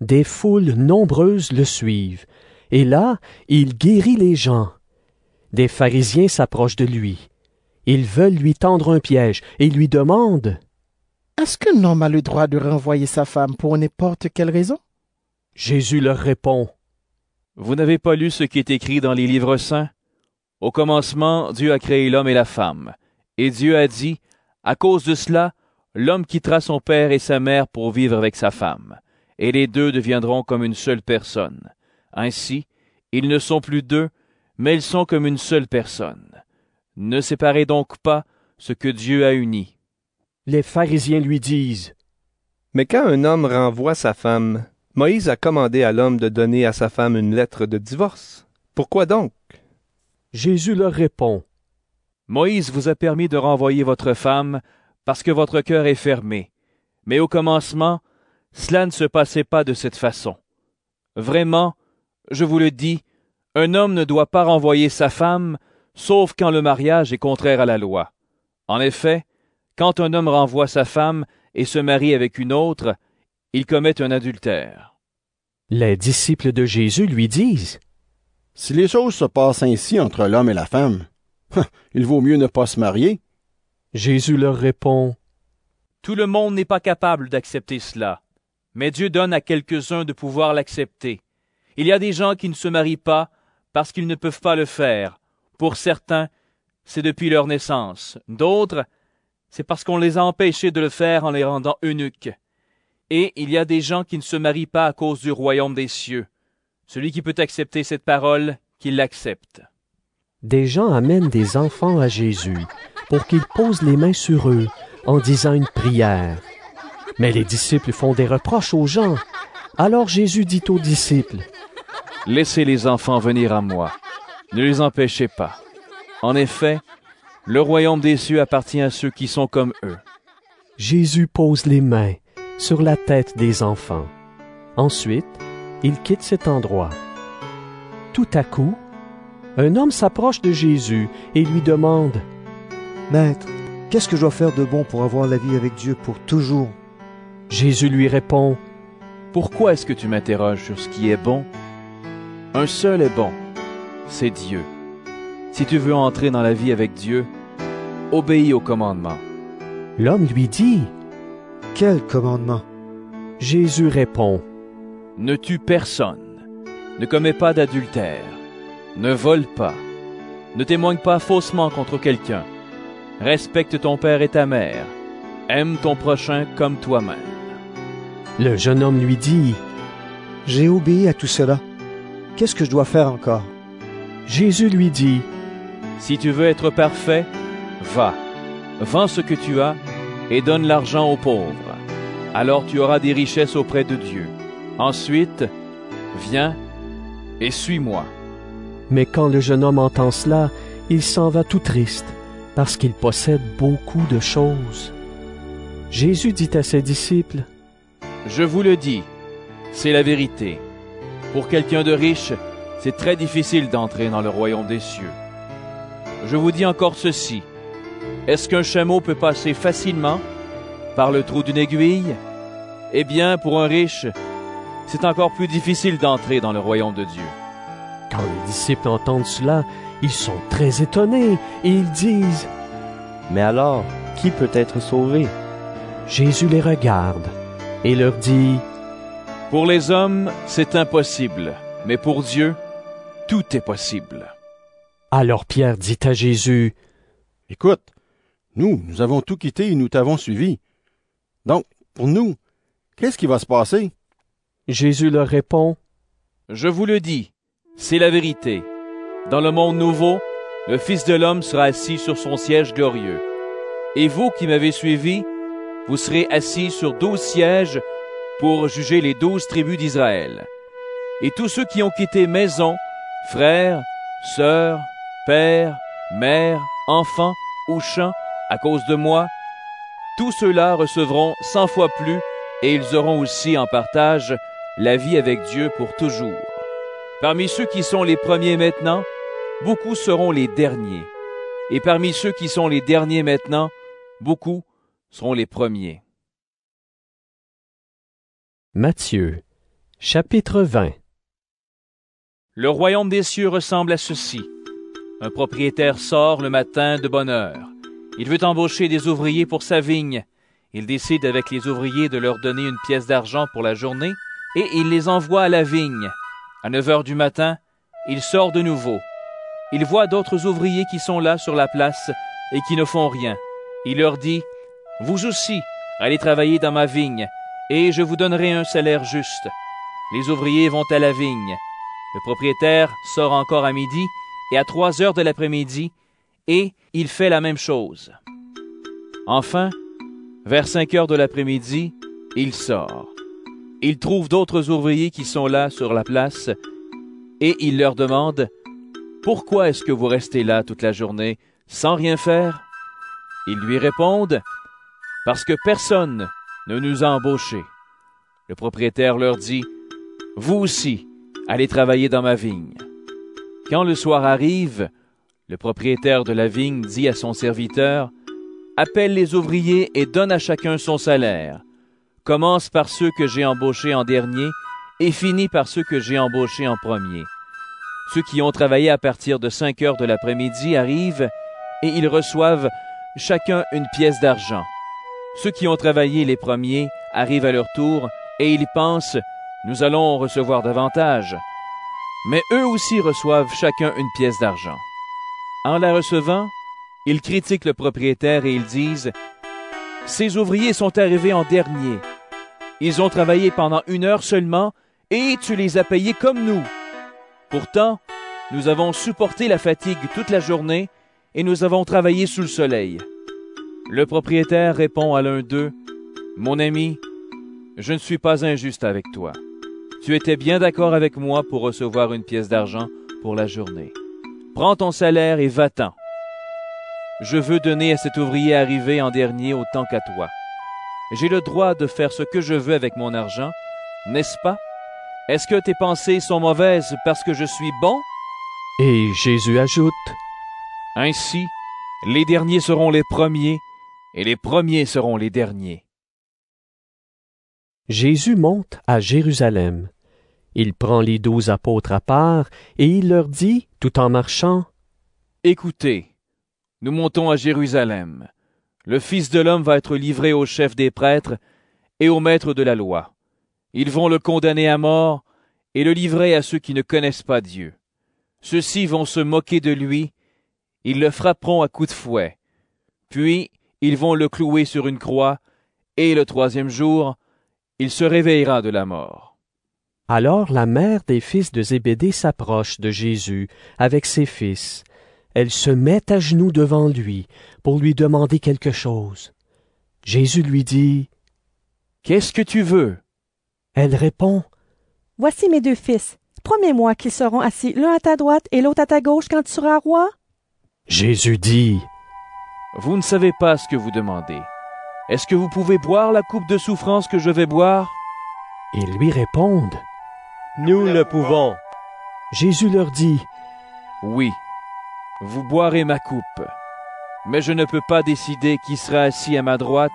Des foules nombreuses le suivent, et là, il guérit les gens. Des pharisiens s'approchent de lui. Ils veulent lui tendre un piège et lui demandent, « Est-ce que l'homme a le droit de renvoyer sa femme pour n'importe quelle raison ?» Jésus leur répond, « Vous n'avez pas lu ce qui est écrit dans les livres saints? Au commencement, Dieu a créé l'homme et la femme. Et Dieu a dit, « À cause de cela, l'homme quittera son père et sa mère pour vivre avec sa femme, et les deux deviendront comme une seule personne. Ainsi, ils ne sont plus deux, mais ils sont comme une seule personne. » Ne séparez donc pas ce que Dieu a uni. » Les pharisiens lui disent, « Mais quand un homme renvoie sa femme, Moïse a commandé à l'homme de donner à sa femme une lettre de divorce. Pourquoi donc? » Jésus leur répond, « Moïse vous a permis de renvoyer votre femme parce que votre cœur est fermé. Mais au commencement, cela ne se passait pas de cette façon. Vraiment, je vous le dis, un homme ne doit pas renvoyer sa femme, sauf quand le mariage est contraire à la loi. En effet, quand un homme renvoie sa femme et se marie avec une autre, il commet un adultère. » Les disciples de Jésus lui disent, « Si les choses se passent ainsi entre l'homme et la femme, il vaut mieux ne pas se marier. » Jésus leur répond, « Tout le monde n'est pas capable d'accepter cela, mais Dieu donne à quelques-uns de pouvoir l'accepter. Il y a des gens qui ne se marient pas parce qu'ils ne peuvent pas le faire. Pour certains, c'est depuis leur naissance. D'autres, c'est parce qu'on les a empêchés de le faire en les rendant eunuques. Et il y a des gens qui ne se marient pas à cause du royaume des cieux. Celui qui peut accepter cette parole, qu'il l'accepte. » Des gens amènent des enfants à Jésus pour qu'il pose les mains sur eux en disant une prière. Mais les disciples font des reproches aux gens. Alors Jésus dit aux disciples, « Laissez les enfants venir à moi. Ne les empêchez pas. En effet, le royaume des cieux appartient à ceux qui sont comme eux. » Jésus pose les mains sur la tête des enfants. Ensuite, il quitte cet endroit. Tout à coup, un homme s'approche de Jésus et lui demande, « Maître, qu'est-ce que je dois faire de bon pour avoir la vie avec Dieu pour toujours? » Jésus lui répond, « Pourquoi est-ce que tu m'interroges sur ce qui est bon? Un seul est bon. C'est Dieu. Si tu veux entrer dans la vie avec Dieu, obéis au commandement. » L'homme lui dit, « Quel commandement? » Jésus répond, « Ne tue personne, ne commets pas d'adultère, ne vole pas, ne témoigne pas faussement contre quelqu'un, respecte ton père et ta mère, aime ton prochain comme toi-même. » Le jeune homme lui dit, « J'ai obéi à tout cela. Qu'est-ce que je dois faire encore? » Jésus lui dit, « Si tu veux être parfait, va, vends ce que tu as et donne l'argent aux pauvres. Alors tu auras des richesses auprès de Dieu. Ensuite, viens et suis-moi. » Mais quand le jeune homme entend cela, il s'en va tout triste, parce qu'il possède beaucoup de choses. Jésus dit à ses disciples, « Je vous le dis, c'est la vérité. Pour quelqu'un de riche, c'est très difficile d'entrer dans le royaume des cieux. Je vous dis encore ceci. Est-ce qu'un chameau peut passer facilement par le trou d'une aiguille? Eh bien, pour un riche, c'est encore plus difficile d'entrer dans le royaume de Dieu. » Quand les disciples entendent cela, ils sont très étonnés et ils disent, « Mais alors, qui peut être sauvé? » Jésus les regarde et leur dit, « Pour les hommes, c'est impossible, mais pour Dieu, tout est possible. » Alors Pierre dit à Jésus, « Écoute, Nous, nous avons tout quitté et nous t'avons suivi. Donc, pour nous, qu'est-ce qui va se passer? Jésus leur répond, « Je vous le dis, c'est la vérité. Dans le monde nouveau, le Fils de l'homme sera assis sur son siège glorieux. Et vous qui m'avez suivi, vous serez assis sur douze sièges pour juger les douze tribus d'Israël. Et tous ceux qui ont quitté maison, frères, sœurs, pères, mères, enfants ou champs à cause de moi, tous ceux-là recevront cent fois plus et ils auront aussi en partage la vie avec Dieu pour toujours. Parmi ceux qui sont les premiers maintenant, beaucoup seront les derniers. Et parmi ceux qui sont les derniers maintenant, beaucoup seront les premiers. » Matthieu, chapitre vingt. Le royaume des cieux ressemble à ceci. Un propriétaire sort le matin de bonne heure. Il veut embaucher des ouvriers pour sa vigne. Il décide avec les ouvriers de leur donner une pièce d'argent pour la journée et il les envoie à la vigne. À neuf heures du matin, il sort de nouveau. Il voit d'autres ouvriers qui sont là sur la place et qui ne font rien. Il leur dit, « Vous aussi, allez travailler dans ma vigne, et je vous donnerai un salaire juste. » Les ouvriers vont à la vigne. Le propriétaire sort encore à midi et à trois heures de l'après-midi, et il fait la même chose. Enfin, vers cinq heures de l'après-midi, il sort. Il trouve d'autres ouvriers qui sont là sur la place, et il leur demande, « Pourquoi est-ce que vous restez là toute la journée sans rien faire? » Ils lui répondent, « Parce que personne ne nous a embauchés. » Le propriétaire leur dit, « Vous aussi, allez travailler dans ma vigne. » Quand le soir arrive, le propriétaire de la vigne dit à son serviteur, « Appelle les ouvriers et donne à chacun son salaire. Commence par ceux que j'ai embauchés en dernier et finis par ceux que j'ai embauchés en premier. » Ceux qui ont travaillé à partir de cinq heures de l'après-midi arrivent et ils reçoivent chacun une pièce d'argent. Ceux qui ont travaillé les premiers arrivent à leur tour et ils pensent « Nous allons recevoir davantage ». Mais eux aussi reçoivent chacun une pièce d'argent. En la recevant, ils critiquent le propriétaire et ils disent « Ces ouvriers sont arrivés en dernier. Ils ont travaillé pendant une heure seulement et tu les as payés comme nous. Pourtant, nous avons supporté la fatigue toute la journée et nous avons travaillé sous le soleil. » Le propriétaire répond à l'un d'eux, « Mon ami, je ne suis pas injuste avec toi. Tu étais bien d'accord avec moi pour recevoir une pièce d'argent pour la journée. Prends ton salaire et va-t'en. Je veux donner à cet ouvrier arrivé en dernier autant qu'à toi. J'ai le droit de faire ce que je veux avec mon argent, n'est-ce pas? Est-ce que tes pensées sont mauvaises parce que je suis bon? » Et Jésus ajoute, « Ainsi, les derniers seront les premiers, et les premiers seront les derniers. » Jésus monte à Jérusalem. Il prend les douze apôtres à part et il leur dit, tout en marchant, « Écoutez, nous montons à Jérusalem. Le Fils de l'homme va être livré aux chefs des prêtres et aux maîtres de la loi. Ils vont le condamner à mort et le livrer à ceux qui ne connaissent pas Dieu. Ceux-ci vont se moquer de lui. Ils le frapperont à coups de fouet. Puis, ils vont le clouer sur une croix, et le troisième jour, il se réveillera de la mort. » Alors la mère des fils de Zébédée s'approche de Jésus avec ses fils. Elle se met à genoux devant lui pour lui demander quelque chose. Jésus lui dit, « Qu'est-ce que tu veux? » Elle répond, « Voici mes deux fils. Promets-moi qu'ils seront assis l'un à ta droite et l'autre à ta gauche quand tu seras roi. » Jésus dit, « Vous ne savez pas ce que vous demandez. Est-ce que vous pouvez boire la coupe de souffrance que je vais boire? » Ils lui répondent, « Nous le pouvons. » Jésus leur dit, « Oui, vous boirez ma coupe, mais je ne peux pas décider qui sera assis à ma droite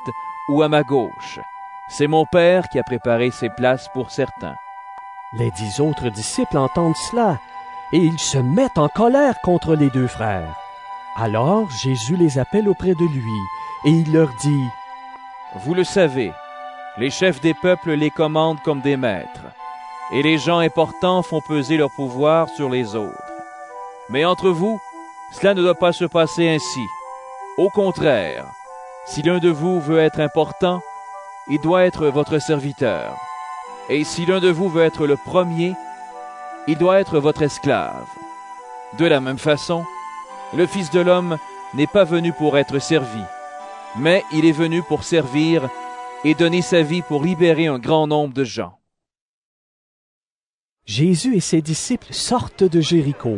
ou à ma gauche. C'est mon Père qui a préparé ces places pour certains. » Les dix autres disciples entendent cela, et ils se mettent en colère contre les deux frères. Alors Jésus les appelle auprès de lui, et il leur dit, « Vous le savez, les chefs des peuples les commandent comme des maîtres, et les gens importants font peser leur pouvoir sur les autres. Mais entre vous, cela ne doit pas se passer ainsi. Au contraire, si l'un de vous veut être important, il doit être votre serviteur. Et si l'un de vous veut être le premier, il doit être votre esclave. De la même façon, le Fils de l'homme n'est pas venu pour être servi, mais il est venu pour servir et donner sa vie pour libérer un grand nombre de gens. Jésus et ses disciples sortent de Jéricho.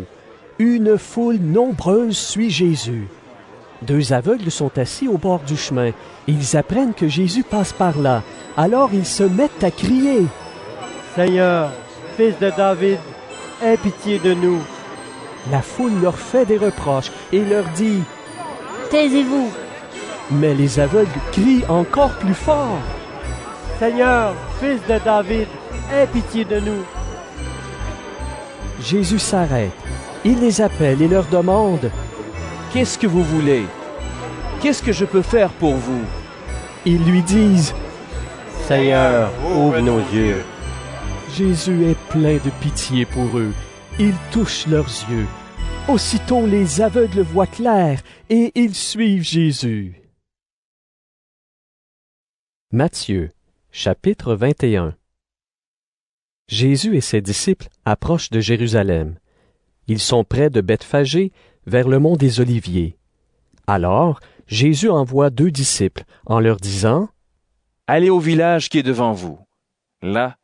Une foule nombreuse suit Jésus. Deux aveugles sont assis au bord du chemin. Ils apprennent que Jésus passe par là. Alors ils se mettent à crier. « Seigneur, Fils de David, aie pitié de nous. » La foule leur fait des reproches et leur dit « Taisez-vous. » Mais les aveugles crient encore plus fort. « Seigneur, Fils de David, aie pitié de nous. » Jésus s'arrête. Il les appelle et leur demande « Qu'est-ce que vous voulez? Qu'est-ce que je peux faire pour vous? » Ils lui disent « Seigneur, ouvre nos yeux. » Jésus est plein de pitié pour eux. Il touche leurs yeux. Aussitôt, les aveugles voient clair et ils suivent Jésus. Matthieu, chapitre vingt et un. Jésus et ses disciples approchent de Jérusalem. Ils sont près de Bethphagée, vers le mont des Oliviers. Alors, Jésus envoie deux disciples en leur disant « Allez au village qui est devant vous. Là,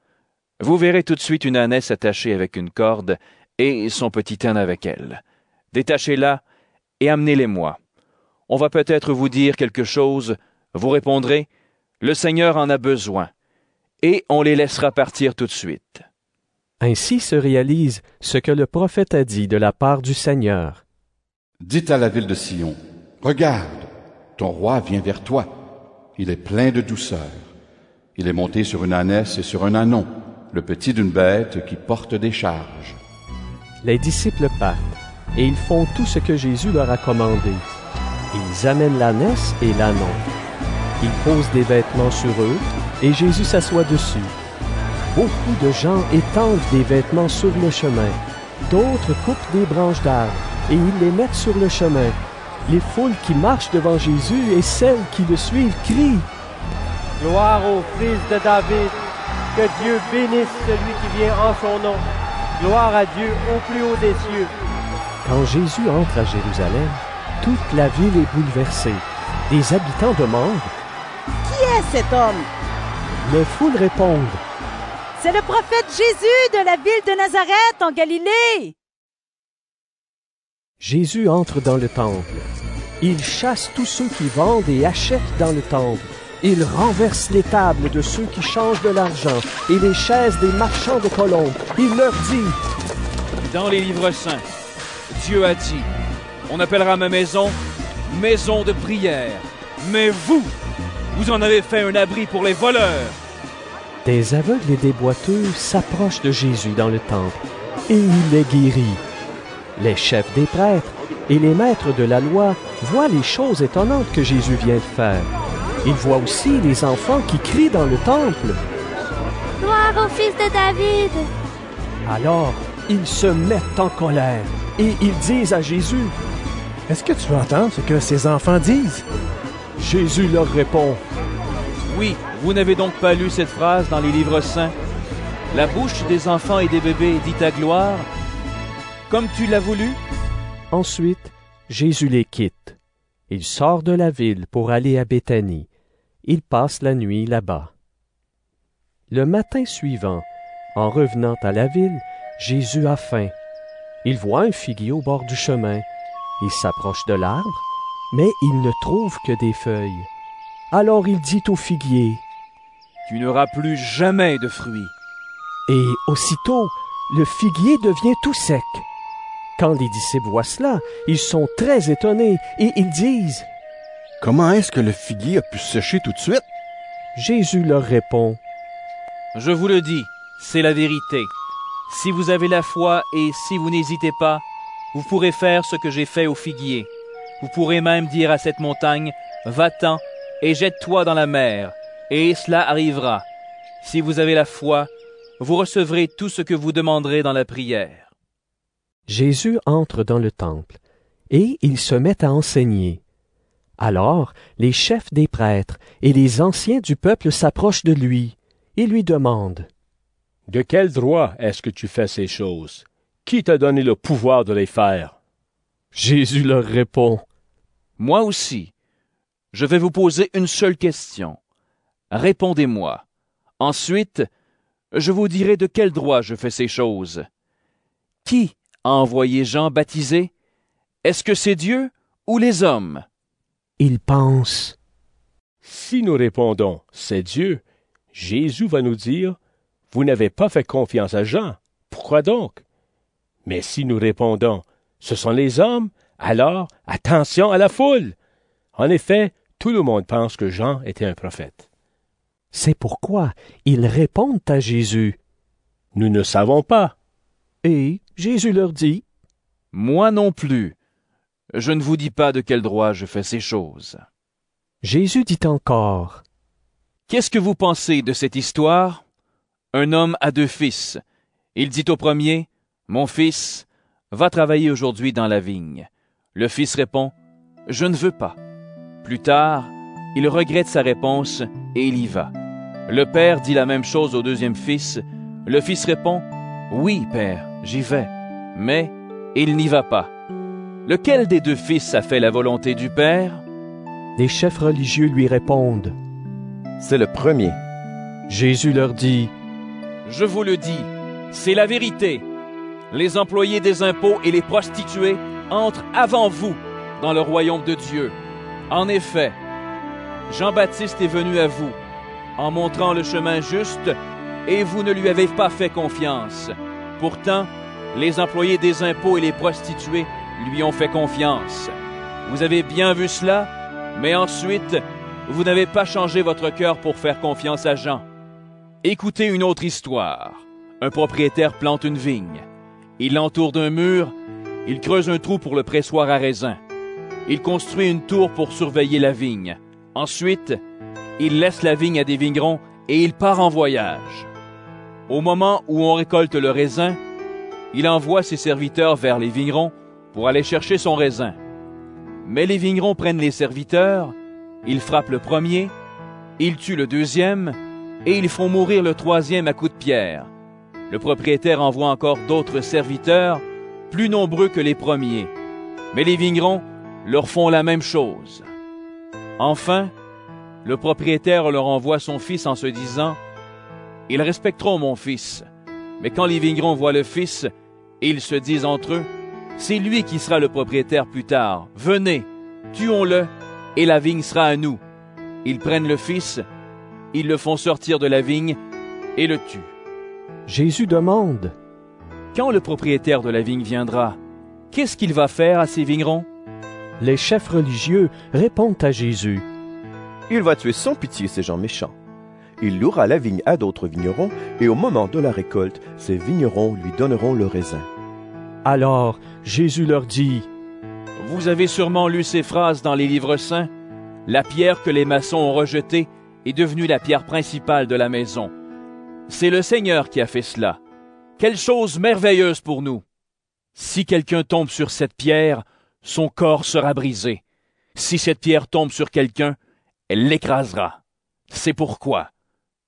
vous verrez tout de suite une ânesse attachée avec une corde et son petit âne avec elle. Détachez-la et amenez-les-moi. On va peut-être vous dire quelque chose. Vous répondrez « Le Seigneur en a besoin. » Et on les laissera partir tout de suite. » Ainsi se réalise ce que le prophète a dit de la part du Seigneur. « Dites à la ville de Sion, « Regarde, ton roi vient vers toi. Il est plein de douceur. Il est monté sur une ânesse et sur un ânon, le petit d'une bête qui porte des charges. » Les disciples partent, et ils font tout ce que Jésus leur a commandé. Ils amènent l'ânesse et l'ânon. Ils posent des vêtements sur eux, et Jésus s'assoit dessus. Beaucoup de gens étendent des vêtements sur le chemin. D'autres coupent des branches d'arbres et ils les mettent sur le chemin. Les foules qui marchent devant Jésus et celles qui le suivent crient « Gloire au Fils de David! Que Dieu bénisse celui qui vient en son nom! Gloire à Dieu au plus haut des cieux! » Quand Jésus entre à Jérusalem, toute la ville est bouleversée. Des habitants demandent « Qui est cet homme? » Les foules répondent « C'est le prophète Jésus de la ville de Nazareth en Galilée! » Jésus entre dans le temple. Il chasse tous ceux qui vendent et achètent dans le temple. Il renverse les tables de ceux qui changent de l'argent et les chaises des marchands de colombes. Il leur dit « Dans les livres saints, Dieu a dit, on appellera ma maison « maison de prière », mais vous, vous en avez fait un abri pour les voleurs. » Des aveugles et des boiteux s'approchent de Jésus dans le temple, et il les guérit. Les chefs des prêtres et les maîtres de la loi voient les choses étonnantes que Jésus vient de faire. Ils voient aussi les enfants qui crient dans le temple. « Gloire au Fils de David! » Alors, ils se mettent en colère, et ils disent à Jésus « Est-ce que tu entends ce que ces enfants disent? » Jésus leur répond « Oui, vous n'avez donc pas lu cette phrase dans les livres saints? La bouche des enfants et des bébés dit ta gloire, comme tu l'as voulu. » Ensuite, Jésus les quitte. Il sort de la ville pour aller à Béthanie. Il passe la nuit là-bas. Le matin suivant, en revenant à la ville, Jésus a faim. Il voit un figuier au bord du chemin. Il s'approche de l'arbre, mais il ne trouve que des feuilles. Alors il dit au figuier, « Tu n'auras plus jamais de fruits. » Et aussitôt, le figuier devient tout sec. Quand les disciples voient cela, ils sont très étonnés et ils disent, « Comment est-ce que le figuier a pu sécher tout de suite? » Jésus leur répond, « Je vous le dis, c'est la vérité. Si vous avez la foi et si vous n'hésitez pas, vous pourrez faire ce que j'ai fait au figuier. Vous pourrez même dire à cette montagne, « Va-t'en et jette-toi dans la mer », et cela arrivera. Si vous avez la foi, vous recevrez tout ce que vous demanderez dans la prière. » Jésus entre dans le temple, et il se met à enseigner. Alors les chefs des prêtres et les anciens du peuple s'approchent de lui et lui demandent : « De quel droit est-ce que tu fais ces choses? Qui t'a donné le pouvoir de les faire? » Jésus leur répond : « Moi aussi, je vais vous poser une seule question. Répondez-moi. Ensuite, je vous dirai de quel droit je fais ces choses. Qui a envoyé Jean baptiser? Est-ce que c'est Dieu ou les hommes? » Ils pensent : « Si nous répondons, c'est Dieu, Jésus va nous dire : vous n'avez pas fait confiance à Jean, pourquoi donc? Mais si nous répondons : ce sont les hommes, alors attention à la foule. » En effet, tout le monde pense que Jean était un prophète. C'est pourquoi ils répondent à Jésus : « Nous ne savons pas. » Et Jésus leur dit : « Moi non plus. Je ne vous dis pas de quel droit je fais ces choses. » Jésus dit encore : « Qu'est-ce que vous pensez de cette histoire ? Un homme a deux fils. Il dit au premier : « Mon fils, va travailler aujourd'hui dans la vigne. » Le fils répond : « Je ne veux pas. » Plus tard, il regrette sa réponse et il y va. Le père dit la même chose au deuxième fils. Le fils répond : « Oui, père, j'y vais. » Mais il n'y va pas. Lequel des deux fils a fait la volonté du père? Les chefs religieux lui répondent : « C'est le premier. » Jésus leur dit : « Je vous le dis, c'est la vérité. Les employés des impôts et les prostituées entrent avant vous dans le royaume de Dieu. En effet, Jean-Baptiste est venu à vous en montrant le chemin juste et vous ne lui avez pas fait confiance. Pourtant, les employés des impôts et les prostituées lui ont fait confiance. Vous avez bien vu cela, mais ensuite, vous n'avez pas changé votre cœur pour faire confiance à Jean. Écoutez une autre histoire. Un propriétaire plante une vigne. Il l'entoure d'un mur, il creuse un trou pour le pressoir à raisins. Il construit une tour pour surveiller la vigne. Ensuite, il laisse la vigne à des vignerons et il part en voyage. Au moment où on récolte le raisin, il envoie ses serviteurs vers les vignerons pour aller chercher son raisin. Mais les vignerons prennent les serviteurs, ils frappent le premier, ils tuent le deuxième et ils font mourir le troisième à coups de pierre. Le propriétaire envoie encore d'autres serviteurs, plus nombreux que les premiers. Mais les vignerons leur font la même chose. Enfin, le propriétaire leur envoie son fils en se disant : « Ils respecteront mon fils. » Mais quand les vignerons voient le fils, ils se disent entre eux : « C'est lui qui sera le propriétaire plus tard. Venez, tuons-le, et la vigne sera à nous. » Ils prennent le fils, ils le font sortir de la vigne et le tuent. Jésus demande : « Quand le propriétaire de la vigne viendra, qu'est-ce qu'il va faire à ces vignerons ? » Les chefs religieux répondent à Jésus : « Il va tuer sans pitié ces gens méchants. Il louera la vigne à d'autres vignerons, et au moment de la récolte, ces vignerons lui donneront le raisin. » Alors Jésus leur dit : « Vous avez sûrement lu ces phrases dans les livres saints. La pierre que les maçons ont rejetée est devenue la pierre principale de la maison. C'est le Seigneur qui a fait cela. Quelle chose merveilleuse pour nous! Si quelqu'un tombe sur cette pierre, son corps sera brisé. Si cette pierre tombe sur quelqu'un, elle l'écrasera. C'est pourquoi,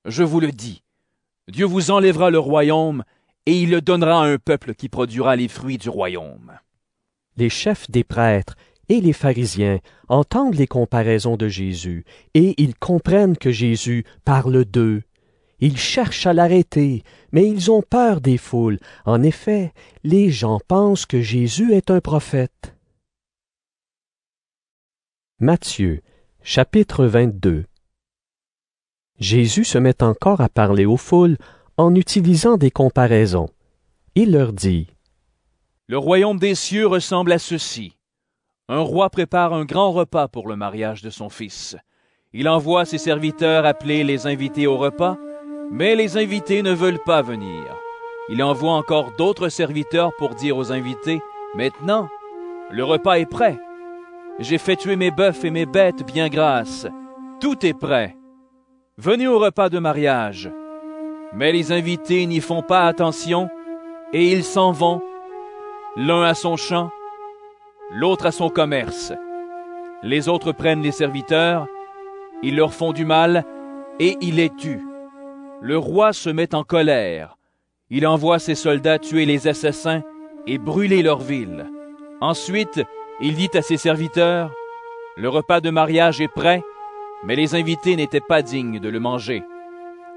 je vous le dis, Dieu vous enlèvera le royaume et il le donnera à un peuple qui produira les fruits du royaume. » Les chefs des prêtres et les pharisiens entendent les comparaisons de Jésus et ils comprennent que Jésus parle d'eux. Ils cherchent à l'arrêter, mais ils ont peur des foules. En effet, les gens pensent que Jésus est un prophète. Matthieu, chapitre vingt-deux. Jésus se met encore à parler aux foules en utilisant des comparaisons. Il leur dit : « Le royaume des cieux ressemble à ceci. Un roi prépare un grand repas pour le mariage de son fils. Il envoie ses serviteurs appeler les invités au repas, mais les invités ne veulent pas venir. Il envoie encore d'autres serviteurs pour dire aux invités : « Maintenant, le repas est prêt. J'ai fait tuer mes bœufs et mes bêtes bien grasses. Tout est prêt. Venez au repas de mariage. » Mais les invités n'y font pas attention et ils s'en vont, l'un à son champ, l'autre à son commerce. Les autres prennent les serviteurs, ils leur font du mal et ils les tuent. Le roi se met en colère. Il envoie ses soldats tuer les assassins et brûler leur ville. Ensuite, il dit à ses serviteurs, « Le repas de mariage est prêt, mais les invités n'étaient pas dignes de le manger.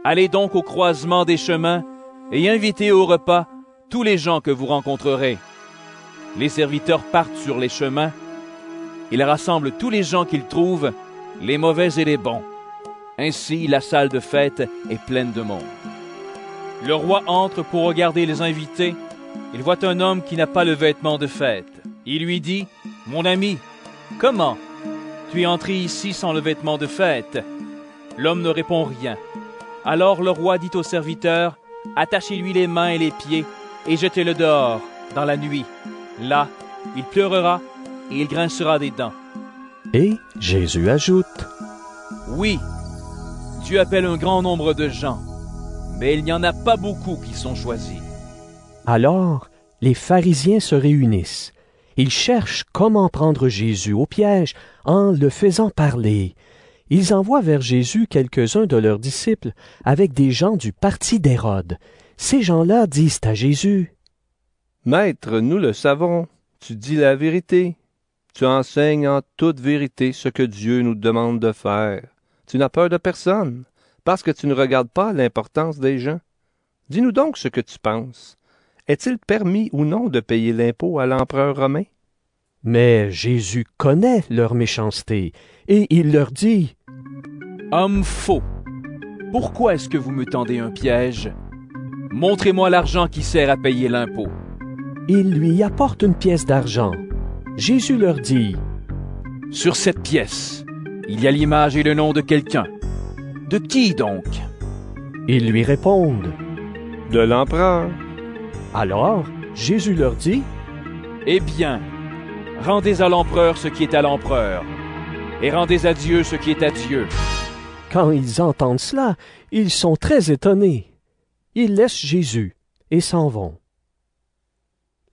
Allez donc au croisement des chemins et invitez au repas tous les gens que vous rencontrerez. » Les serviteurs partent sur les chemins. Ils rassemblent tous les gens qu'ils trouvent, les mauvais et les bons. Ainsi, la salle de fête est pleine de monde. Le roi entre pour regarder les invités. Il voit un homme qui n'a pas le vêtement de fête. Il lui dit, « Mon ami, comment tu es entré ici sans le vêtement de fête ?» L'homme ne répond rien. Alors le roi dit au serviteur, « Attachez-lui les mains et les pieds et jetez-le dehors dans la nuit. Là, il pleurera et il grincera des dents. » Et Jésus ajoute, « Oui, Dieu appelle un grand nombre de gens, mais il n'y en a pas beaucoup qui sont choisis. » Alors, les pharisiens se réunissent. Ils cherchent comment prendre Jésus au piège en le faisant parler. Ils envoient vers Jésus quelques-uns de leurs disciples avec des gens du parti d'Hérode. Ces gens-là disent à Jésus, « Maître, nous le savons, tu dis la vérité. Tu enseignes en toute vérité ce que Dieu nous demande de faire. Tu n'as peur de personne, parce que tu ne regardes pas l'importance des gens. Dis-nous donc ce que tu penses. Est-il permis ou non de payer l'impôt à l'empereur romain? » Mais Jésus connaît leur méchanceté, et il leur dit, « Homme faux, pourquoi est-ce que vous me tendez un piège? Montrez-moi l'argent qui sert à payer l'impôt. » Il lui apporte une pièce d'argent. Jésus leur dit, « Sur cette pièce, il y a l'image et le nom de quelqu'un. De qui donc? » Ils lui répondent, « De l'empereur. » Alors, Jésus leur dit, « Eh bien, rendez à l'empereur ce qui est à l'empereur, et rendez à Dieu ce qui est à Dieu. » Quand ils entendent cela, ils sont très étonnés. Ils laissent Jésus et s'en vont.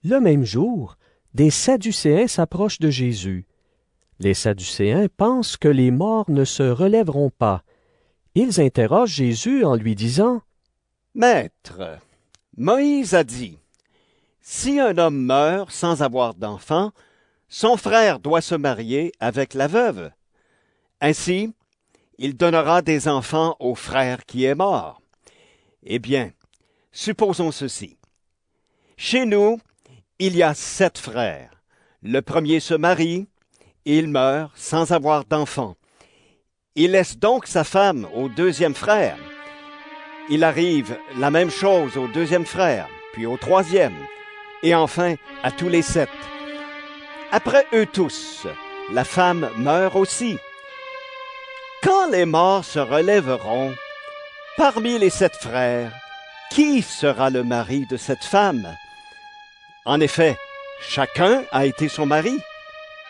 Le même jour, des Sadducéens s'approchent de Jésus. Les Sadducéens pensent que les morts ne se relèveront pas. Ils interrogent Jésus en lui disant, « Maître, Moïse a dit, « Si un homme meurt sans avoir d'enfant, son frère doit se marier avec la veuve. Ainsi, il donnera des enfants au frère qui est mort. » Eh bien, supposons ceci. Chez nous, il y a sept frères. Le premier se marie, il meurt sans avoir d'enfant. Il laisse donc sa femme au deuxième frère. Il arrive la même chose au deuxième frère, puis au troisième, et enfin à tous les sept. Après eux tous, la femme meurt aussi. Quand les morts se relèveront, parmi les sept frères, qui sera le mari de cette femme? En effet, chacun a été son mari.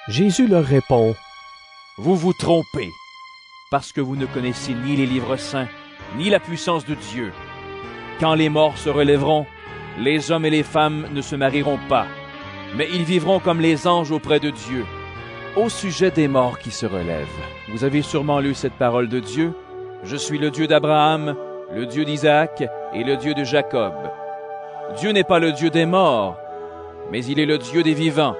Jésus leur répond, « Vous vous trompez, parce que vous ne connaissez ni les livres saints, ni la puissance de Dieu. Quand les morts se relèveront, les hommes et les femmes ne se marieront pas, mais ils vivront comme les anges auprès de Dieu. » Au sujet des morts qui se relèvent, vous avez sûrement lu cette parole de Dieu. « Je suis le Dieu d'Abraham, le Dieu d'Isaac et le Dieu de Jacob. » Dieu n'est pas le Dieu des morts, mais il est le Dieu des vivants.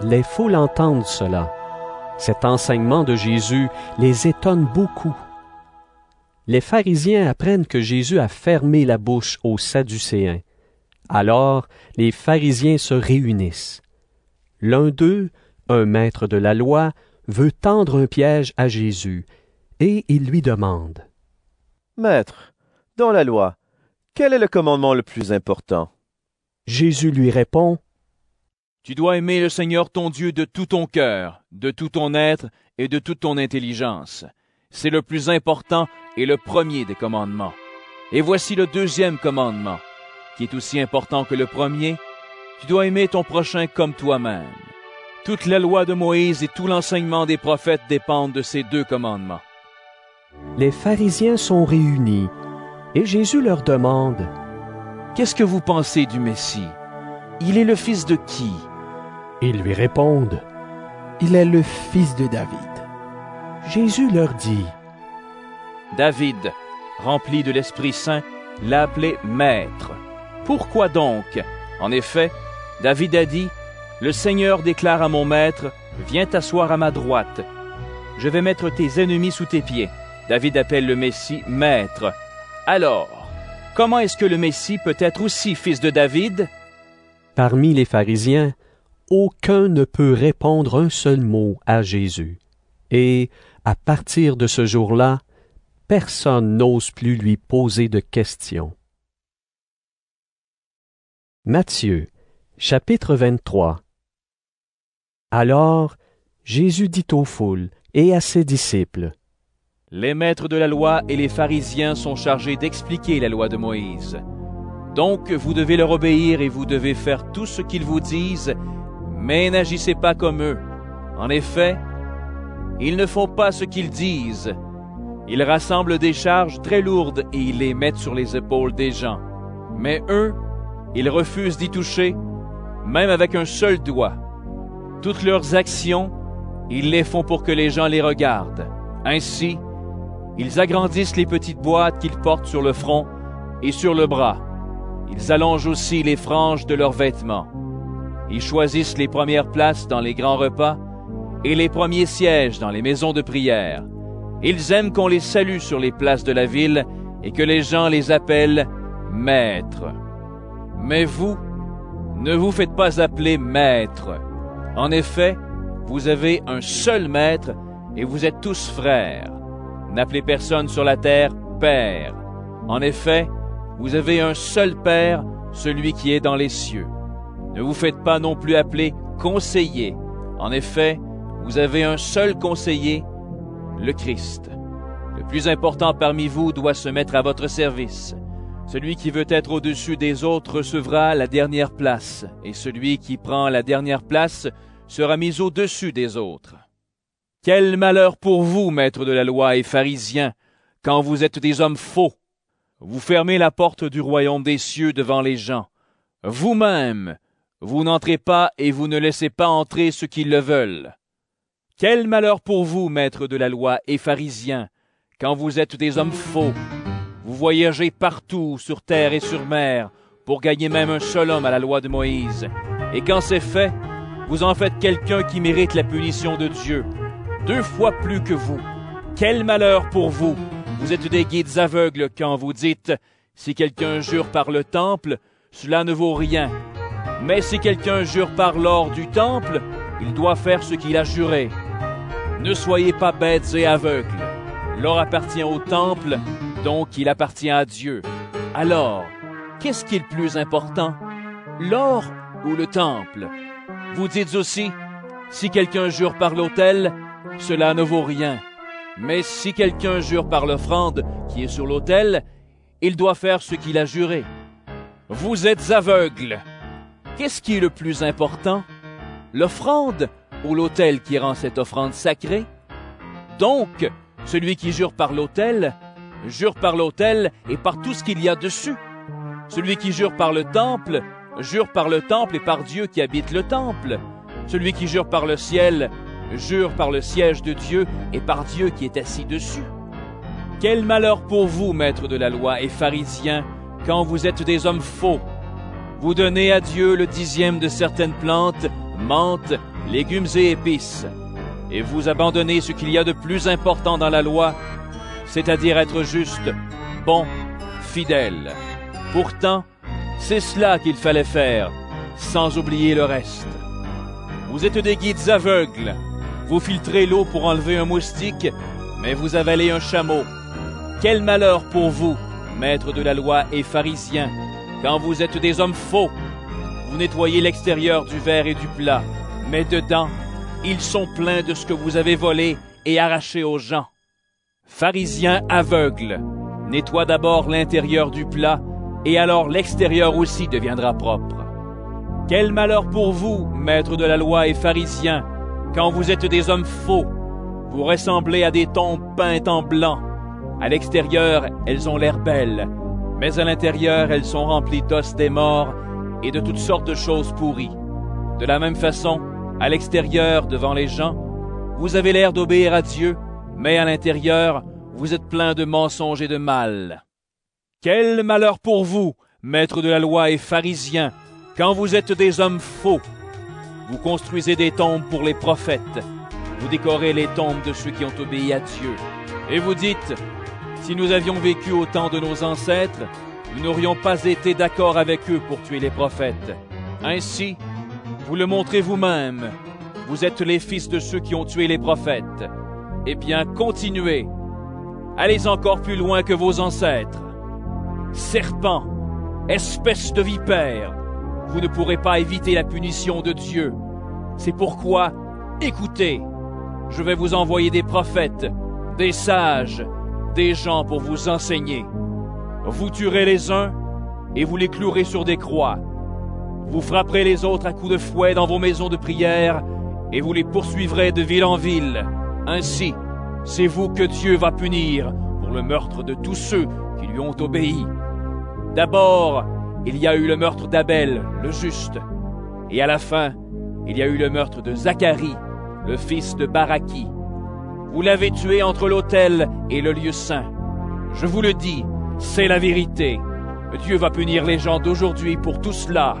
Les foules entendent cela. Cet enseignement de Jésus les étonne beaucoup. Les pharisiens apprennent que Jésus a fermé la bouche aux Sadducéens. Alors, les pharisiens se réunissent. L'un d'eux, un maître de la loi, veut tendre un piège à Jésus, et il lui demande, « Maître, dans la loi, quel est le commandement le plus important? » Jésus lui répond, « Tu dois aimer le Seigneur ton Dieu de tout ton cœur, de tout ton être et de toute ton intelligence. » C'est le plus important et le premier des commandements. Et voici le deuxième commandement, qui est aussi important que le premier. Tu dois aimer ton prochain comme toi-même. Toute la loi de Moïse et tout l'enseignement des prophètes dépendent de ces deux commandements. » Les pharisiens sont réunis, et Jésus leur demande, « Qu'est-ce que vous pensez du Messie? Il est le fils de qui? » Ils lui répondent, « Il est le fils de David. Jésus leur dit, « David, rempli de l'Esprit Saint, l'a appelé Maître. Pourquoi donc? En effet, David a dit, « Le Seigneur déclare à mon Maître, viens t'asseoir à ma droite. Je vais mettre tes ennemis sous tes pieds. » David appelle le Messie « Maître ». Alors, comment est-ce que le Messie peut être aussi fils de David? Parmi les pharisiens, aucun ne peut répondre un seul mot à Jésus. Et, à partir de ce jour-là, personne n'ose plus lui poser de questions. Matthieu, chapitre vingt-trois. Alors, Jésus dit aux foules et à ses disciples, « Les maîtres de la loi et les pharisiens sont chargés d'expliquer la loi de Moïse. Donc, vous devez leur obéir et vous devez faire tout ce qu'ils vous disent, mais n'agissez pas comme eux. En effet, ils ne font pas ce qu'ils disent. Ils rassemblent des charges très lourdes et ils les mettent sur les épaules des gens. Mais eux, ils refusent d'y toucher, même avec un seul doigt. Toutes leurs actions, ils les font pour que les gens les regardent. Ainsi, ils agrandissent les petites boîtes qu'ils portent sur le front et sur le bras. Ils allongent aussi les franges de leurs vêtements. Ils choisissent les premières places dans les grands repas et les premiers sièges dans les maisons de prière. Ils aiment qu'on les salue sur les places de la ville et que les gens les appellent « Maître ». Mais vous, ne vous faites pas appeler « Maître ». En effet, vous avez un seul Maître et vous êtes tous frères. N'appelez personne sur la terre « Père ». En effet, vous avez un seul Père, celui qui est dans les cieux. Ne vous faites pas non plus appeler « Conseiller ». En effet, vous avez un seul conseiller, le Christ. Le plus important parmi vous doit se mettre à votre service. Celui qui veut être au-dessus des autres recevra la dernière place, et celui qui prend la dernière place sera mis au-dessus des autres. Quel malheur pour vous, maîtres de la loi et pharisiens, quand vous êtes des hommes faux! Vous fermez la porte du royaume des cieux devant les gens. Vous-même, vous n'entrez pas et vous ne laissez pas entrer ceux qui le veulent. Quel malheur pour vous, maîtres de la loi et pharisiens, quand vous êtes des hommes faux! Vous voyagez partout, sur terre et sur mer, pour gagner même un seul homme à la loi de Moïse. Et quand c'est fait, vous en faites quelqu'un qui mérite la punition de Dieu, deux fois plus que vous. Quel malheur pour vous! Vous êtes des guides aveugles quand vous dites « Si quelqu'un jure par le temple, cela ne vaut rien. Mais si quelqu'un jure par l'or du temple, il doit faire ce qu'il a juré. » Ne soyez pas bêtes et aveugles. L'or appartient au temple, donc il appartient à Dieu. Alors, qu'est-ce qui est le plus important, l'or ou le temple? Vous dites aussi « Si quelqu'un jure par l'autel, cela ne vaut rien. » Mais si quelqu'un jure par l'offrande qui est sur l'autel, il doit faire ce qu'il a juré. Vous êtes aveugles. Qu'est-ce qui est le plus important? L'offrande ou l'autel qui rend cette offrande sacrée? Donc, celui qui jure par l'autel, jure par l'autel et par tout ce qu'il y a dessus. Celui qui jure par le temple, jure par le temple et par Dieu qui habite le temple. Celui qui jure par le ciel, jure par le siège de Dieu et par Dieu qui est assis dessus. Quel malheur pour vous, maîtres de la loi et pharisiens, quand vous êtes des hommes faux! Vous donnez à Dieu le dixième de certaines plantes, menthes, légumes et épices, et vous abandonnez ce qu'il y a de plus important dans la loi, c'est-à-dire être juste, bon, fidèle. Pourtant, c'est cela qu'il fallait faire, sans oublier le reste. Vous êtes des guides aveugles. Vous filtrez l'eau pour enlever un moustique, mais vous avalez un chameau. Quel malheur pour vous, maîtres de la loi et pharisiens, quand vous êtes des hommes faux! Vous nettoyez l'extérieur du verre et du plat, mais dedans, ils sont pleins de ce que vous avez volé et arraché aux gens. Pharisiens aveugles, nettoie d'abord l'intérieur du plat, et alors l'extérieur aussi deviendra propre. Quel malheur pour vous, maîtres de la loi et pharisiens, quand vous êtes des hommes faux! Vous ressemblez à des tombes peintes en blanc. À l'extérieur, elles ont l'air belles, mais à l'intérieur, elles sont remplies d'os des morts et de toutes sortes de choses pourries. De la même façon, à l'extérieur devant les gens, vous avez l'air d'obéir à Dieu, mais à l'intérieur, vous êtes plein de mensonges et de mal. Quel malheur pour vous, maîtres de la loi et pharisiens, quand vous êtes des hommes faux! Vous construisez des tombes pour les prophètes, vous décorez les tombes de ceux qui ont obéi à Dieu, et vous dites, « Si nous avions vécu au temps de nos ancêtres, nous n'aurions pas été d'accord avec eux pour tuer les prophètes. » Ainsi, vous le montrez vous-même, vous êtes les fils de ceux qui ont tué les prophètes. Eh bien, continuez, allez encore plus loin que vos ancêtres. Serpents, espèces de vipères, vous ne pourrez pas éviter la punition de Dieu. C'est pourquoi, écoutez, je vais vous envoyer des prophètes, des sages, des gens pour vous enseigner. Vous tuerez les uns et vous les clouerez sur des croix. Vous frapperez les autres à coups de fouet dans vos maisons de prière et vous les poursuivrez de ville en ville. Ainsi, c'est vous que Dieu va punir pour le meurtre de tous ceux qui lui ont obéi. D'abord, il y a eu le meurtre d'Abel, le juste. Et à la fin, il y a eu le meurtre de Zacharie, le fils de Baraki. Vous l'avez tué entre l'autel et le lieu saint. Je vous le dis, c'est la vérité. Dieu va punir les gens d'aujourd'hui pour tout cela.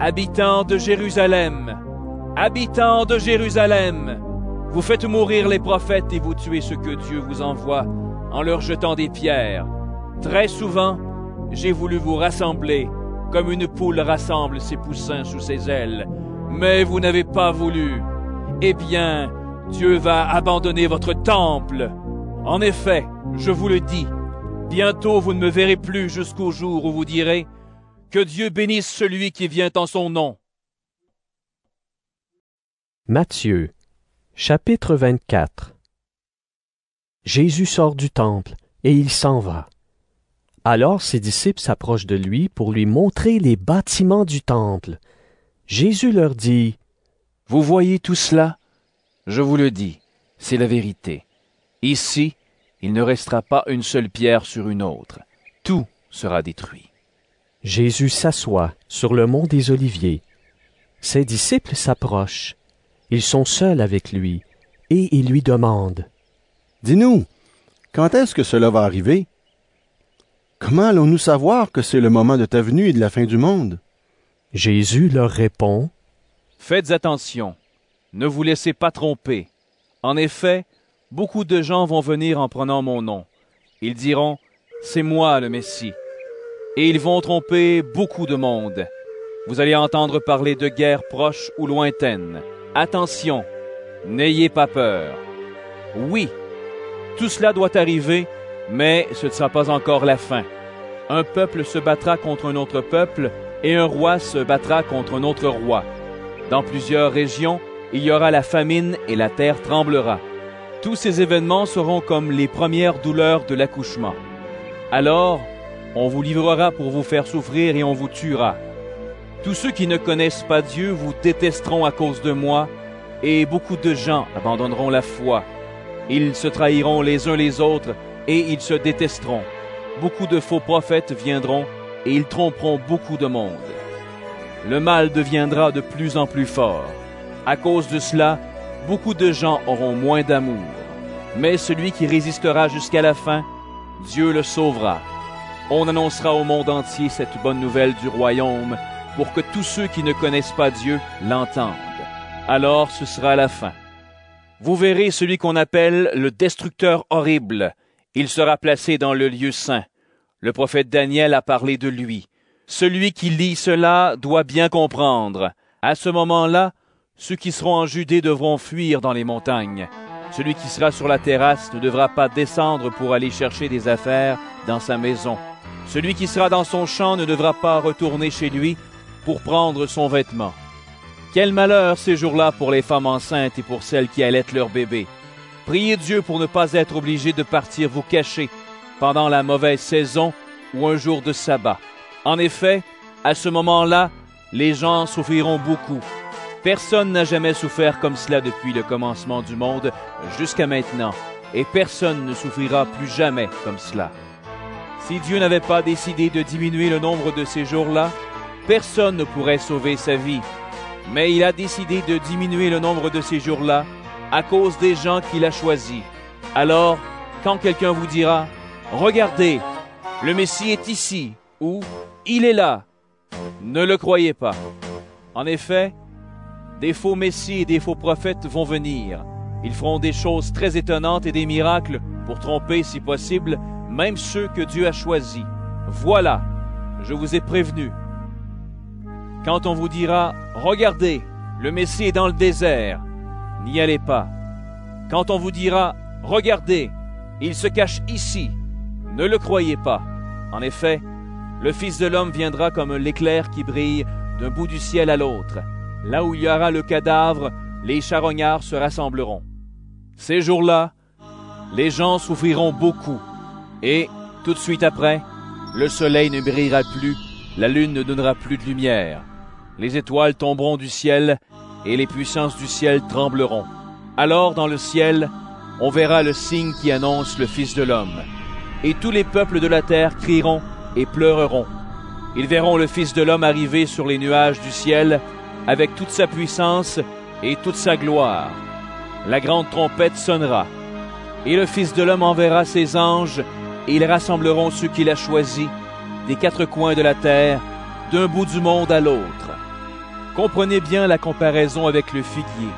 Habitants de Jérusalem, habitants de Jérusalem, vous faites mourir les prophètes et vous tuez ceux que Dieu vous envoie en leur jetant des pierres. Très souvent, j'ai voulu vous rassembler comme une poule rassemble ses poussins sous ses ailes, mais vous n'avez pas voulu. Eh bien, Dieu va abandonner votre temple. En effet, je vous le dis, bientôt vous ne me verrez plus jusqu'au jour où vous direz, que Dieu bénisse celui qui vient en son nom. Matthieu, chapitre vingt-quatre. Jésus sort du temple et il s'en va. Alors ses disciples s'approchent de lui pour lui montrer les bâtiments du temple. Jésus leur dit, « Vous voyez tout cela? Je vous le dis, c'est la vérité. Ici, il ne restera pas une seule pierre sur une autre. Tout sera détruit. » Jésus s'assoit sur le mont des Oliviers. Ses disciples s'approchent. Ils sont seuls avec lui et ils lui demandent : « Dis-nous, quand est-ce que cela va arriver? Comment allons-nous savoir que c'est le moment de ta venue et de la fin du monde? » Jésus leur répond : « Faites attention, ne vous laissez pas tromper. En effet, beaucoup de gens vont venir en prenant mon nom. Ils diront : c'est moi le Messie. Et ils vont tromper beaucoup de monde. Vous allez entendre parler de guerres proches ou lointaines. Attention, n'ayez pas peur. Oui, tout cela doit arriver, mais ce ne sera pas encore la fin. Un peuple se battra contre un autre peuple, et un roi se battra contre un autre roi. Dans plusieurs régions, il y aura la famine et la terre tremblera. Tous ces événements seront comme les premières douleurs de l'accouchement. Alors, on vous livrera pour vous faire souffrir et on vous tuera. Tous ceux qui ne connaissent pas Dieu vous détesteront à cause de moi, et beaucoup de gens abandonneront la foi. Ils se trahiront les uns les autres, et ils se détesteront. Beaucoup de faux prophètes viendront, et ils tromperont beaucoup de monde. Le mal deviendra de plus en plus fort. À cause de cela, beaucoup de gens auront moins d'amour. Mais celui qui résistera jusqu'à la fin, Dieu le sauvera. On annoncera au monde entier cette bonne nouvelle du royaume pour que tous ceux qui ne connaissent pas Dieu l'entendent. Alors ce sera la fin. Vous verrez celui qu'on appelle le destructeur horrible. Il sera placé dans le lieu saint. Le prophète Daniel a parlé de lui. Celui qui lit cela doit bien comprendre. À ce moment-là, ceux qui seront en Judée devront fuir dans les montagnes. Celui qui sera sur la terrasse ne devra pas descendre pour aller chercher des affaires dans sa maison. Celui qui sera dans son champ ne devra pas retourner chez lui pour prendre son vêtement. Quel malheur ces jours-là pour les femmes enceintes et pour celles qui allaitent leur bébé. Priez Dieu pour ne pas être obligé de partir vous cacher pendant la mauvaise saison ou un jour de sabbat. En effet, à ce moment-là, les gens souffriront beaucoup. Personne n'a jamais souffert comme cela depuis le commencement du monde jusqu'à maintenant, et personne ne souffrira plus jamais comme cela. Si Dieu n'avait pas décidé de diminuer le nombre de ces jours-là, personne ne pourrait sauver sa vie. Mais il a décidé de diminuer le nombre de ces jours-là à cause des gens qu'il a choisis. Alors, quand quelqu'un vous dira « Regardez, le Messie est ici » ou « Il est là », ne le croyez pas. En effet, des faux messies et des faux prophètes vont venir. Ils feront des choses très étonnantes et des miracles pour tromper, si possible, même ceux que Dieu a choisis. Voilà, je vous ai prévenu. Quand on vous dira « Regardez, le Messie est dans le désert », n'y allez pas. Quand on vous dira « Regardez, il se cache ici », ne le croyez pas. En effet, le Fils de l'homme viendra comme l'éclair qui brille d'un bout du ciel à l'autre. Là où il y aura le cadavre, les charognards se rassembleront. Ces jours-là, les gens souffriront beaucoup. Et, tout de suite après, le soleil ne brillera plus, la lune ne donnera plus de lumière. Les étoiles tomberont du ciel et les puissances du ciel trembleront. Alors, dans le ciel, on verra le signe qui annonce le Fils de l'homme. Et tous les peuples de la terre crieront et pleureront. Ils verront le Fils de l'homme arriver sur les nuages du ciel avec toute sa puissance et toute sa gloire. La grande trompette sonnera. Et le Fils de l'homme enverra ses anges, et ils rassembleront ceux qu'il a choisis, des quatre coins de la terre, d'un bout du monde à l'autre. Comprenez bien la comparaison avec le figuier.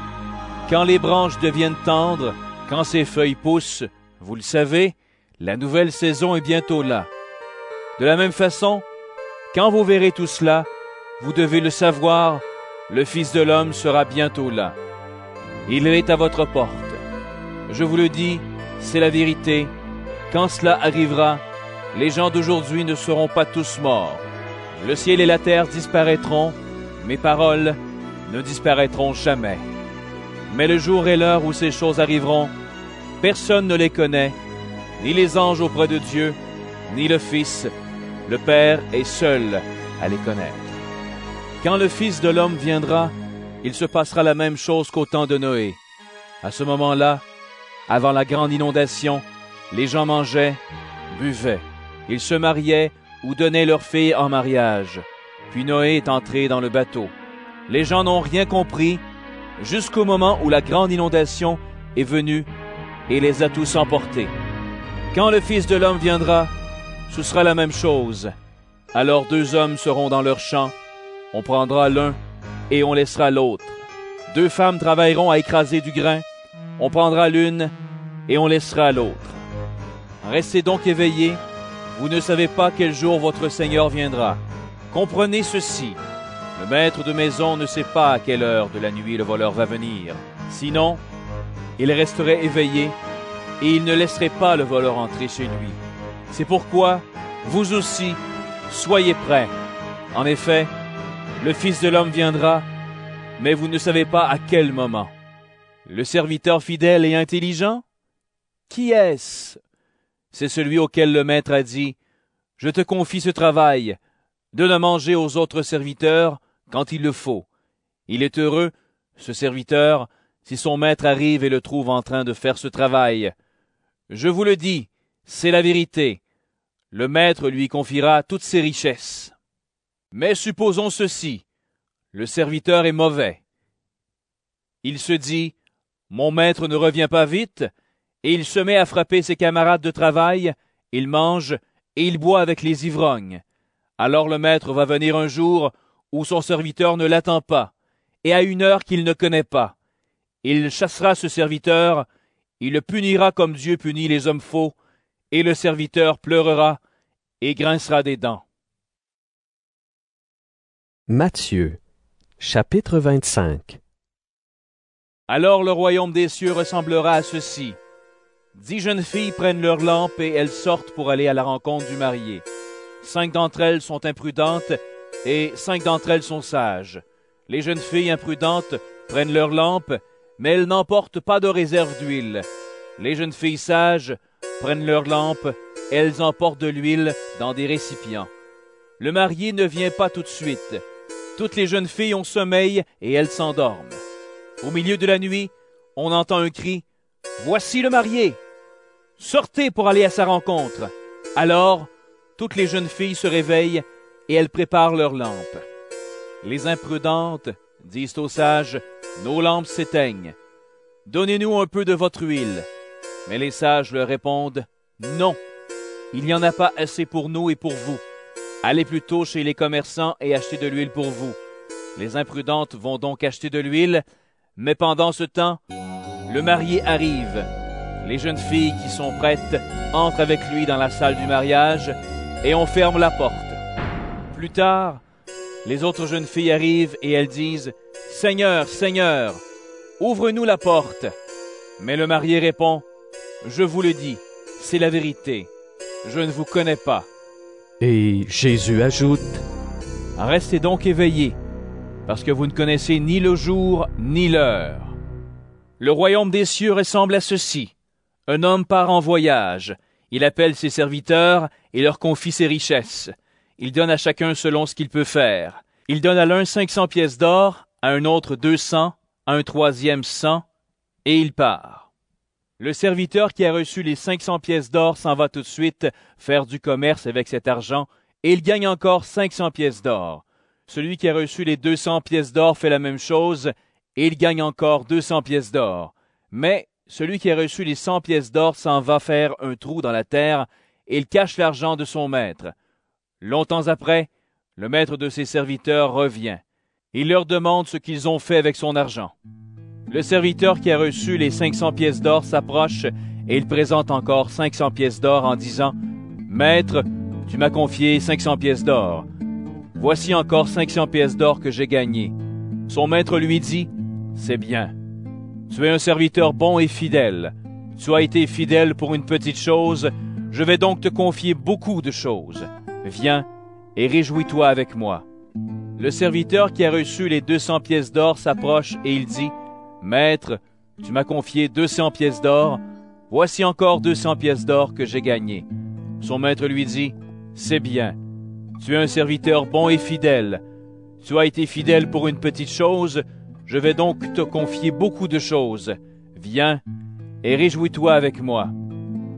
Quand les branches deviennent tendres, quand ses feuilles poussent, vous le savez, la nouvelle saison est bientôt là. De la même façon, quand vous verrez tout cela, vous devez le savoir, le Fils de l'homme sera bientôt là. Il est à votre porte. Je vous le dis, c'est la vérité. Quand cela arrivera, les gens d'aujourd'hui ne seront pas tous morts. Le ciel et la terre disparaîtront, mes paroles ne disparaîtront jamais. Mais le jour et l'heure où ces choses arriveront, personne ne les connaît, ni les anges auprès de Dieu, ni le Fils. Le Père est seul à les connaître. Quand le Fils de l'homme viendra, il se passera la même chose qu'au temps de Noé. À ce moment-là, avant la grande inondation, les gens mangeaient, buvaient. Ils se mariaient ou donnaient leurs filles en mariage. Puis Noé est entré dans le bateau. Les gens n'ont rien compris jusqu'au moment où la grande inondation est venue et les a tous emportés. Quand le Fils de l'homme viendra, ce sera la même chose. Alors deux hommes seront dans leur champ. On prendra l'un et on laissera l'autre. Deux femmes travailleront à écraser du grain. On prendra l'une et on laissera l'autre. Restez donc éveillés. Vous ne savez pas quel jour votre Seigneur viendra. Comprenez ceci. Le maître de maison ne sait pas à quelle heure de la nuit le voleur va venir. Sinon, il resterait éveillé et il ne laisserait pas le voleur entrer chez lui. C'est pourquoi, vous aussi, soyez prêts. En effet, le Fils de l'homme viendra, mais vous ne savez pas à quel moment. Le serviteur fidèle et intelligent, qui est-ce? C'est celui auquel le maître a dit, « Je te confie ce travail, donne à manger aux autres serviteurs quand il le faut. » Il est heureux, ce serviteur, si son maître arrive et le trouve en train de faire ce travail. Je vous le dis, c'est la vérité. Le maître lui confiera toutes ses richesses. Mais supposons ceci, le serviteur est mauvais. Il se dit, « Mon maître ne revient pas vite », et il se met à frapper ses camarades de travail, il mange et il boit avec les ivrognes. Alors le maître va venir un jour où son serviteur ne l'attend pas, et à une heure qu'il ne connaît pas. Il chassera ce serviteur, il le punira comme Dieu punit les hommes faux, et le serviteur pleurera et grincera des dents. Matthieu, chapitre vingt-cinq. Alors le royaume des cieux ressemblera à ceci. Dix jeunes filles prennent leurs lampes et elles sortent pour aller à la rencontre du marié. Cinq d'entre elles sont imprudentes et cinq d'entre elles sont sages. Les jeunes filles imprudentes prennent leurs lampes, mais elles n'emportent pas de réserve d'huile. Les jeunes filles sages prennent leurs lampes et elles emportent de l'huile dans des récipients. Le marié ne vient pas tout de suite. Toutes les jeunes filles ont sommeil et elles s'endorment. Au milieu de la nuit, on entend un cri « Voici le marié! Sortez pour aller à sa rencontre !» Alors, toutes les jeunes filles se réveillent et elles préparent leurs lampes. Les imprudentes disent aux sages, « Nos lampes s'éteignent. Donnez-nous un peu de votre huile. » Mais les sages leur répondent, « Non, il n'y en a pas assez pour nous et pour vous. Allez plutôt chez les commerçants et achetez de l'huile pour vous. » Les imprudentes vont donc acheter de l'huile, mais pendant ce temps, le marié arrive. Les jeunes filles qui sont prêtes entrent avec lui dans la salle du mariage et on ferme la porte. Plus tard, les autres jeunes filles arrivent et elles disent « Seigneur, Seigneur, ouvre-nous la porte. » Mais le marié répond « Je vous le dis, c'est la vérité. Je ne vous connais pas. » Et Jésus ajoute « Restez donc éveillés, parce que vous ne connaissez ni le jour ni l'heure. Le royaume des cieux ressemble à ceci. Un homme part en voyage. Il appelle ses serviteurs et leur confie ses richesses. Il donne à chacun selon ce qu'il peut faire. Il donne à l'un cinq cents pièces d'or, à un autre deux cents, à un troisième cent, et il part. Le serviteur qui a reçu les cinq cents pièces d'or s'en va tout de suite faire du commerce avec cet argent, et il gagne encore cinq cents pièces d'or. Celui qui a reçu les deux cents pièces d'or fait la même chose, et il gagne encore deux cents pièces d'or. Mais celui qui a reçu les cent pièces d'or s'en va faire un trou dans la terre, et il cache l'argent de son maître. Longtemps après, le maître de ses serviteurs revient. Il leur demande ce qu'ils ont fait avec son argent. Le serviteur qui a reçu les cinq cents pièces d'or s'approche, et il présente encore cinq cents pièces d'or en disant « Maître, tu m'as confié cinq cents pièces d'or. » « Voici encore cinq cents pièces d'or que j'ai gagnées. » Son maître lui dit, « C'est bien. Tu es un serviteur bon et fidèle. Tu as été fidèle pour une petite chose. Je vais donc te confier beaucoup de choses. Viens et réjouis-toi avec moi. » Le serviteur qui a reçu les deux cents pièces d'or s'approche et il dit, « Maître, tu m'as confié deux cents pièces d'or. Voici encore deux cents pièces d'or que j'ai gagnées. » Son maître lui dit, « C'est bien. « Tu es un serviteur bon et fidèle. Tu as été fidèle pour une petite chose. Je vais donc te confier beaucoup de choses. Viens et réjouis-toi avec moi. »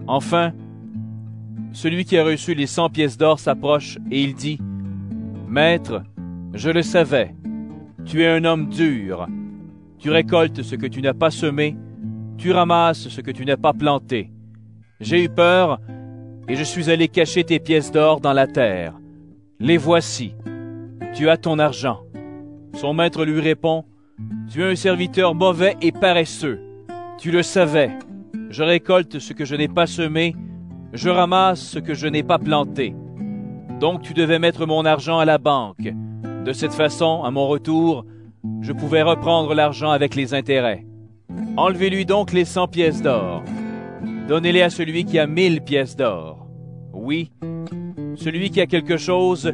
Enfin, celui qui a reçu les cent pièces d'or s'approche et il dit, « Maître, je le savais. Tu es un homme dur. Tu récoltes ce que tu n'as pas semé. Tu ramasses ce que tu n'as pas planté. J'ai eu peur et je suis allé cacher tes pièces d'or dans la terre. « Les voici, tu as ton argent. » Son maître lui répond, « Tu es un serviteur mauvais et paresseux. Tu le savais. Je récolte ce que je n'ai pas semé, je ramasse ce que je n'ai pas planté. Donc tu devais mettre mon argent à la banque. De cette façon, à mon retour, je pouvais reprendre l'argent avec les intérêts. Enlevez-lui donc les cent pièces d'or. Donnez-les à celui qui a mille pièces d'or. Oui. » Celui qui a quelque chose,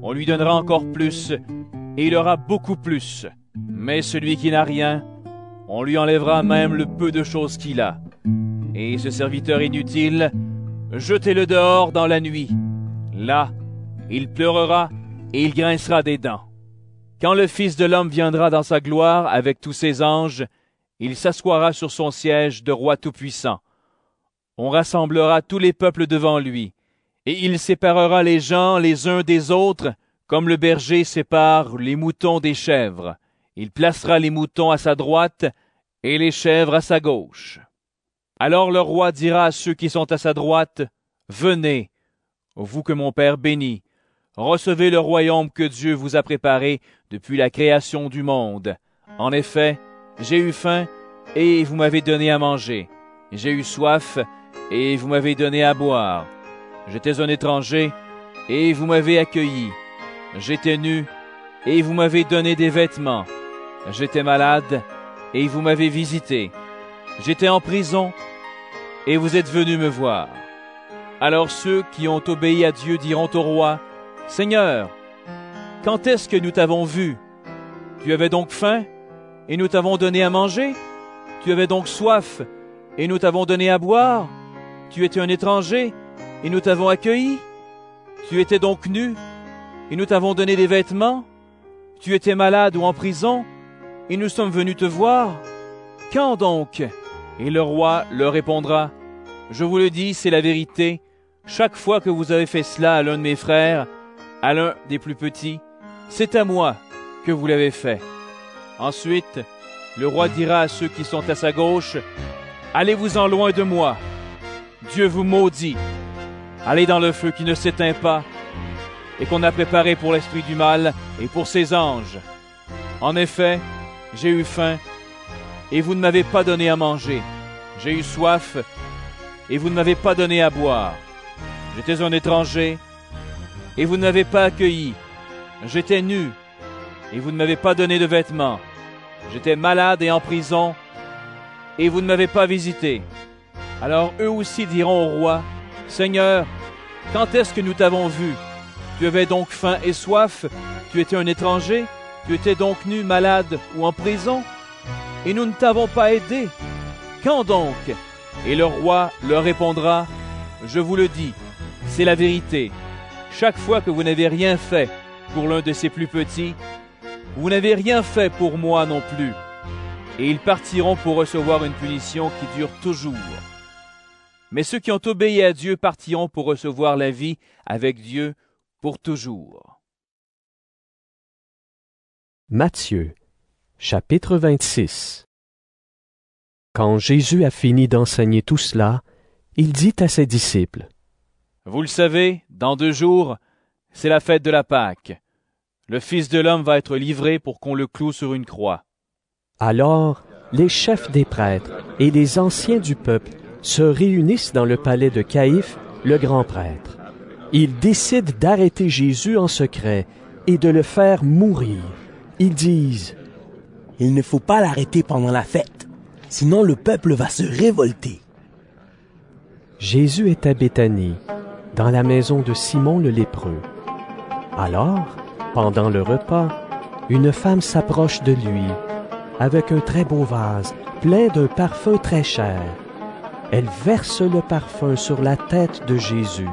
on lui donnera encore plus, et il aura beaucoup plus. Mais celui qui n'a rien, on lui enlèvera même le peu de choses qu'il a. Et ce serviteur inutile, jetez-le dehors dans la nuit. Là, il pleurera et il grincera des dents. Quand le Fils de l'homme viendra dans sa gloire avec tous ses anges, il s'assoira sur son siège de roi tout-puissant. On rassemblera tous les peuples devant lui. Et il séparera les gens les uns des autres, comme le berger sépare les moutons des chèvres. Il placera les moutons à sa droite et les chèvres à sa gauche. Alors le roi dira à ceux qui sont à sa droite, « Venez, vous que mon Père bénit, recevez le royaume que Dieu vous a préparé depuis la création du monde. En effet, j'ai eu faim et vous m'avez donné à manger. J'ai eu soif et vous m'avez donné à boire. J'étais un étranger, et vous m'avez accueilli. J'étais nu, et vous m'avez donné des vêtements. J'étais malade, et vous m'avez visité. J'étais en prison, et vous êtes venus me voir. » Alors ceux qui ont obéi à Dieu diront au roi, « Seigneur, quand est-ce que nous t'avons vu? Tu avais donc faim, et nous t'avons donné à manger? Tu avais donc soif, et nous t'avons donné à boire? Tu étais un étranger, et nous t'avons accueilli? Tu étais donc nu, et nous t'avons donné des vêtements? Tu étais malade ou en prison, et nous sommes venus te voir? Quand donc? » Et le roi leur répondra, « Je vous le dis, c'est la vérité. Chaque fois que vous avez fait cela à l'un de mes frères, à l'un des plus petits, c'est à moi que vous l'avez fait. Ensuite, le roi dira à ceux qui sont à sa gauche, « Allez-vous-en loin de moi, Dieu vous maudit. Allez dans le feu qui ne s'éteint pas et qu'on a préparé pour l'esprit du mal et pour ses anges. En effet, j'ai eu faim et vous ne m'avez pas donné à manger. J'ai eu soif et vous ne m'avez pas donné à boire. J'étais un étranger et vous ne m'avez pas accueilli. J'étais nu et vous ne m'avez pas donné de vêtements. J'étais malade et en prison et vous ne m'avez pas visité. » Alors eux aussi diront au roi, « Seigneur, quand est-ce que nous t'avons vu? Tu avais donc faim et soif, tu étais un étranger, tu étais donc nu, malade ou en prison, et nous ne t'avons pas aidé. Quand donc? » Et le roi leur répondra, « Je vous le dis, c'est la vérité. Chaque fois que vous n'avez rien fait pour l'un de ces plus petits, vous n'avez rien fait pour moi non plus. » Et ils partiront pour recevoir une punition qui dure toujours. Mais ceux qui ont obéi à Dieu partiront pour recevoir la vie avec Dieu pour toujours. Matthieu, chapitre vingt-six. Quand Jésus a fini d'enseigner tout cela, il dit à ses disciples, « Vous le savez, dans deux jours, c'est la fête de la Pâque. Le Fils de l'homme va être livré pour qu'on le cloue sur une croix. » Alors, les chefs des prêtres et les anciens du peuple se réunissent dans le palais de Caïphe, le grand prêtre. Ils décident d'arrêter Jésus en secret et de le faire mourir. Ils disent, « Il ne faut pas l'arrêter pendant la fête, sinon le peuple va se révolter. » Jésus est à Béthanie, dans la maison de Simon le lépreux. Alors, pendant le repas, une femme s'approche de lui avec un très beau vase, plein d'un parfum très cher. Elle verse le parfum sur la tête de Jésus.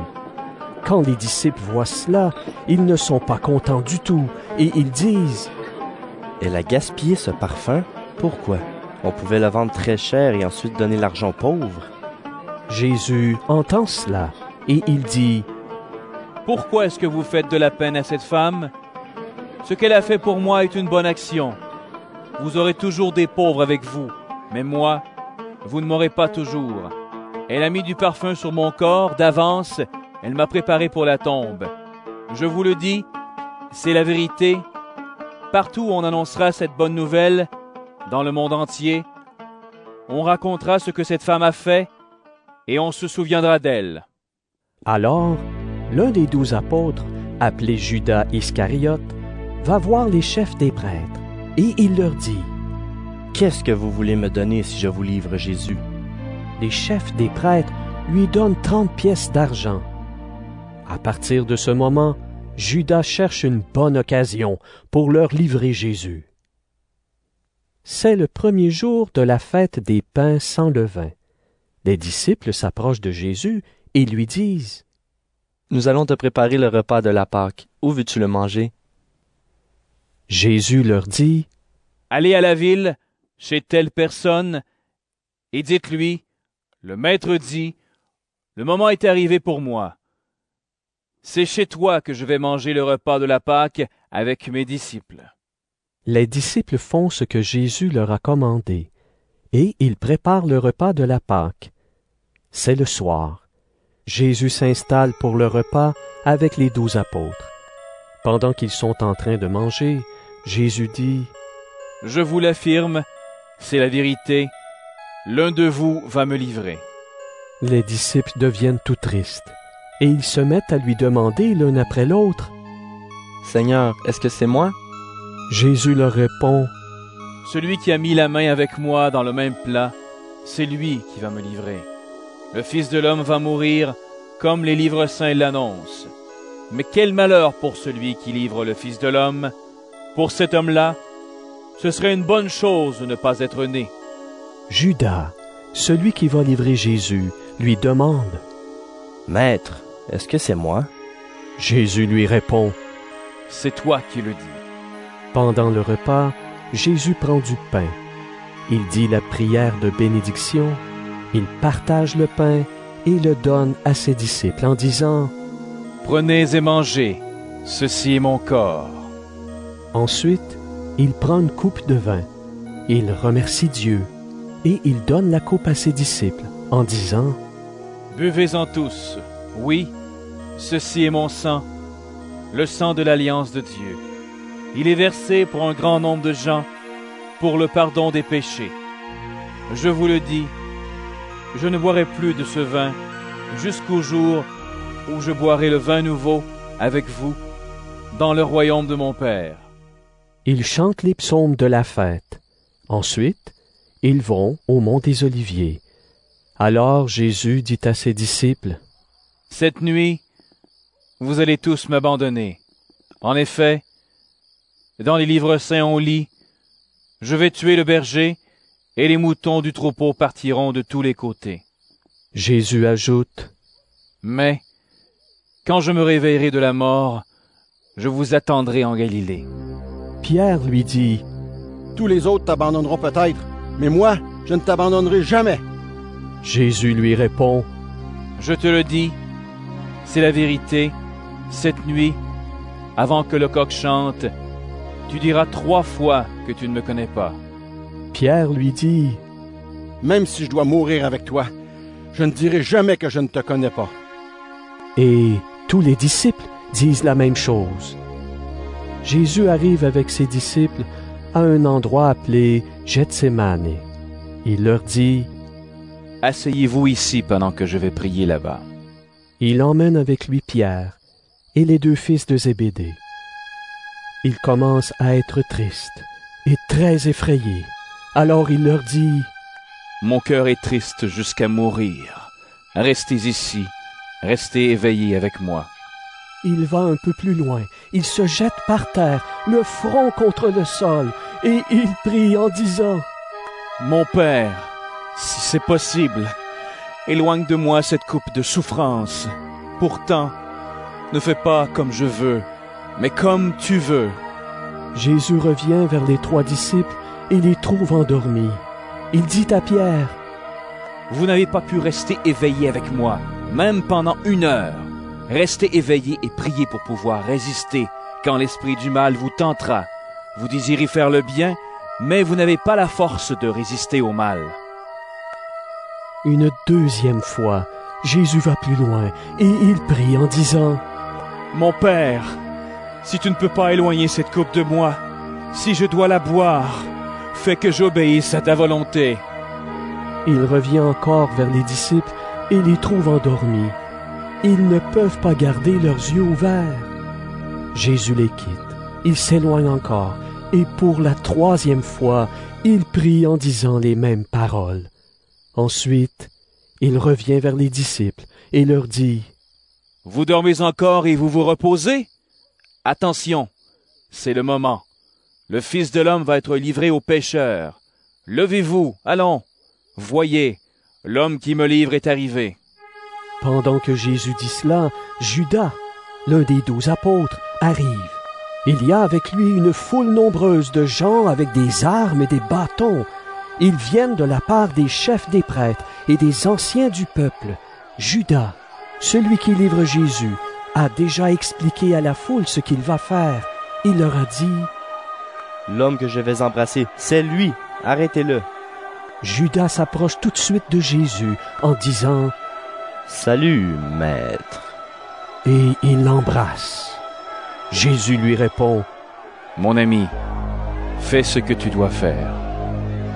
Quand les disciples voient cela, ils ne sont pas contents du tout et ils disent, « Elle a gaspillé ce parfum? Pourquoi? On pouvait le vendre très cher et ensuite donner l'argent aux pauvres. » Jésus entend cela et il dit, « Pourquoi est-ce que vous faites de la peine à cette femme? Ce qu'elle a fait pour moi est une bonne action. Vous aurez toujours des pauvres avec vous, mais moi, vous ne m'aurez pas toujours. Elle a mis du parfum sur mon corps d'avance, elle m'a préparé pour la tombe. Je vous le dis, c'est la vérité. Partout où on annoncera cette bonne nouvelle, dans le monde entier, on racontera ce que cette femme a fait et on se souviendra d'elle. » Alors, l'un des douze apôtres, appelé Judas Iscariote, va voir les chefs des prêtres. Et il leur dit, « Qu'est-ce que vous voulez me donner si je vous livre Jésus? » Les chefs des prêtres lui donnent trente pièces d'argent. À partir de ce moment, Judas cherche une bonne occasion pour leur livrer Jésus. C'est le premier jour de la fête des pains sans levain. Les disciples s'approchent de Jésus et lui disent, « Nous allons te préparer le repas de la Pâque. Où veux-tu le manger? » Jésus leur dit, « Allez à la ville, chez telle personne, et dites-lui, le maître dit, le moment est arrivé pour moi. C'est chez toi que je vais manger le repas de la Pâque avec mes disciples. » Les disciples font ce que Jésus leur a commandé, et ils préparent le repas de la Pâque. C'est le soir. Jésus s'installe pour le repas avec les douze apôtres. Pendant qu'ils sont en train de manger, Jésus dit, « Je vous l'affirme, c'est la vérité, l'un de vous va me livrer. » Les disciples deviennent tout tristes, et ils se mettent à lui demander l'un après l'autre, « Seigneur, est-ce que c'est moi? » Jésus leur répond, « Celui qui a mis la main avec moi dans le même plat, c'est lui qui va me livrer. Le Fils de l'homme va mourir, comme les livres saints l'annoncent. Mais quel malheur pour celui qui livre le Fils de l'homme! Pour cet homme-là, ce serait une bonne chose de ne pas être né. » Judas, celui qui va livrer Jésus, lui demande, « Maître, est-ce que c'est moi? » Jésus lui répond, « C'est toi qui le dis. » Pendant le repas, Jésus prend du pain. Il dit la prière de bénédiction, il partage le pain et le donne à ses disciples en disant, « Prenez et mangez, ceci est mon corps. » Ensuite, il prend une coupe de vin, il remercie Dieu, et il donne la coupe à ses disciples en disant « Buvez-en tous, oui, ceci est mon sang, le sang de l'Alliance de Dieu. Il est versé pour un grand nombre de gens, pour le pardon des péchés. Je vous le dis, je ne boirai plus de ce vin jusqu'au jour où je boirai le vin nouveau avec vous dans le royaume de mon Père. » Ils chantent les psaumes de la fête. Ensuite, ils vont au mont des Oliviers. Alors Jésus dit à ses disciples, « Cette nuit, vous allez tous m'abandonner. En effet, dans les livres saints on lit, « Je vais tuer le berger, et les moutons du troupeau partiront de tous les côtés. » Jésus ajoute, « Mais, quand je me réveillerai de la mort, je vous attendrai en Galilée. » Pierre lui dit, « Tous les autres t'abandonneront peut-être, mais moi, je ne t'abandonnerai jamais. » Jésus lui répond, « Je te le dis, c'est la vérité, cette nuit, avant que le coq chante, tu diras trois fois que tu ne me connais pas. » Pierre lui dit, « Même si je dois mourir avec toi, je ne dirai jamais que je ne te connais pas. » Et tous les disciples disent la même chose. Jésus arrive avec ses disciples à un endroit appelé Gethsemane. Il leur dit, « Asseyez-vous ici pendant que je vais prier là-bas. » Il emmène avec lui Pierre et les deux fils de Zébédée. Il commence à être triste et très effrayé. Alors il leur dit, « Mon cœur est triste jusqu'à mourir. Restez ici, restez éveillés avec moi. » Il va un peu plus loin, il se jette par terre, le front contre le sol, et il prie en disant, « Mon Père, si c'est possible, éloigne de moi cette coupe de souffrance. Pourtant, ne fais pas comme je veux, mais comme tu veux. » Jésus revient vers les trois disciples et les trouve endormis. Il dit à Pierre, « Vous n'avez pas pu rester éveillé avec moi, même pendant une heure. Restez éveillé et priez pour pouvoir résister quand l'esprit du mal vous tentera. Vous désirez faire le bien, mais vous n'avez pas la force de résister au mal. » Une deuxième fois, Jésus va plus loin et il prie en disant, « Mon Père, si tu ne peux pas éloigner cette coupe de moi, si je dois la boire, fais que j'obéisse à ta volonté. » Il revient encore vers les disciples et les trouve endormis. Ils ne peuvent pas garder leurs yeux ouverts. Jésus les quitte. Il s'éloigne encore et pour la troisième fois, il prie en disant les mêmes paroles. Ensuite, il revient vers les disciples et leur dit, « Vous dormez encore et vous vous reposez ? Attention, c'est le moment. Le Fils de l'homme va être livré aux pécheurs. Levez-vous, allons. Voyez, l'homme qui me livre est arrivé. » Pendant que Jésus dit cela, Juda, l'un des douze apôtres, arrive. Il y a avec lui une foule nombreuse de gens avec des armes et des bâtons. Ils viennent de la part des chefs des prêtres et des anciens du peuple. Juda, celui qui livre Jésus, a déjà expliqué à la foule ce qu'il va faire. Il leur a dit, « L'homme que je vais embrasser, c'est lui, arrêtez-le. » Judas s'approche tout de suite de Jésus en disant, « Salut, maître. » Et il l'embrasse. Jésus lui répond, « Mon ami, fais ce que tu dois faire. »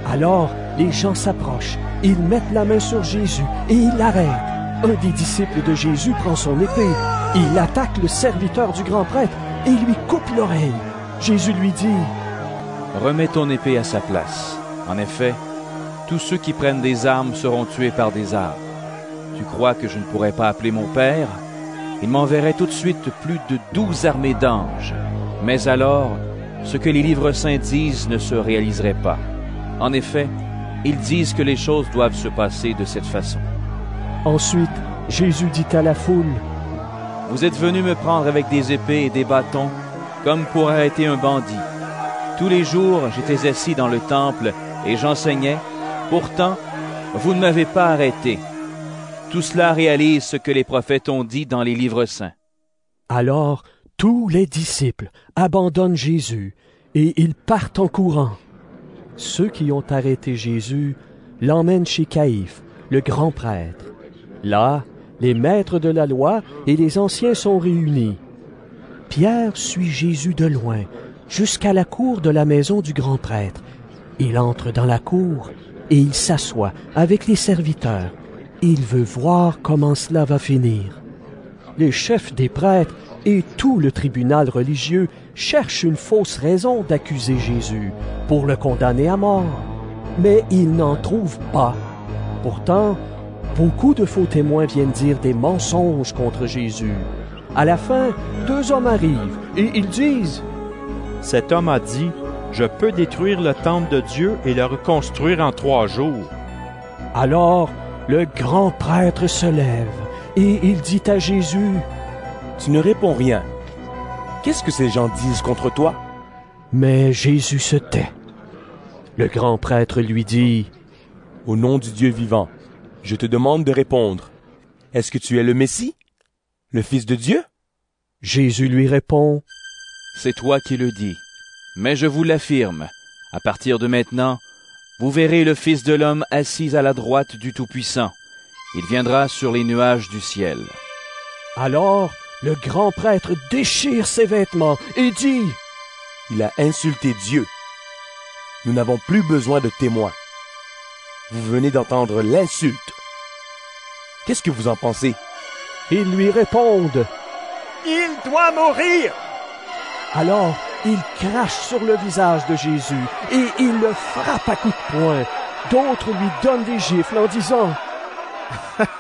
Alors, les gens s'approchent, ils mettent la main sur Jésus et ils l'arrêtent. Un des disciples de Jésus prend son épée. Il attaque le serviteur du grand prêtre et lui coupe l'oreille. Jésus lui dit, « Remets ton épée à sa place. En effet, tous ceux qui prennent des armes seront tués par des armes. Tu crois que je ne pourrais pas appeler mon Père? Il m'enverrait tout de suite plus de douze armées d'anges. Mais alors, ce que les livres saints disent ne se réaliserait pas. En effet, ils disent que les choses doivent se passer de cette façon. » Ensuite, Jésus dit à la foule, « Vous êtes venus me prendre avec des épées et des bâtons, comme pour arrêter un bandit. Tous les jours, j'étais assis dans le temple et j'enseignais. Pourtant, vous ne m'avez pas arrêté. Tout cela réalise ce que les prophètes ont dit dans les livres saints. » Alors, tous les disciples abandonnent Jésus. et ils partent en courant. Ceux qui ont arrêté Jésus l'emmènent chez Caïphe, le grand prêtre. Là, les maîtres de la loi et les anciens sont réunis. Pierre suit Jésus de loin, jusqu'à la cour de la maison du grand prêtre. Il entre dans la cour et il s'assoit avec les serviteurs. Il veut voir comment cela va finir. Les chefs des prêtres et tout le tribunal religieux cherchent une fausse raison d'accuser Jésus pour le condamner à mort. Mais ils n'en trouvent pas. Pourtant, beaucoup de faux témoins viennent dire des mensonges contre Jésus. À la fin, deux hommes arrivent et ils disent « Cet homme a dit, je peux détruire le temple de Dieu et le reconstruire en trois jours. » Alors, le grand prêtre se lève et il dit à Jésus « Tu ne réponds rien. Qu'est-ce que ces gens disent contre toi? » Mais Jésus se tait. Le grand prêtre lui dit « Au nom du Dieu vivant, je te demande de répondre. Est-ce que tu es le Messie, le Fils de Dieu? » Jésus lui répond, « C'est toi qui le dis. Mais je vous l'affirme, à partir de maintenant, vous verrez le Fils de l'homme assis à la droite du Tout-Puissant. Il viendra sur les nuages du ciel. » Alors, le grand prêtre déchire ses vêtements et dit, « Il a insulté Dieu. Nous n'avons plus besoin de témoins. Vous venez d'entendre l'insulte. Qu'est-ce que vous en pensez? » Ils lui répondent, « Il doit mourir !» Alors, ils crachent sur le visage de Jésus et ils le frappent à coups de poing. D'autres lui donnent des gifles en disant,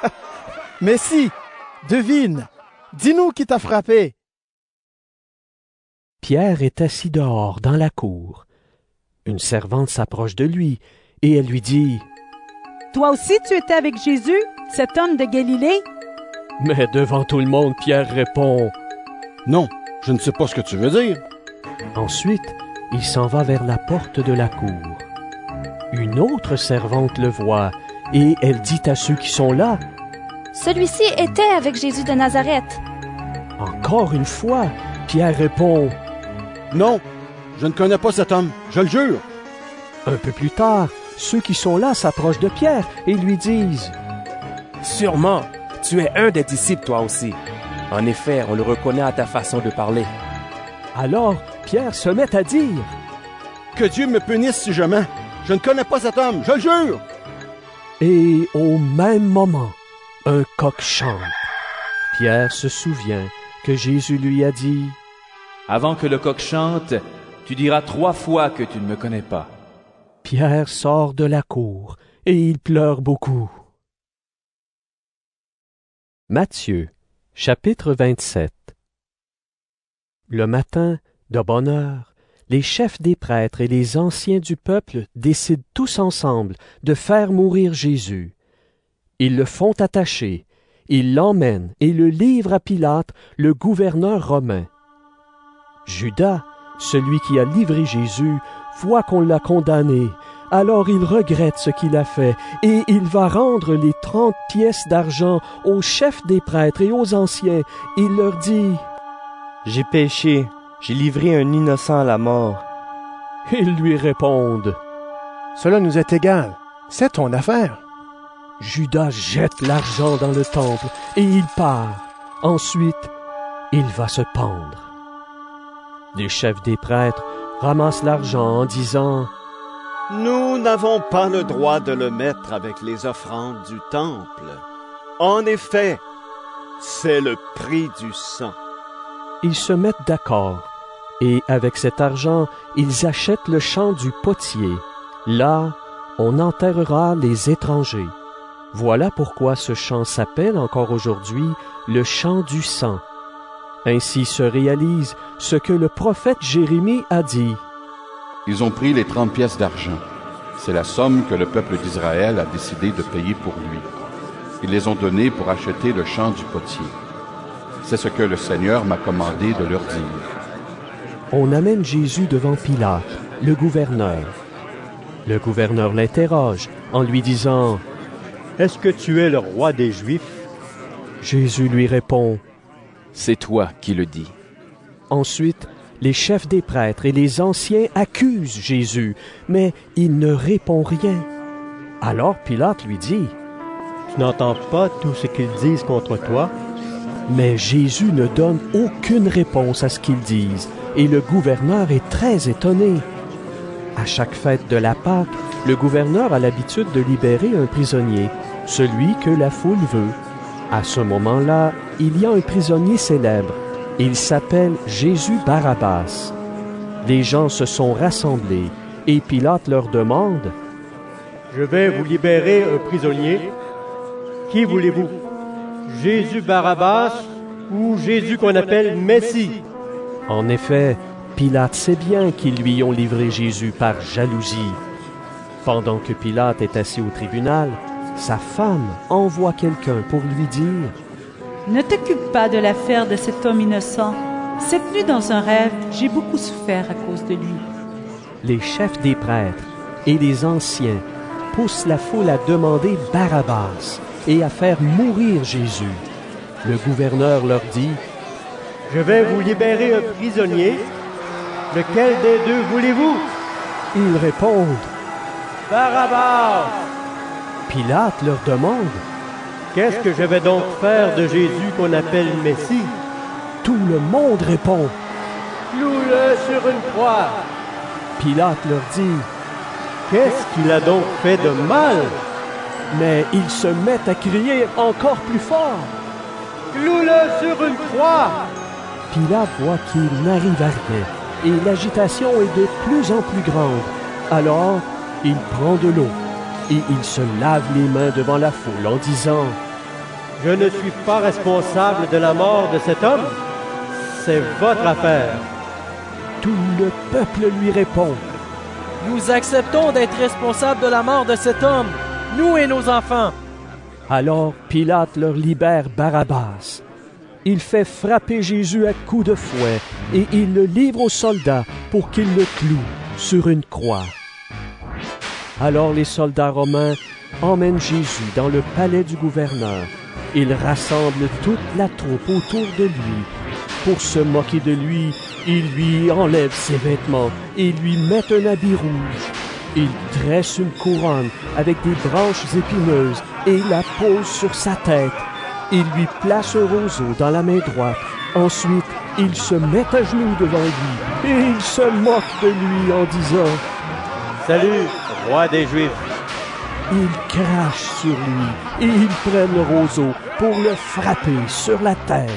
« Messie, devine, dis-nous qui t'a frappé !» Pierre est assis dehors dans la cour. Une servante s'approche de lui et elle lui dit, « Toi aussi tu étais avec Jésus, cet homme de Galilée? » Mais devant tout le monde, Pierre répond, « Non, je ne sais pas ce que tu veux dire. » Ensuite, il s'en va vers la porte de la cour. Une autre servante le voit et elle dit à ceux qui sont là, « Celui-ci était avec Jésus de Nazareth. » Encore une fois, Pierre répond, « Non, je ne connais pas cet homme, je le jure. » Un peu plus tard, ceux qui sont là s'approchent de Pierre et lui disent, « Sûrement, tu es un des disciples toi aussi. En effet, on le reconnaît à ta façon de parler. » Alors, Pierre se met à dire, « Que Dieu me punisse si je mens. Je ne connais pas cet homme, je le jure. » Et au même moment, un coq chante. Pierre se souvient que Jésus lui a dit, « Avant que le coq chante, tu diras trois fois que tu ne me connais pas. » Pierre sort de la cour et il pleure beaucoup. Matthieu, chapitre vingt-sept. Le matin, de bonne heure, les chefs des prêtres et les anciens du peuple décident tous ensemble de faire mourir Jésus. Ils le font attacher, ils l'emmènent et le livrent à Pilate, le gouverneur romain. Juda, celui qui a livré Jésus, voit qu'on l'a condamné, alors il regrette ce qu'il a fait et il va rendre les trente pièces d'argent aux chefs des prêtres et aux anciens. Il leur dit, « J'ai péché, j'ai livré un innocent à la mort. » Ils lui répondent, « Cela nous est égal, c'est ton affaire. » Judas jette l'argent dans le temple et il part. Ensuite, il va se pendre. Les chefs des prêtres ramassent l'argent en disant, « Nous n'avons pas le droit de le mettre avec les offrandes du temple. En effet, c'est le prix du sang. » Ils se mettent d'accord, et avec cet argent, ils achètent le champ du potier. Là, on enterrera les étrangers. Voilà pourquoi ce champ s'appelle encore aujourd'hui le champ du sang. Ainsi se réalise ce que le prophète Jérémie a dit. « Ils ont pris les trente pièces d'argent. C'est la somme que le peuple d'Israël a décidé de payer pour lui. Ils les ont données pour acheter le champ du potier. C'est ce que le Seigneur m'a commandé de leur dire. » On amène Jésus devant Pilate, le gouverneur. Le gouverneur l'interroge en lui disant, « Est-ce que tu es le roi des Juifs? » Jésus lui répond, « C'est toi qui le dis. » Ensuite, Les chefs des prêtres et les anciens accusent Jésus, mais il ne répond rien. Alors Pilate lui dit, « Tu n'entends pas tout ce qu'ils disent contre toi? » Mais Jésus ne donne aucune réponse à ce qu'ils disent, et le gouverneur est très étonné. À chaque fête de la Pâque, le gouverneur a l'habitude de libérer un prisonnier, celui que la foule veut. À ce moment-là, il y a un prisonnier célèbre. Il s'appelle Jésus Barabbas. Les gens se sont rassemblés, et Pilate leur demande, « Je vais vous libérer un prisonnier. Qui voulez-vous? Jésus Barabbas ou Jésus qu'on appelle Messie? » En effet, Pilate sait bien qu'ils lui ont livré Jésus par jalousie. Pendant que Pilate est assis au tribunal, sa femme envoie quelqu'un pour lui dire, « Ne t'occupe pas de l'affaire de cet homme innocent. Cette nuit dans un rêve, j'ai beaucoup souffert à cause de lui. » Les chefs des prêtres et les anciens poussent la foule à demander Barabbas et à faire mourir Jésus. Le gouverneur leur dit, « Je vais vous libérer un prisonnier. Lequel des deux voulez-vous? » Ils répondent, « Barabbas !» Pilate leur demande, « Qu'est-ce que je vais donc faire de Jésus qu'on appelle Messie? » Tout le monde répond, « Cloue-le sur une croix. » Pilate leur dit, « Qu'est-ce qu'il a donc fait de mal? » Mais ils se mettent à crier encore plus fort, « Cloue-le sur une croix. » Pilate voit qu'il n'arrive à rien et l'agitation est de plus en plus grande. Alors, il prend de l'eau et il se lave les mains devant la foule en disant, « Je ne suis pas responsable de la mort de cet homme. C'est votre affaire. » Tout le peuple lui répond, « Nous acceptons d'être responsables de la mort de cet homme, nous et nos enfants. » Alors Pilate leur libère Barabbas. Il fait frapper Jésus à coups de fouet et il le livre aux soldats pour qu'ils le clouent sur une croix. Alors les soldats romains emmènent Jésus dans le palais du gouverneur. Ils rassemblent toute la troupe autour de lui. Pour se moquer de lui, ils lui enlèvent ses vêtements et lui mettent un habit rouge. Ils dressent une couronne avec des branches épineuses et la posent sur sa tête. Ils lui placent un roseau dans la main droite. Ensuite, ils se mettent à genoux devant lui et ils se moquent de lui en disant, « Salut, roi des Juifs! » Ils crachent sur lui et ils prennent le roseau pour le frapper sur la tête.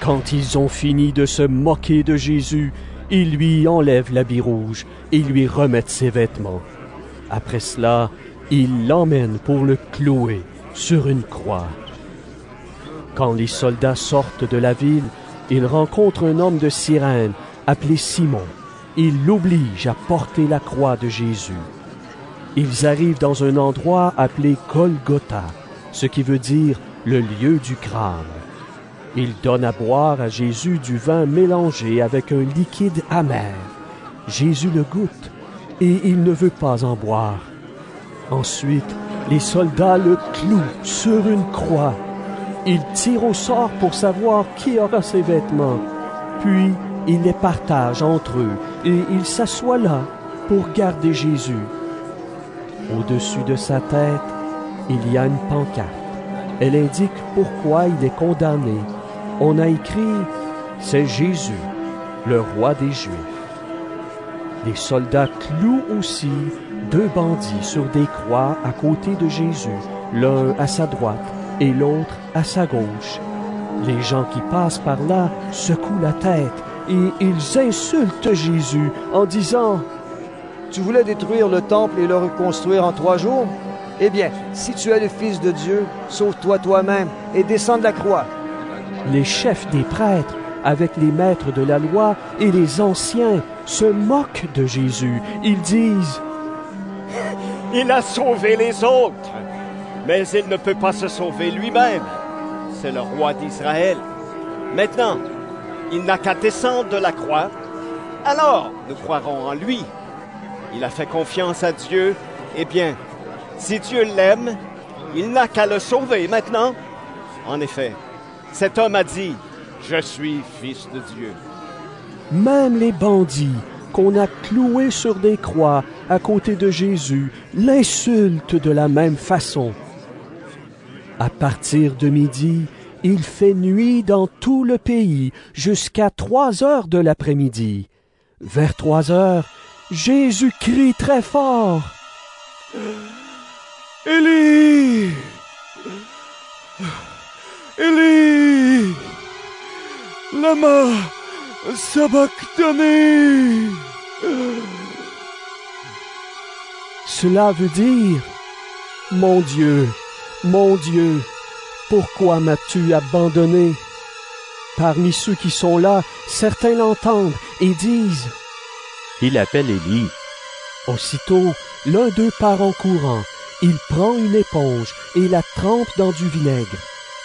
Quand ils ont fini de se moquer de Jésus, ils lui enlèvent l'habit rouge et lui remettent ses vêtements. Après cela, ils l'emmènent pour le clouer sur une croix. Quand les soldats sortent de la ville, ils rencontrent un homme de Cyrène appelé Simon. Ils l'obligent à porter la croix de Jésus. Ils arrivent dans un endroit appelé Golgotha, ce qui veut dire le lieu du crâne. Ils donnent à boire à Jésus du vin mélangé avec un liquide amer. Jésus le goûte et il ne veut pas en boire. Ensuite, les soldats le clouent sur une croix. Ils tirent au sort pour savoir qui aura ses vêtements. Puis, ils les partagent entre eux et ils s'assoient là pour garder Jésus. Au-dessus de sa tête, il y a une pancarte. Elle indique pourquoi il est condamné. On a écrit « C'est Jésus, le roi des Juifs ». Les soldats clouent aussi deux bandits sur des croix à côté de Jésus, l'un à sa droite et l'autre à sa gauche. Les gens qui passent par là secouent la tête et ils insultent Jésus en disant « Tu voulais détruire le temple et le reconstruire en trois jours? Eh bien, si tu es le Fils de Dieu, sauve-toi toi-même et descends de la croix. » Les chefs des prêtres, avec les maîtres de la loi et les anciens, se moquent de Jésus. Ils disent, « Il a sauvé les autres, mais il ne peut pas se sauver lui-même. C'est le roi d'Israël. Maintenant, il n'a qu'à descendre de la croix, alors nous croirons en lui. Il a fait confiance à Dieu, eh bien, si Dieu l'aime, il n'a qu'à le sauver maintenant. » En effet, cet homme a dit, « Je suis fils de Dieu. » Même les bandits qu'on a cloués sur des croix à côté de Jésus l'insultent de la même façon. À partir de midi, il fait nuit dans tout le pays jusqu'à trois heures de l'après-midi. Vers trois heures, Jésus crie très fort. « Élie! Élie! Lama sabachthani! » Cela veut dire « Mon Dieu, mon Dieu, pourquoi m'as-tu abandonné ?» Parmi ceux qui sont là, certains l'entendent et disent « Il appelle Élie. » Aussitôt, l'un d'eux part en courant. Il prend une éponge et la trempe dans du vinaigre.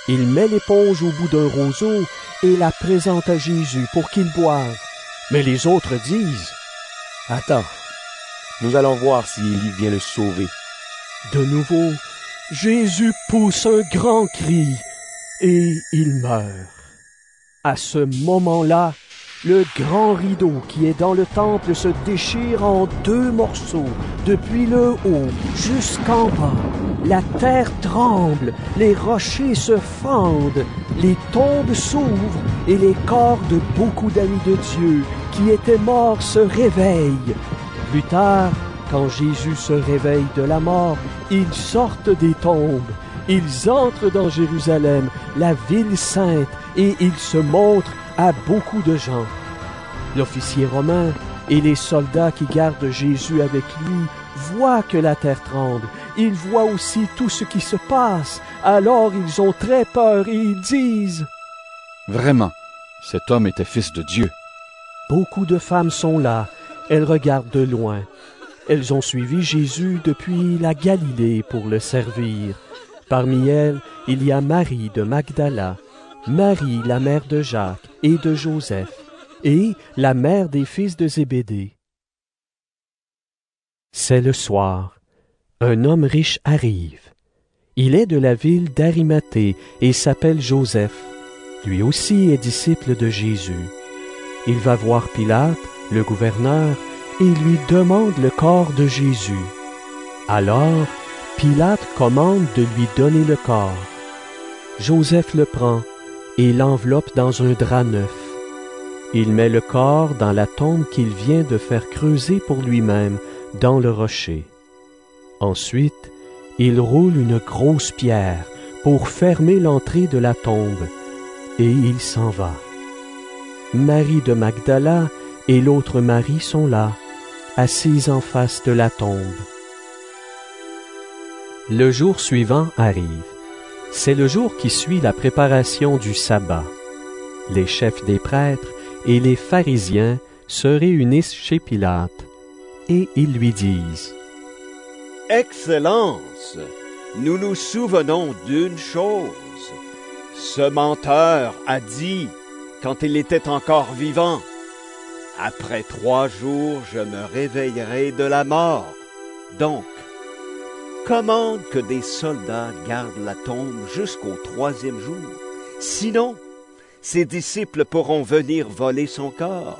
Il met l'éponge au bout d'un roseau et la présente à Jésus pour qu'il boive. Mais les autres disent « Attends, nous allons voir si Élie vient le sauver. » De nouveau, Jésus pousse un grand cri et il meurt. À ce moment-là, le grand rideau qui est dans le temple se déchire en deux morceaux, depuis le haut jusqu'en bas. La terre tremble, les rochers se fendent, les tombes s'ouvrent et les corps de beaucoup d'amis de Dieu qui étaient morts se réveillent. Plus tard, quand Jésus se réveille de la mort, ils sortent des tombes. Ils entrent dans Jérusalem, la ville sainte, et ils se montrent à beaucoup de gens. L'officier romain et les soldats qui gardent Jésus avec lui voient que la terre tremble. Ils voient aussi tout ce qui se passe. Alors ils ont très peur et ils disent « Vraiment, cet homme était fils de Dieu. » Beaucoup de femmes sont là. Elles regardent de loin. Elles ont suivi Jésus depuis la Galilée pour le servir. Parmi elles, il y a Marie de Magdala, Marie, la mère de Jacques et de Joseph, et la mère des fils de Zébédée. C'est le soir. Un homme riche arrive. Il est de la ville d'Arimathée et s'appelle Joseph. Lui aussi est disciple de Jésus. Il va voir Pilate, le gouverneur, et lui demande le corps de Jésus. Alors, Pilate commande de lui donner le corps. Joseph le prend et l'enveloppe dans un drap neuf. Il met le corps dans la tombe qu'il vient de faire creuser pour lui-même dans le rocher. Ensuite, il roule une grosse pierre pour fermer l'entrée de la tombe, et il s'en va. Marie de Magdala et l'autre Marie sont là, assises en face de la tombe. Le jour suivant arrive. C'est le jour qui suit la préparation du sabbat. Les chefs des prêtres et les pharisiens se réunissent chez Pilate et ils lui disent « Excellence, nous nous souvenons d'une chose. Ce menteur a dit, quand il était encore vivant, « Après trois jours, je me réveillerai de la mort. » Donc, commande que des soldats gardent la tombe jusqu'au troisième jour. Sinon, ses disciples pourront venir voler son corps.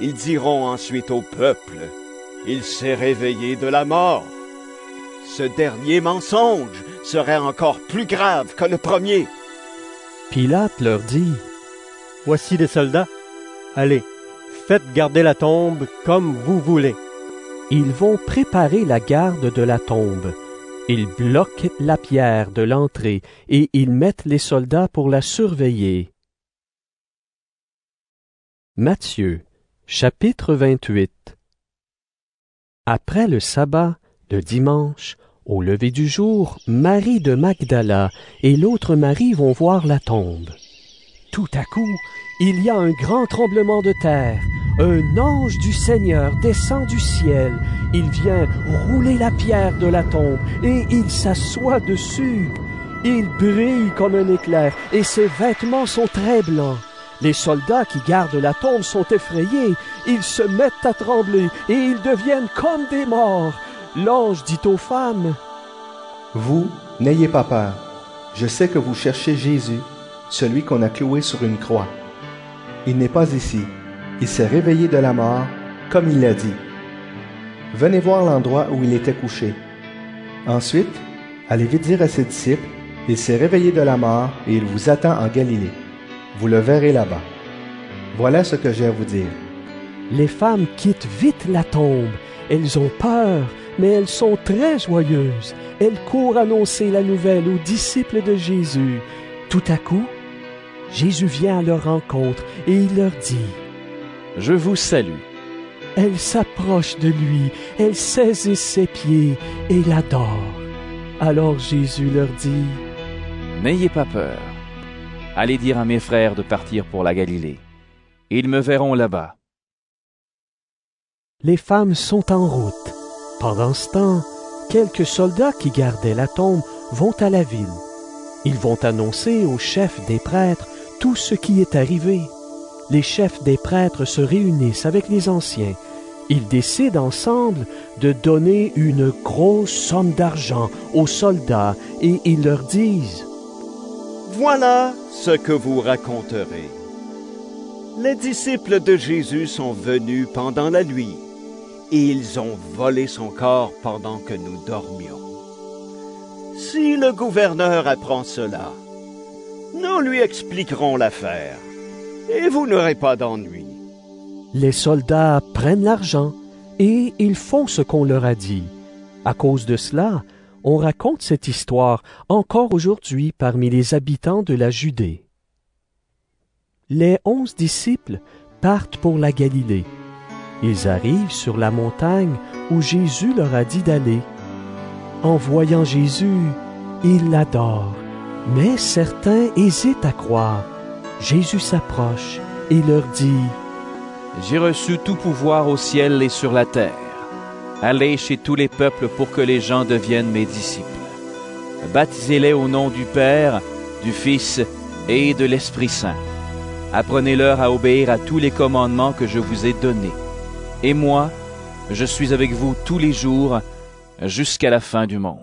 Ils diront ensuite au peuple, « Il s'est réveillé de la mort. » Ce dernier mensonge serait encore plus grave que le premier. Pilate leur dit, « Voici des soldats. Allez, faites garder la tombe comme vous voulez. » Ils vont préparer la garde de la tombe. Ils bloquent la pierre de l'entrée et ils mettent les soldats pour la surveiller. Matthieu, chapitre vingt-huit. Après le sabbat, le dimanche, au lever du jour, Marie de Magdala et l'autre Marie vont voir la tombe. Tout à coup, il y a un grand tremblement de terre. Un ange du Seigneur descend du ciel. Il vient rouler la pierre de la tombe et il s'assoit dessus. Il brille comme un éclair et ses vêtements sont très blancs. Les soldats qui gardent la tombe sont effrayés. Ils se mettent à trembler et ils deviennent comme des morts. L'ange dit aux femmes, « Vous, n'ayez pas peur. Je sais que vous cherchez Jésus, celui qu'on a cloué sur une croix. Il n'est pas ici. il s'est réveillé de la mort, comme il l'a dit. Venez voir l'endroit où il était couché. Ensuite, allez vite dire à ses disciples, il s'est réveillé de la mort et il vous attend en Galilée. Vous le verrez là-bas. Voilà ce que j'ai à vous dire. Les femmes quittent vite la tombe. Elles ont peur, mais elles sont très joyeuses. Elles courent annoncer la nouvelle aux disciples de Jésus. Tout à coup, Jésus vient à leur rencontre et il leur dit « Je vous salue ». Elles s'approchent de lui, elles saisissent ses pieds et l'adorent. Alors Jésus leur dit « N'ayez pas peur. Allez dire à mes frères de partir pour la Galilée. Ils me verront là-bas. » Les femmes sont en route. Pendant ce temps, quelques soldats qui gardaient la tombe vont à la ville. Ils vont annoncer aux chefs des prêtres tout ce qui est arrivé. Les chefs des prêtres se réunissent avec les anciens. Ils décident ensemble de donner une grosse somme d'argent aux soldats et ils leur disent « Voilà ce que vous raconterez. Les disciples de Jésus sont venus pendant la nuit. Et ils ont volé son corps pendant que nous dormions. Si le gouverneur apprend cela, nous lui expliquerons l'affaire, et vous n'aurez pas d'ennui. » Les soldats prennent l'argent, et ils font ce qu'on leur a dit. À cause de cela, on raconte cette histoire encore aujourd'hui parmi les habitants de la Judée. Les onze disciples partent pour la Galilée. Ils arrivent sur la montagne où Jésus leur a dit d'aller. En voyant Jésus, ils l'adorent, mais certains hésitent à croire. Jésus s'approche et leur dit « J'ai reçu tout pouvoir au ciel et sur la terre. Allez chez tous les peuples pour que les gens deviennent mes disciples. Baptisez-les au nom du Père, du Fils et de l'Esprit-Saint. Apprenez-leur à obéir à tous les commandements que je vous ai donnés. Et moi, je suis avec vous tous les jours jusqu'à la fin du monde. »